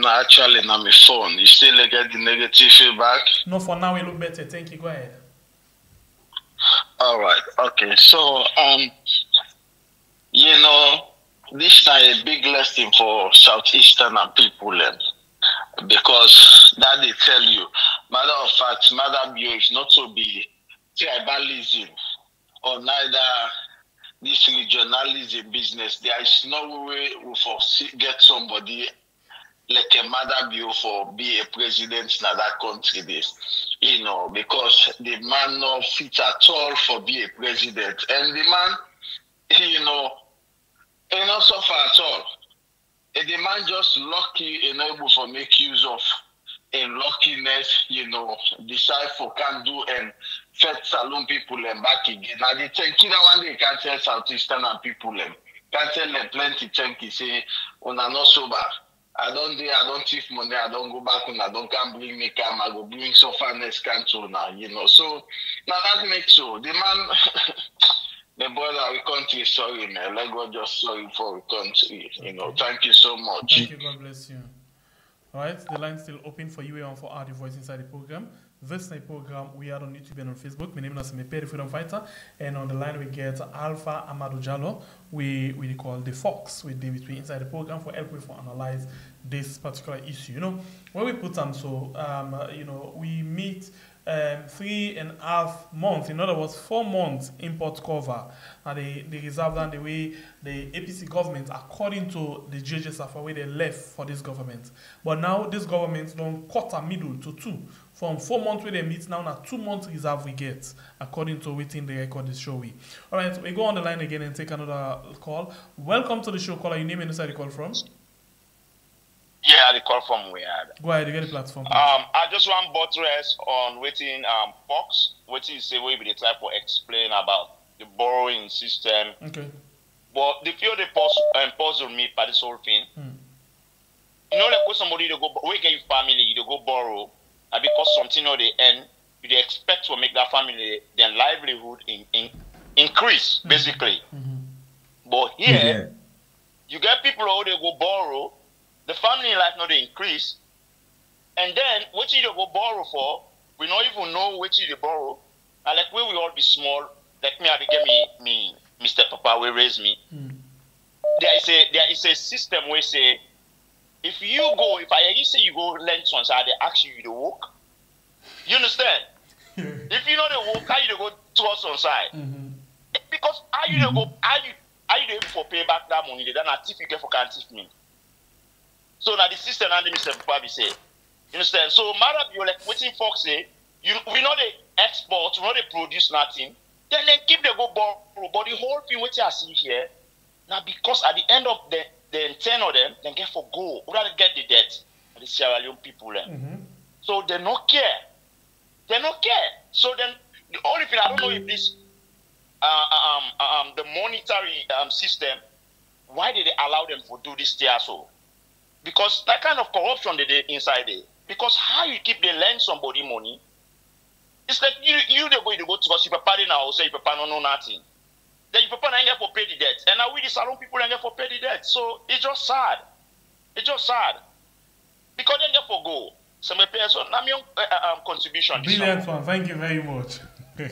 Actually, on my phone. You still get the negative feedback? No, for now, it look better. Thank you. Go ahead. All right. Okay. So, you know, this is a big lesson for Southeastern people, because that they tell you, matter of fact, Maada Bio is not to be tribalism or neither this regionalism business. There is no way we get somebody like a Maada Bio for be a president in that country, this, you know, because the man not fit at all for be a president. And the man, you know, he not suffer at all. And the man just lucky and able for make use of a luckiness, you know, decide for can do and fed saloon people and back again. Now they think, you know, one day can't tell Southeastern and people them. Can't tell them plenty think he say, on are not sober. I don't thief money, I don't go back on, I don't come bring me come, I go bring so far next canto now, you know. So now that makes so the man the brother we country, sorry man, let God just sorry for the country, you know. Thank you so much. Thank you, God bless you. All right, the line's still open for you and for our voice inside the program. This night program we are on YouTube and on Facebook. My name is Asime Perry, Freedom Fighter, and on the line we get Alpha Amadou Jallo. We call the Fox. We deal with inside the program for help with analyze this particular issue. You know, when we put them so, you know, we meet 3.5 months. In other words, 4 months import cover. And they reserve that the way the APC government, according to the judges, are where they left for this government. But now this government don't cut a middle to two. From 4 months where they meet now, now 2 months reserve we get, according to within the record is show we. All right, we go on the line again and take another call. Welcome to the show, caller. Your name and where you call from? Yeah, the call from Wi Yard. Go ahead, you get the platform. I just want buttress on waiting Fox, waiting say we be the type for explain about the borrowing system. Okay. But the few they puzzle me by this whole thing. You know, like somebody to go we get your family, you go borrow, and because something you know, they end, you they expect to make that family their livelihood increase, basically. But here you get people who they go borrow. The family life not increase, and then what you go borrow for, we don't even know what you borrow. And like we all be small, like me, I be get me Mr. Papa will raise me. There is a system where say, if you go, if I say you go lend some, so they ask you to work. You understand? If you know the work, how you go towards on side? Because how you go, how you able for pay back that money? They don't have you get for can't teach me. So now the system and the Mr. Bobby say, you understand? So Maada Bio like waiting Fox say, we know they export, we know they produce nothing. Then they keep the go borrow. But the whole thing which I see here, now because at the end of the 10 of them, they get for go, rather get the debt of the Sierra Leone people. So they don't care. They don't care. So then the only thing I don't know if this the monetary system, why did they allow them to do this there so? Because that kind of corruption they did inside there. Because how you keep they lend somebody money, it's like you they going to go to because your papa now say your papa don't know nothing. Then your papa ain't get for pay the debt. And now we the salon people ain't get for pay the debt. So it's just sad. It's just sad. Because they get for go. So my person, I'm your contribution. Brilliant one. Thank you very much. You're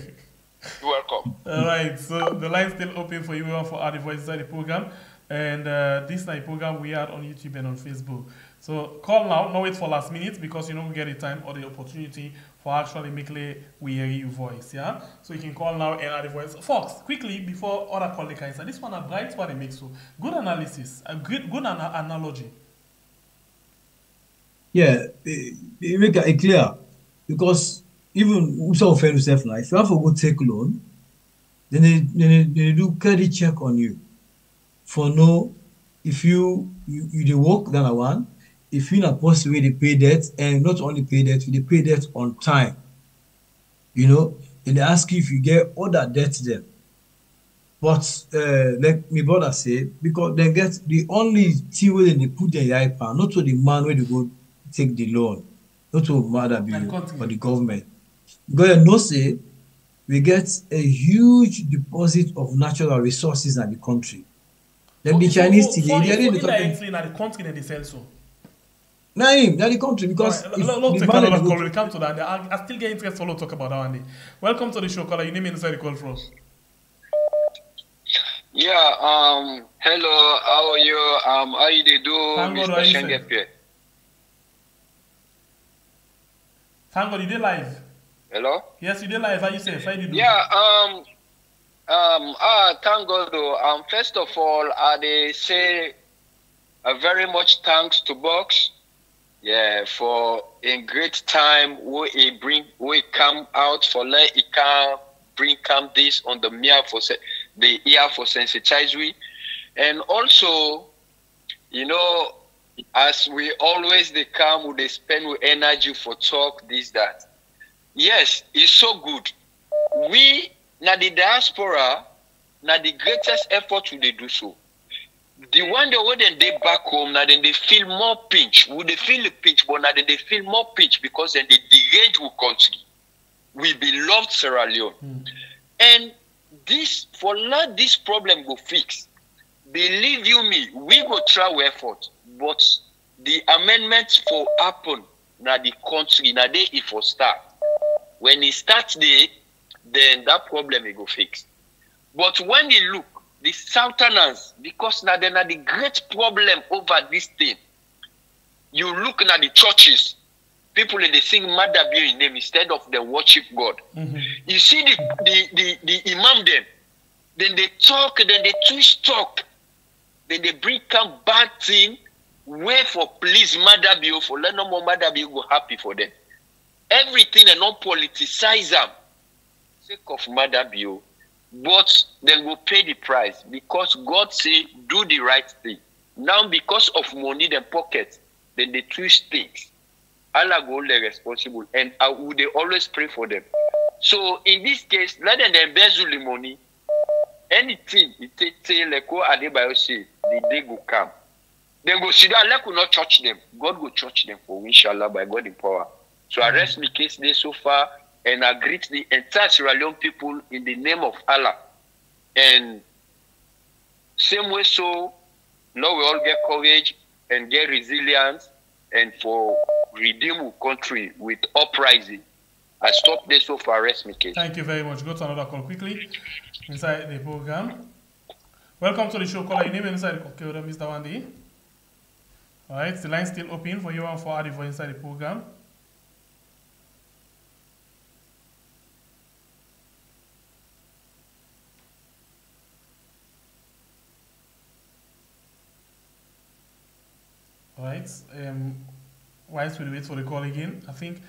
welcome. All right. So the line's still open for you for other voices of the program. And this night program we are on YouTube and on Facebook. So call now, no wait for last minute because you don't get the time or the opportunity for actually making we hear your voice. Yeah, so you can call now and add the voice. Fox, quickly before other colleagues answer. This one a bright what they make so good analysis, a good analogy. Yeah, it make it clear because even some fair yourself now. If you have a good take loan, then they do credit check on you. For no, if you the work than I want, if you're not possible they pay debt and not only pay debt, they pay debt on time. You know, and they ask you if you get all that debt there. But like my brother said, because they get the only thing where they put their iPad, not to the man where they go take the loan, not to Maada Bio or the government. Because they know say we get a huge deposit of natural resources in the country. Like okay, the Chinese so today, they are in the country that they sell so. No, they are the country because right, we come to that. I still get interest for talk about that one day. Welcome to the show, caller. Your name and the call from. Yeah. Hello. How are you? How you they do, Mr. Shengepie? Thank God you did live. Hello? Yes, you did live. How you say? How you do? Yeah, thank God though. First of all, I say very much thanks to Box, yeah, for in great time we come out for let it can bring come this on the mere for the ear for sensitize we. And also, you know, as we always they come with they spend with energy for talk, this, that. Yes, it's so good. We now the diaspora now the greatest effort to they do so. The one day when they back home now then they feel more pinch. Would they feel the pinch, but now then they feel more pinch because then the range will continue. We beloved Sierra Leone. Mm. And this for now this problem go fix. Believe you me, we go try our effort, but the amendments for happen now the country now they if for start. When it starts there, then that problem will go fixed. But when you look, the southerners, because now they are the great problem over this thing. You look at the churches, people they sing Maada Bio in name instead of they worship God. Mm-hmm. You see the imam them. Then they talk, then they twist talk, then they bring come bad thing. Where for please Maada Bio for let no more Maada Bio go happy for them. Everything and not politicize them. Sake of Maada Bio, but they will pay the price because God say do the right thing. Now because of money them pocket, then they twist things. Allah go they responsible, and I would they always pray for them. So in this case, let them embezzle the money. Anything it take like what Adebayo say, the day go come. Then go see that Allah could not touch them. God will touch them for inshallah by God in power. So I rest my case there so far, and I greet the entire Sierra Leone people in the name of Allah. And same way so now we all get courage and get resilience and for redeem our country with uprising. I stop there so far, rest my case. Thank you very much. Go to another call quickly. Inside the program. Welcome to the show. Caller, your name inside. Okay, Mr. Vandi. All right, the line's still open for you and for Adi for inside the program. All right. Whilst we wait for the call again, I think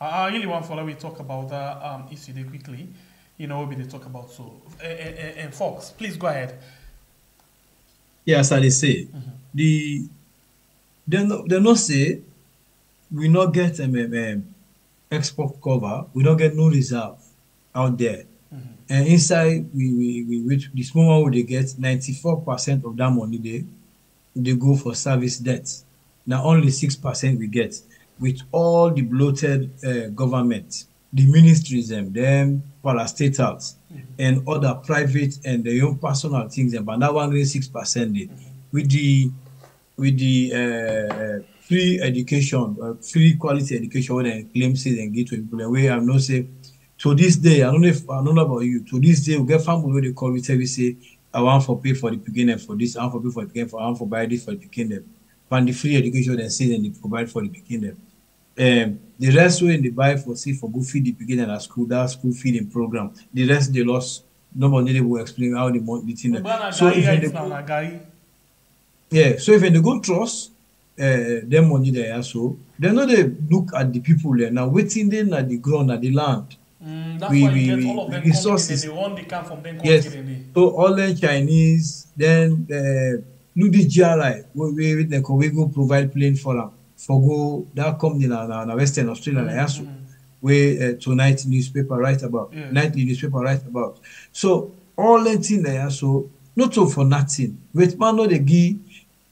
I really want to follow. We talk about that issue there quickly. You know, we talk about so. And Fox, please go ahead. Yes, as I say, they not say we not get export cover. We don't get no reserve out there, and inside we reach this moment where they get 94% of that money they go for service debt. Now only 6% we get with all the bloated government. The ministries and them, parastatals, and other private and their own personal things, but now only 6%. With the free education, free quality education, and claims and get to people way I'm not say to this day. I don't know about you. To this day, we get family where they call we tell we say I want for pay for the beginner for this, I want for pay for the beginner for I want for buy this for the beginner. And the free education and say and they provide for the beginner. The rest when they buy for see for go feed the beginner at school, that school feeding program. The rest they lost. Nobody will explain how they want the thing. So if they go trust them money they are so they know they look at the people there now waiting then at the ground at the land. That's why you get all of them resources. They want the come from them. Yes. So all the Chinese then look the GRI we go provide plane for them. For go that company in Western Australia, where tonight newspaper write about, nightly newspaper write about. So all that thing there, so not all for nothing. Whitman no they give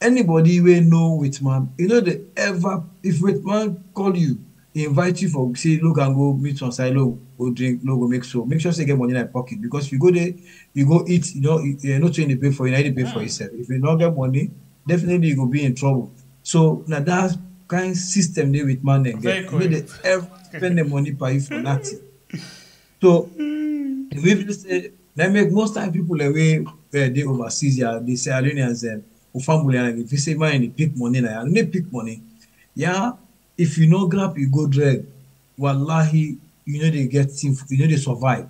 anybody we know Whitman. You know they ever if Whitman call you, he invite you for say look and go meet on side, look go drink, look go make so make sure they get money in their pocket because if you go there, you go eat. You know you're not trying to pay for you, you pay for yourself. If you don't get money, definitely you will be in trouble. So now that's kind of system they with money and get they ever spend the money pay for nothing. So we say they make most time people away they overseas the Sierra Leoneans and family and if you say man you pick money now and they pick money. Yeah, if you no grab you go drag. Wallahi you know they get things, you know they survive.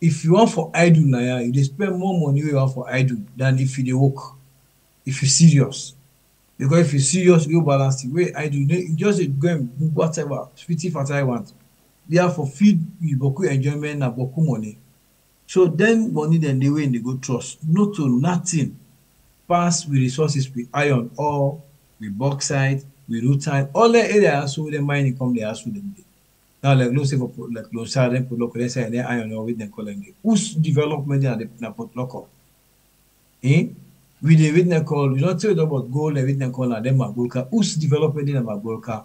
If you want for idle, you they spend more money you want for idle than if you they work. If you're serious. Because if you're serious, you balance it. Wait, I do you just go and do whatever, fit what I want. They are for feed with beaucoup enjoyment and beaucoup money. So then money then they way in the good trust. Not to nothing. Pass with resources with iron ore, with bauxite, with rutile, all the areas so the mining come there so them. Now like no say for like no certain for local and iron ore with them calling who's development and the port local. Eh? We the witness call, we don't tell you about gold and witness call and then Magulka. Who's developing in Magulka?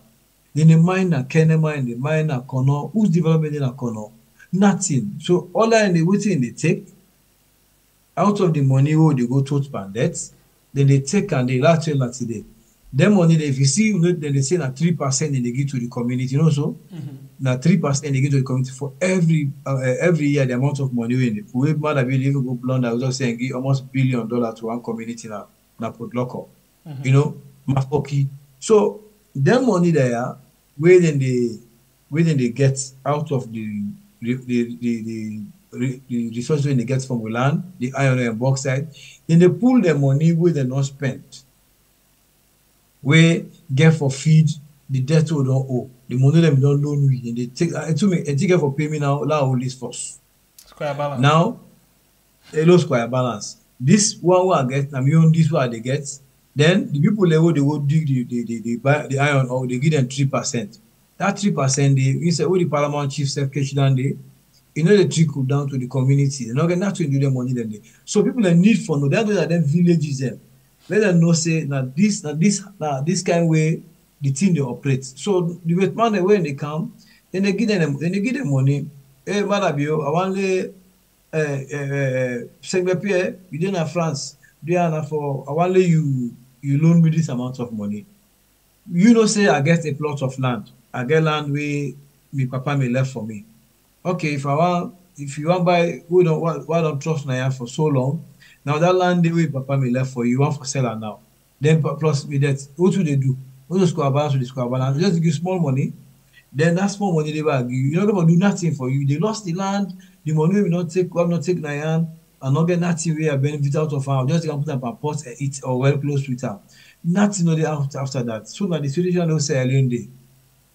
In the mine and Kenema, in the mine and Connor, who's developing in a Connor? Nothing. So all that in the waiting they take out of the money where they go towards bandits, then they take and they laugh till today. Then money they if you see you know, then they say that 3% they give to the community, you know so? Now 3% they give to the community for every year the amount of money we need. We Maada Bio even go blunder, I was just saying give almost $1 billion to one community now, na Port Local. You know, Mafoki. So them money there, where then they get out of the resources they get from the land, the iron and bauxite, then they pull the money where they not spent. Where get for feed the debt we don't owe. The money them don't loan we and they take it for payment now allow this force. Square balance. Now a low square balance. This one will get I mean this one they get. Then the people level they will dig the iron or they give them 3%. That 3% they say, oh the Parliament Chief Self Catch down there, you know the trickle down to the community. They're not going to do their money then. So people that need for no that those are them villages them. Let them know say that this kind of way the team they operate. So the wet man when they come, then they give them money. Hey Maada Bio, I want the Saint-Pierre, you didn't have France, they are for I want you loan me this amount of money. You know say I get a plot of land. I get land where my papa may left for me. Okay, if you want buy why don't trust Naya for so long. Now that land the way Papa may left for you want for seller now. Then plus with that, what do they do? What do square balance with the square balance? They just give small money. Then that small money they will give you. You're not gonna do nothing for you. They lost the land, the money will not take Nayan and not get nothing where a benefit out of her. Just gonna put up a pot and eat or well close with her. Nothing no day after that. So now the situation will say alone day.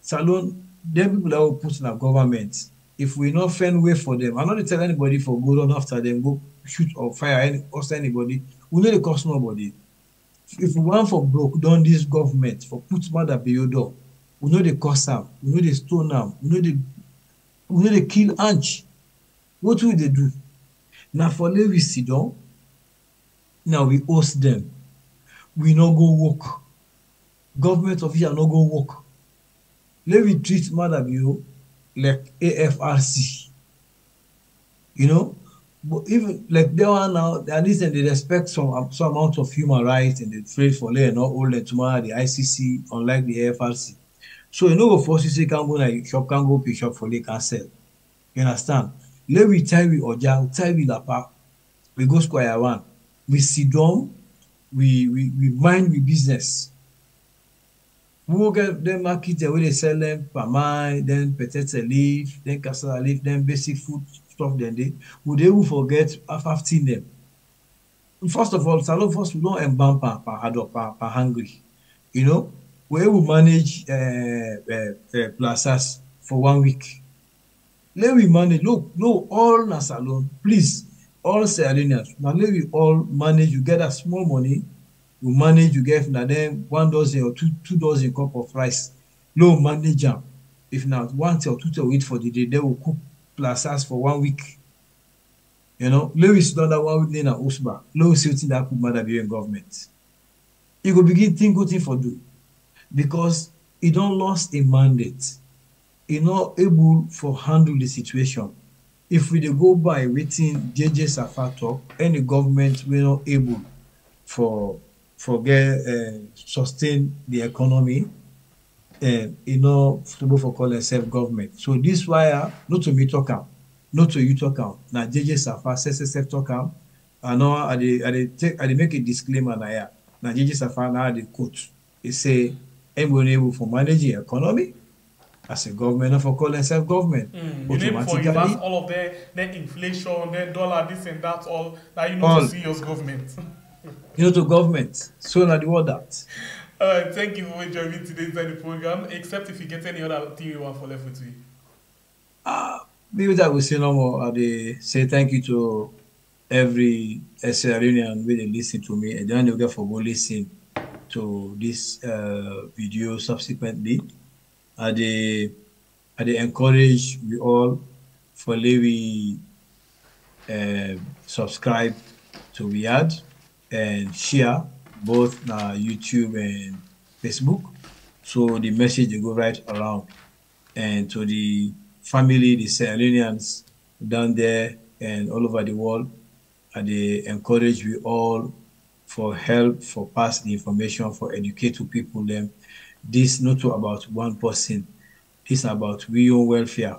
Salon, them people that will put in our government. If we not find way for them, I'm not tell anybody for go run after them, go shoot or fire anybody. We know they cost nobody. If we want for broke down this government for put Maada Bio door, we know they cost them, we know they stone them, we know they kill Anch. What will they do? Now for them we sit down. Now we host them. We not go work. Government of here not go work. Let we treat Maada Bio like AFRC, you know, but even like they are now, at least they respect some amount of human rights and they trade for lay and not all that tomorrow the ICC, unlike the AFRC. So you know, go force you say can't go like shop, can't go pick shop for lay can sell. You understand? Let we tie with Oja, tie with Lapa, we go square one, we sit down, we mind with business. We will get them market where they sell them pamai, then potato leaf, then cassava leaf, then basic food stuff. Then they will forget 15 them. First of all, salon first we don't embalm per hungry. You know, we will manage plazas for 1 week. Let we manage. Look, all na salon, please, all Sierranians. Now let we all manage. You get a small money. We manage, you get now them 1 dozen or two dozen cup of rice. No manager. If not 1 or 2 eat for the day, they will cook plazas for 1 week. You know, Lewis done that 1 week now Usba. Lewis sitting that could Maada Bio in government. He go begin think good thing for do. Because he don't lost a mandate. He not able for handle the situation. If we go by waiting JJ Saffa talk, any government we not able sustain the economy, for call itself government. So this wire, not to me talk out, not to you talk out. Now JJ Saffa, SSF talk out, and now I make a disclaimer now. Now JJ Saffa now the quote. He say, "Anybody able for managing economy, as a government, and for calling itself government. Automatically, you have all of their inflation, their dollar, this and that, all that you know all, to see as government. You know to government. So now the word that. All right, thank you for joining me today inside the program. Except if you get any other thing you want for left with me. Maybe that will say no more. They say thank you to every Sierra Leonean where they listen to me, and then they'll get for go listen to this video subsequently. They encourage we all for we subscribe to Wi Yard and share both YouTube and Facebook, so the message they go right around and to the family, the Sierra Leoneans down there and all over the world. And they encourage we all for help, for pass the information, for educate to people them. This not about one person. This about we own welfare.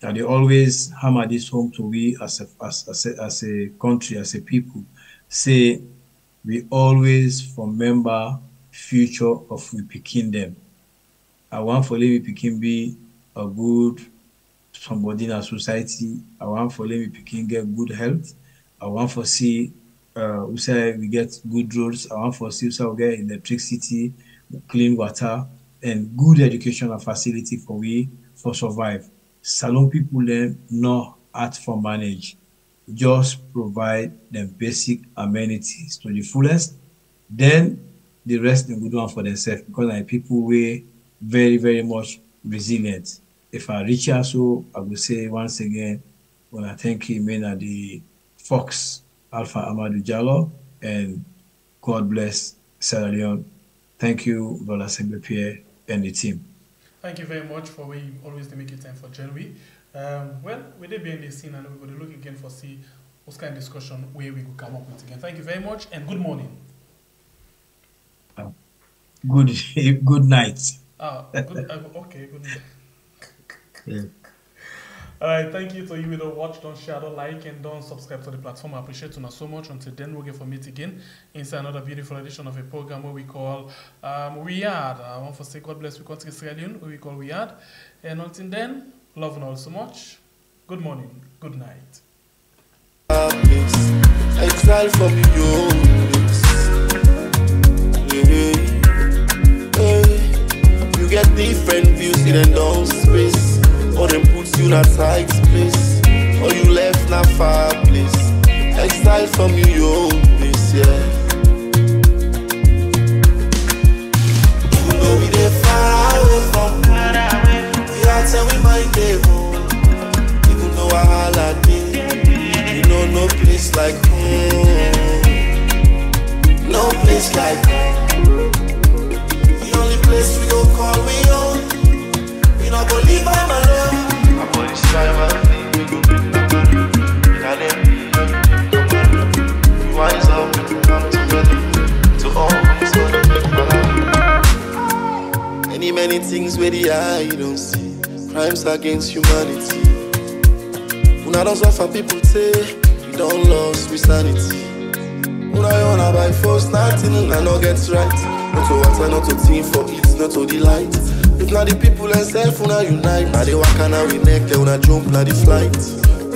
And they always hammer this home to we as a country, as a people. Say we always remember future of we picking them. I want for we picking be a good somebody in our society. I want for we picking get good health. I want for see we say we get good roads. I want for see we get electricity, clean water, and good educational facility for we for survive. Salon people then know how for manage. Just provide them basic amenities to the fullest. Then the rest they good one for themselves because I people were very, very much resilient. If I reach out, so I will say once again when I thank him in the Fox, Alpha Amadou Jallo, and God bless Sierra Leone. Thank you, Brother Asime Perry and the team. Thank you very much for we always make it time for Jerry. Well, with it being the scene, and we're going to look again for see what's kind of discussion where we could come up with again. Thank you very much and good morning. Good night. Okay, good night. Yeah. All right, thank you to you who don't watch, don't share, don't like, and don't subscribe to the platform. I appreciate you so much. Until then, we'll get for meet again inside another beautiful edition of a program where we call Wi Yard. I want to say God bless we country Sierra Leone, where we call Wi Yard. And until then, love you all so much. Good morning, good night. Exile from your place. You get different views in a known space. Or them puts you in a tight place, or you left in a far place. Exile from you, your own place, yeah. You know we dey far away from home. We are tell we might dey home. Even though I holla dey, you know no place like home. No place like home. The only place we go call we home. I go live by my love. My body cyber. I didn't be wise up and come together to all these other. Many things where the eye you don't see. Crimes against humanity. Una don't suffer people say you don't lose with sanity. Una yona by force nothing and not gets right. Not to water, not to team for it, not to delight. If not the people and self una unite, now they walk and now we neck, they wanna jump now the flight.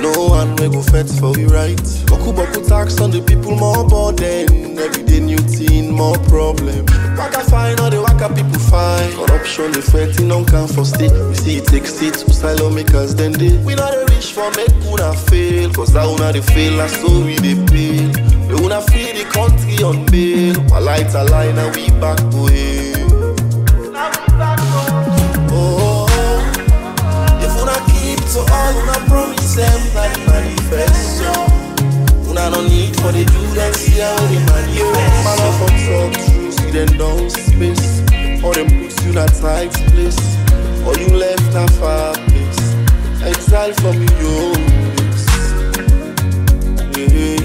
No one will go fet for we right. Boku tax on the people more burden. Everyday new thing, more problem. Waka fine, all the waka people fine. Corruption, the fighting don't come for state. We see it takes it to asylum makers then they. We not the rich for make una fail, cause that una they fail and so we they fail. We wanna free the country on bail. My lights are lying and we back to hell. So all una promise them that manifest. Una no need for the do that see how they manifest. Man of up talk true, see them down space. Or them puts you in a tight place. Or you left a far place. Exile from your own place. Hey,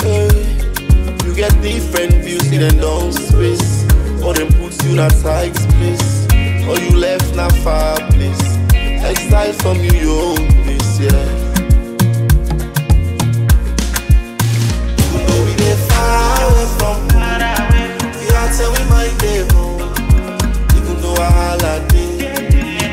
hey. You get different views in them down space. Or them puts you in a tight place. Or you left a far place. Exile from you, your own place, yeah. You know we dey far away from home. We are tell we might dey home. Even though I holla dey, you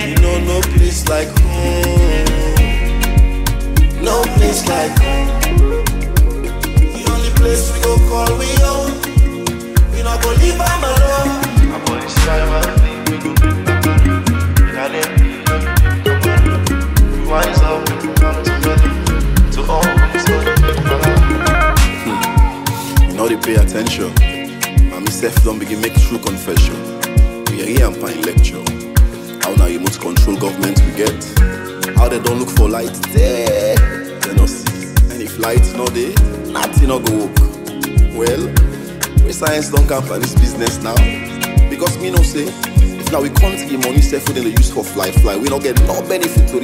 Pay attention, and myself don't begin make true confession. We are here and find lecture. How now remote control government we get? How they don't look for light there? They no see. And if light's not there, nothing no go up. Well, we science don't come for this business now, because me no say. If now we can't get money, self we they use for fly. We don't get no benefit to this.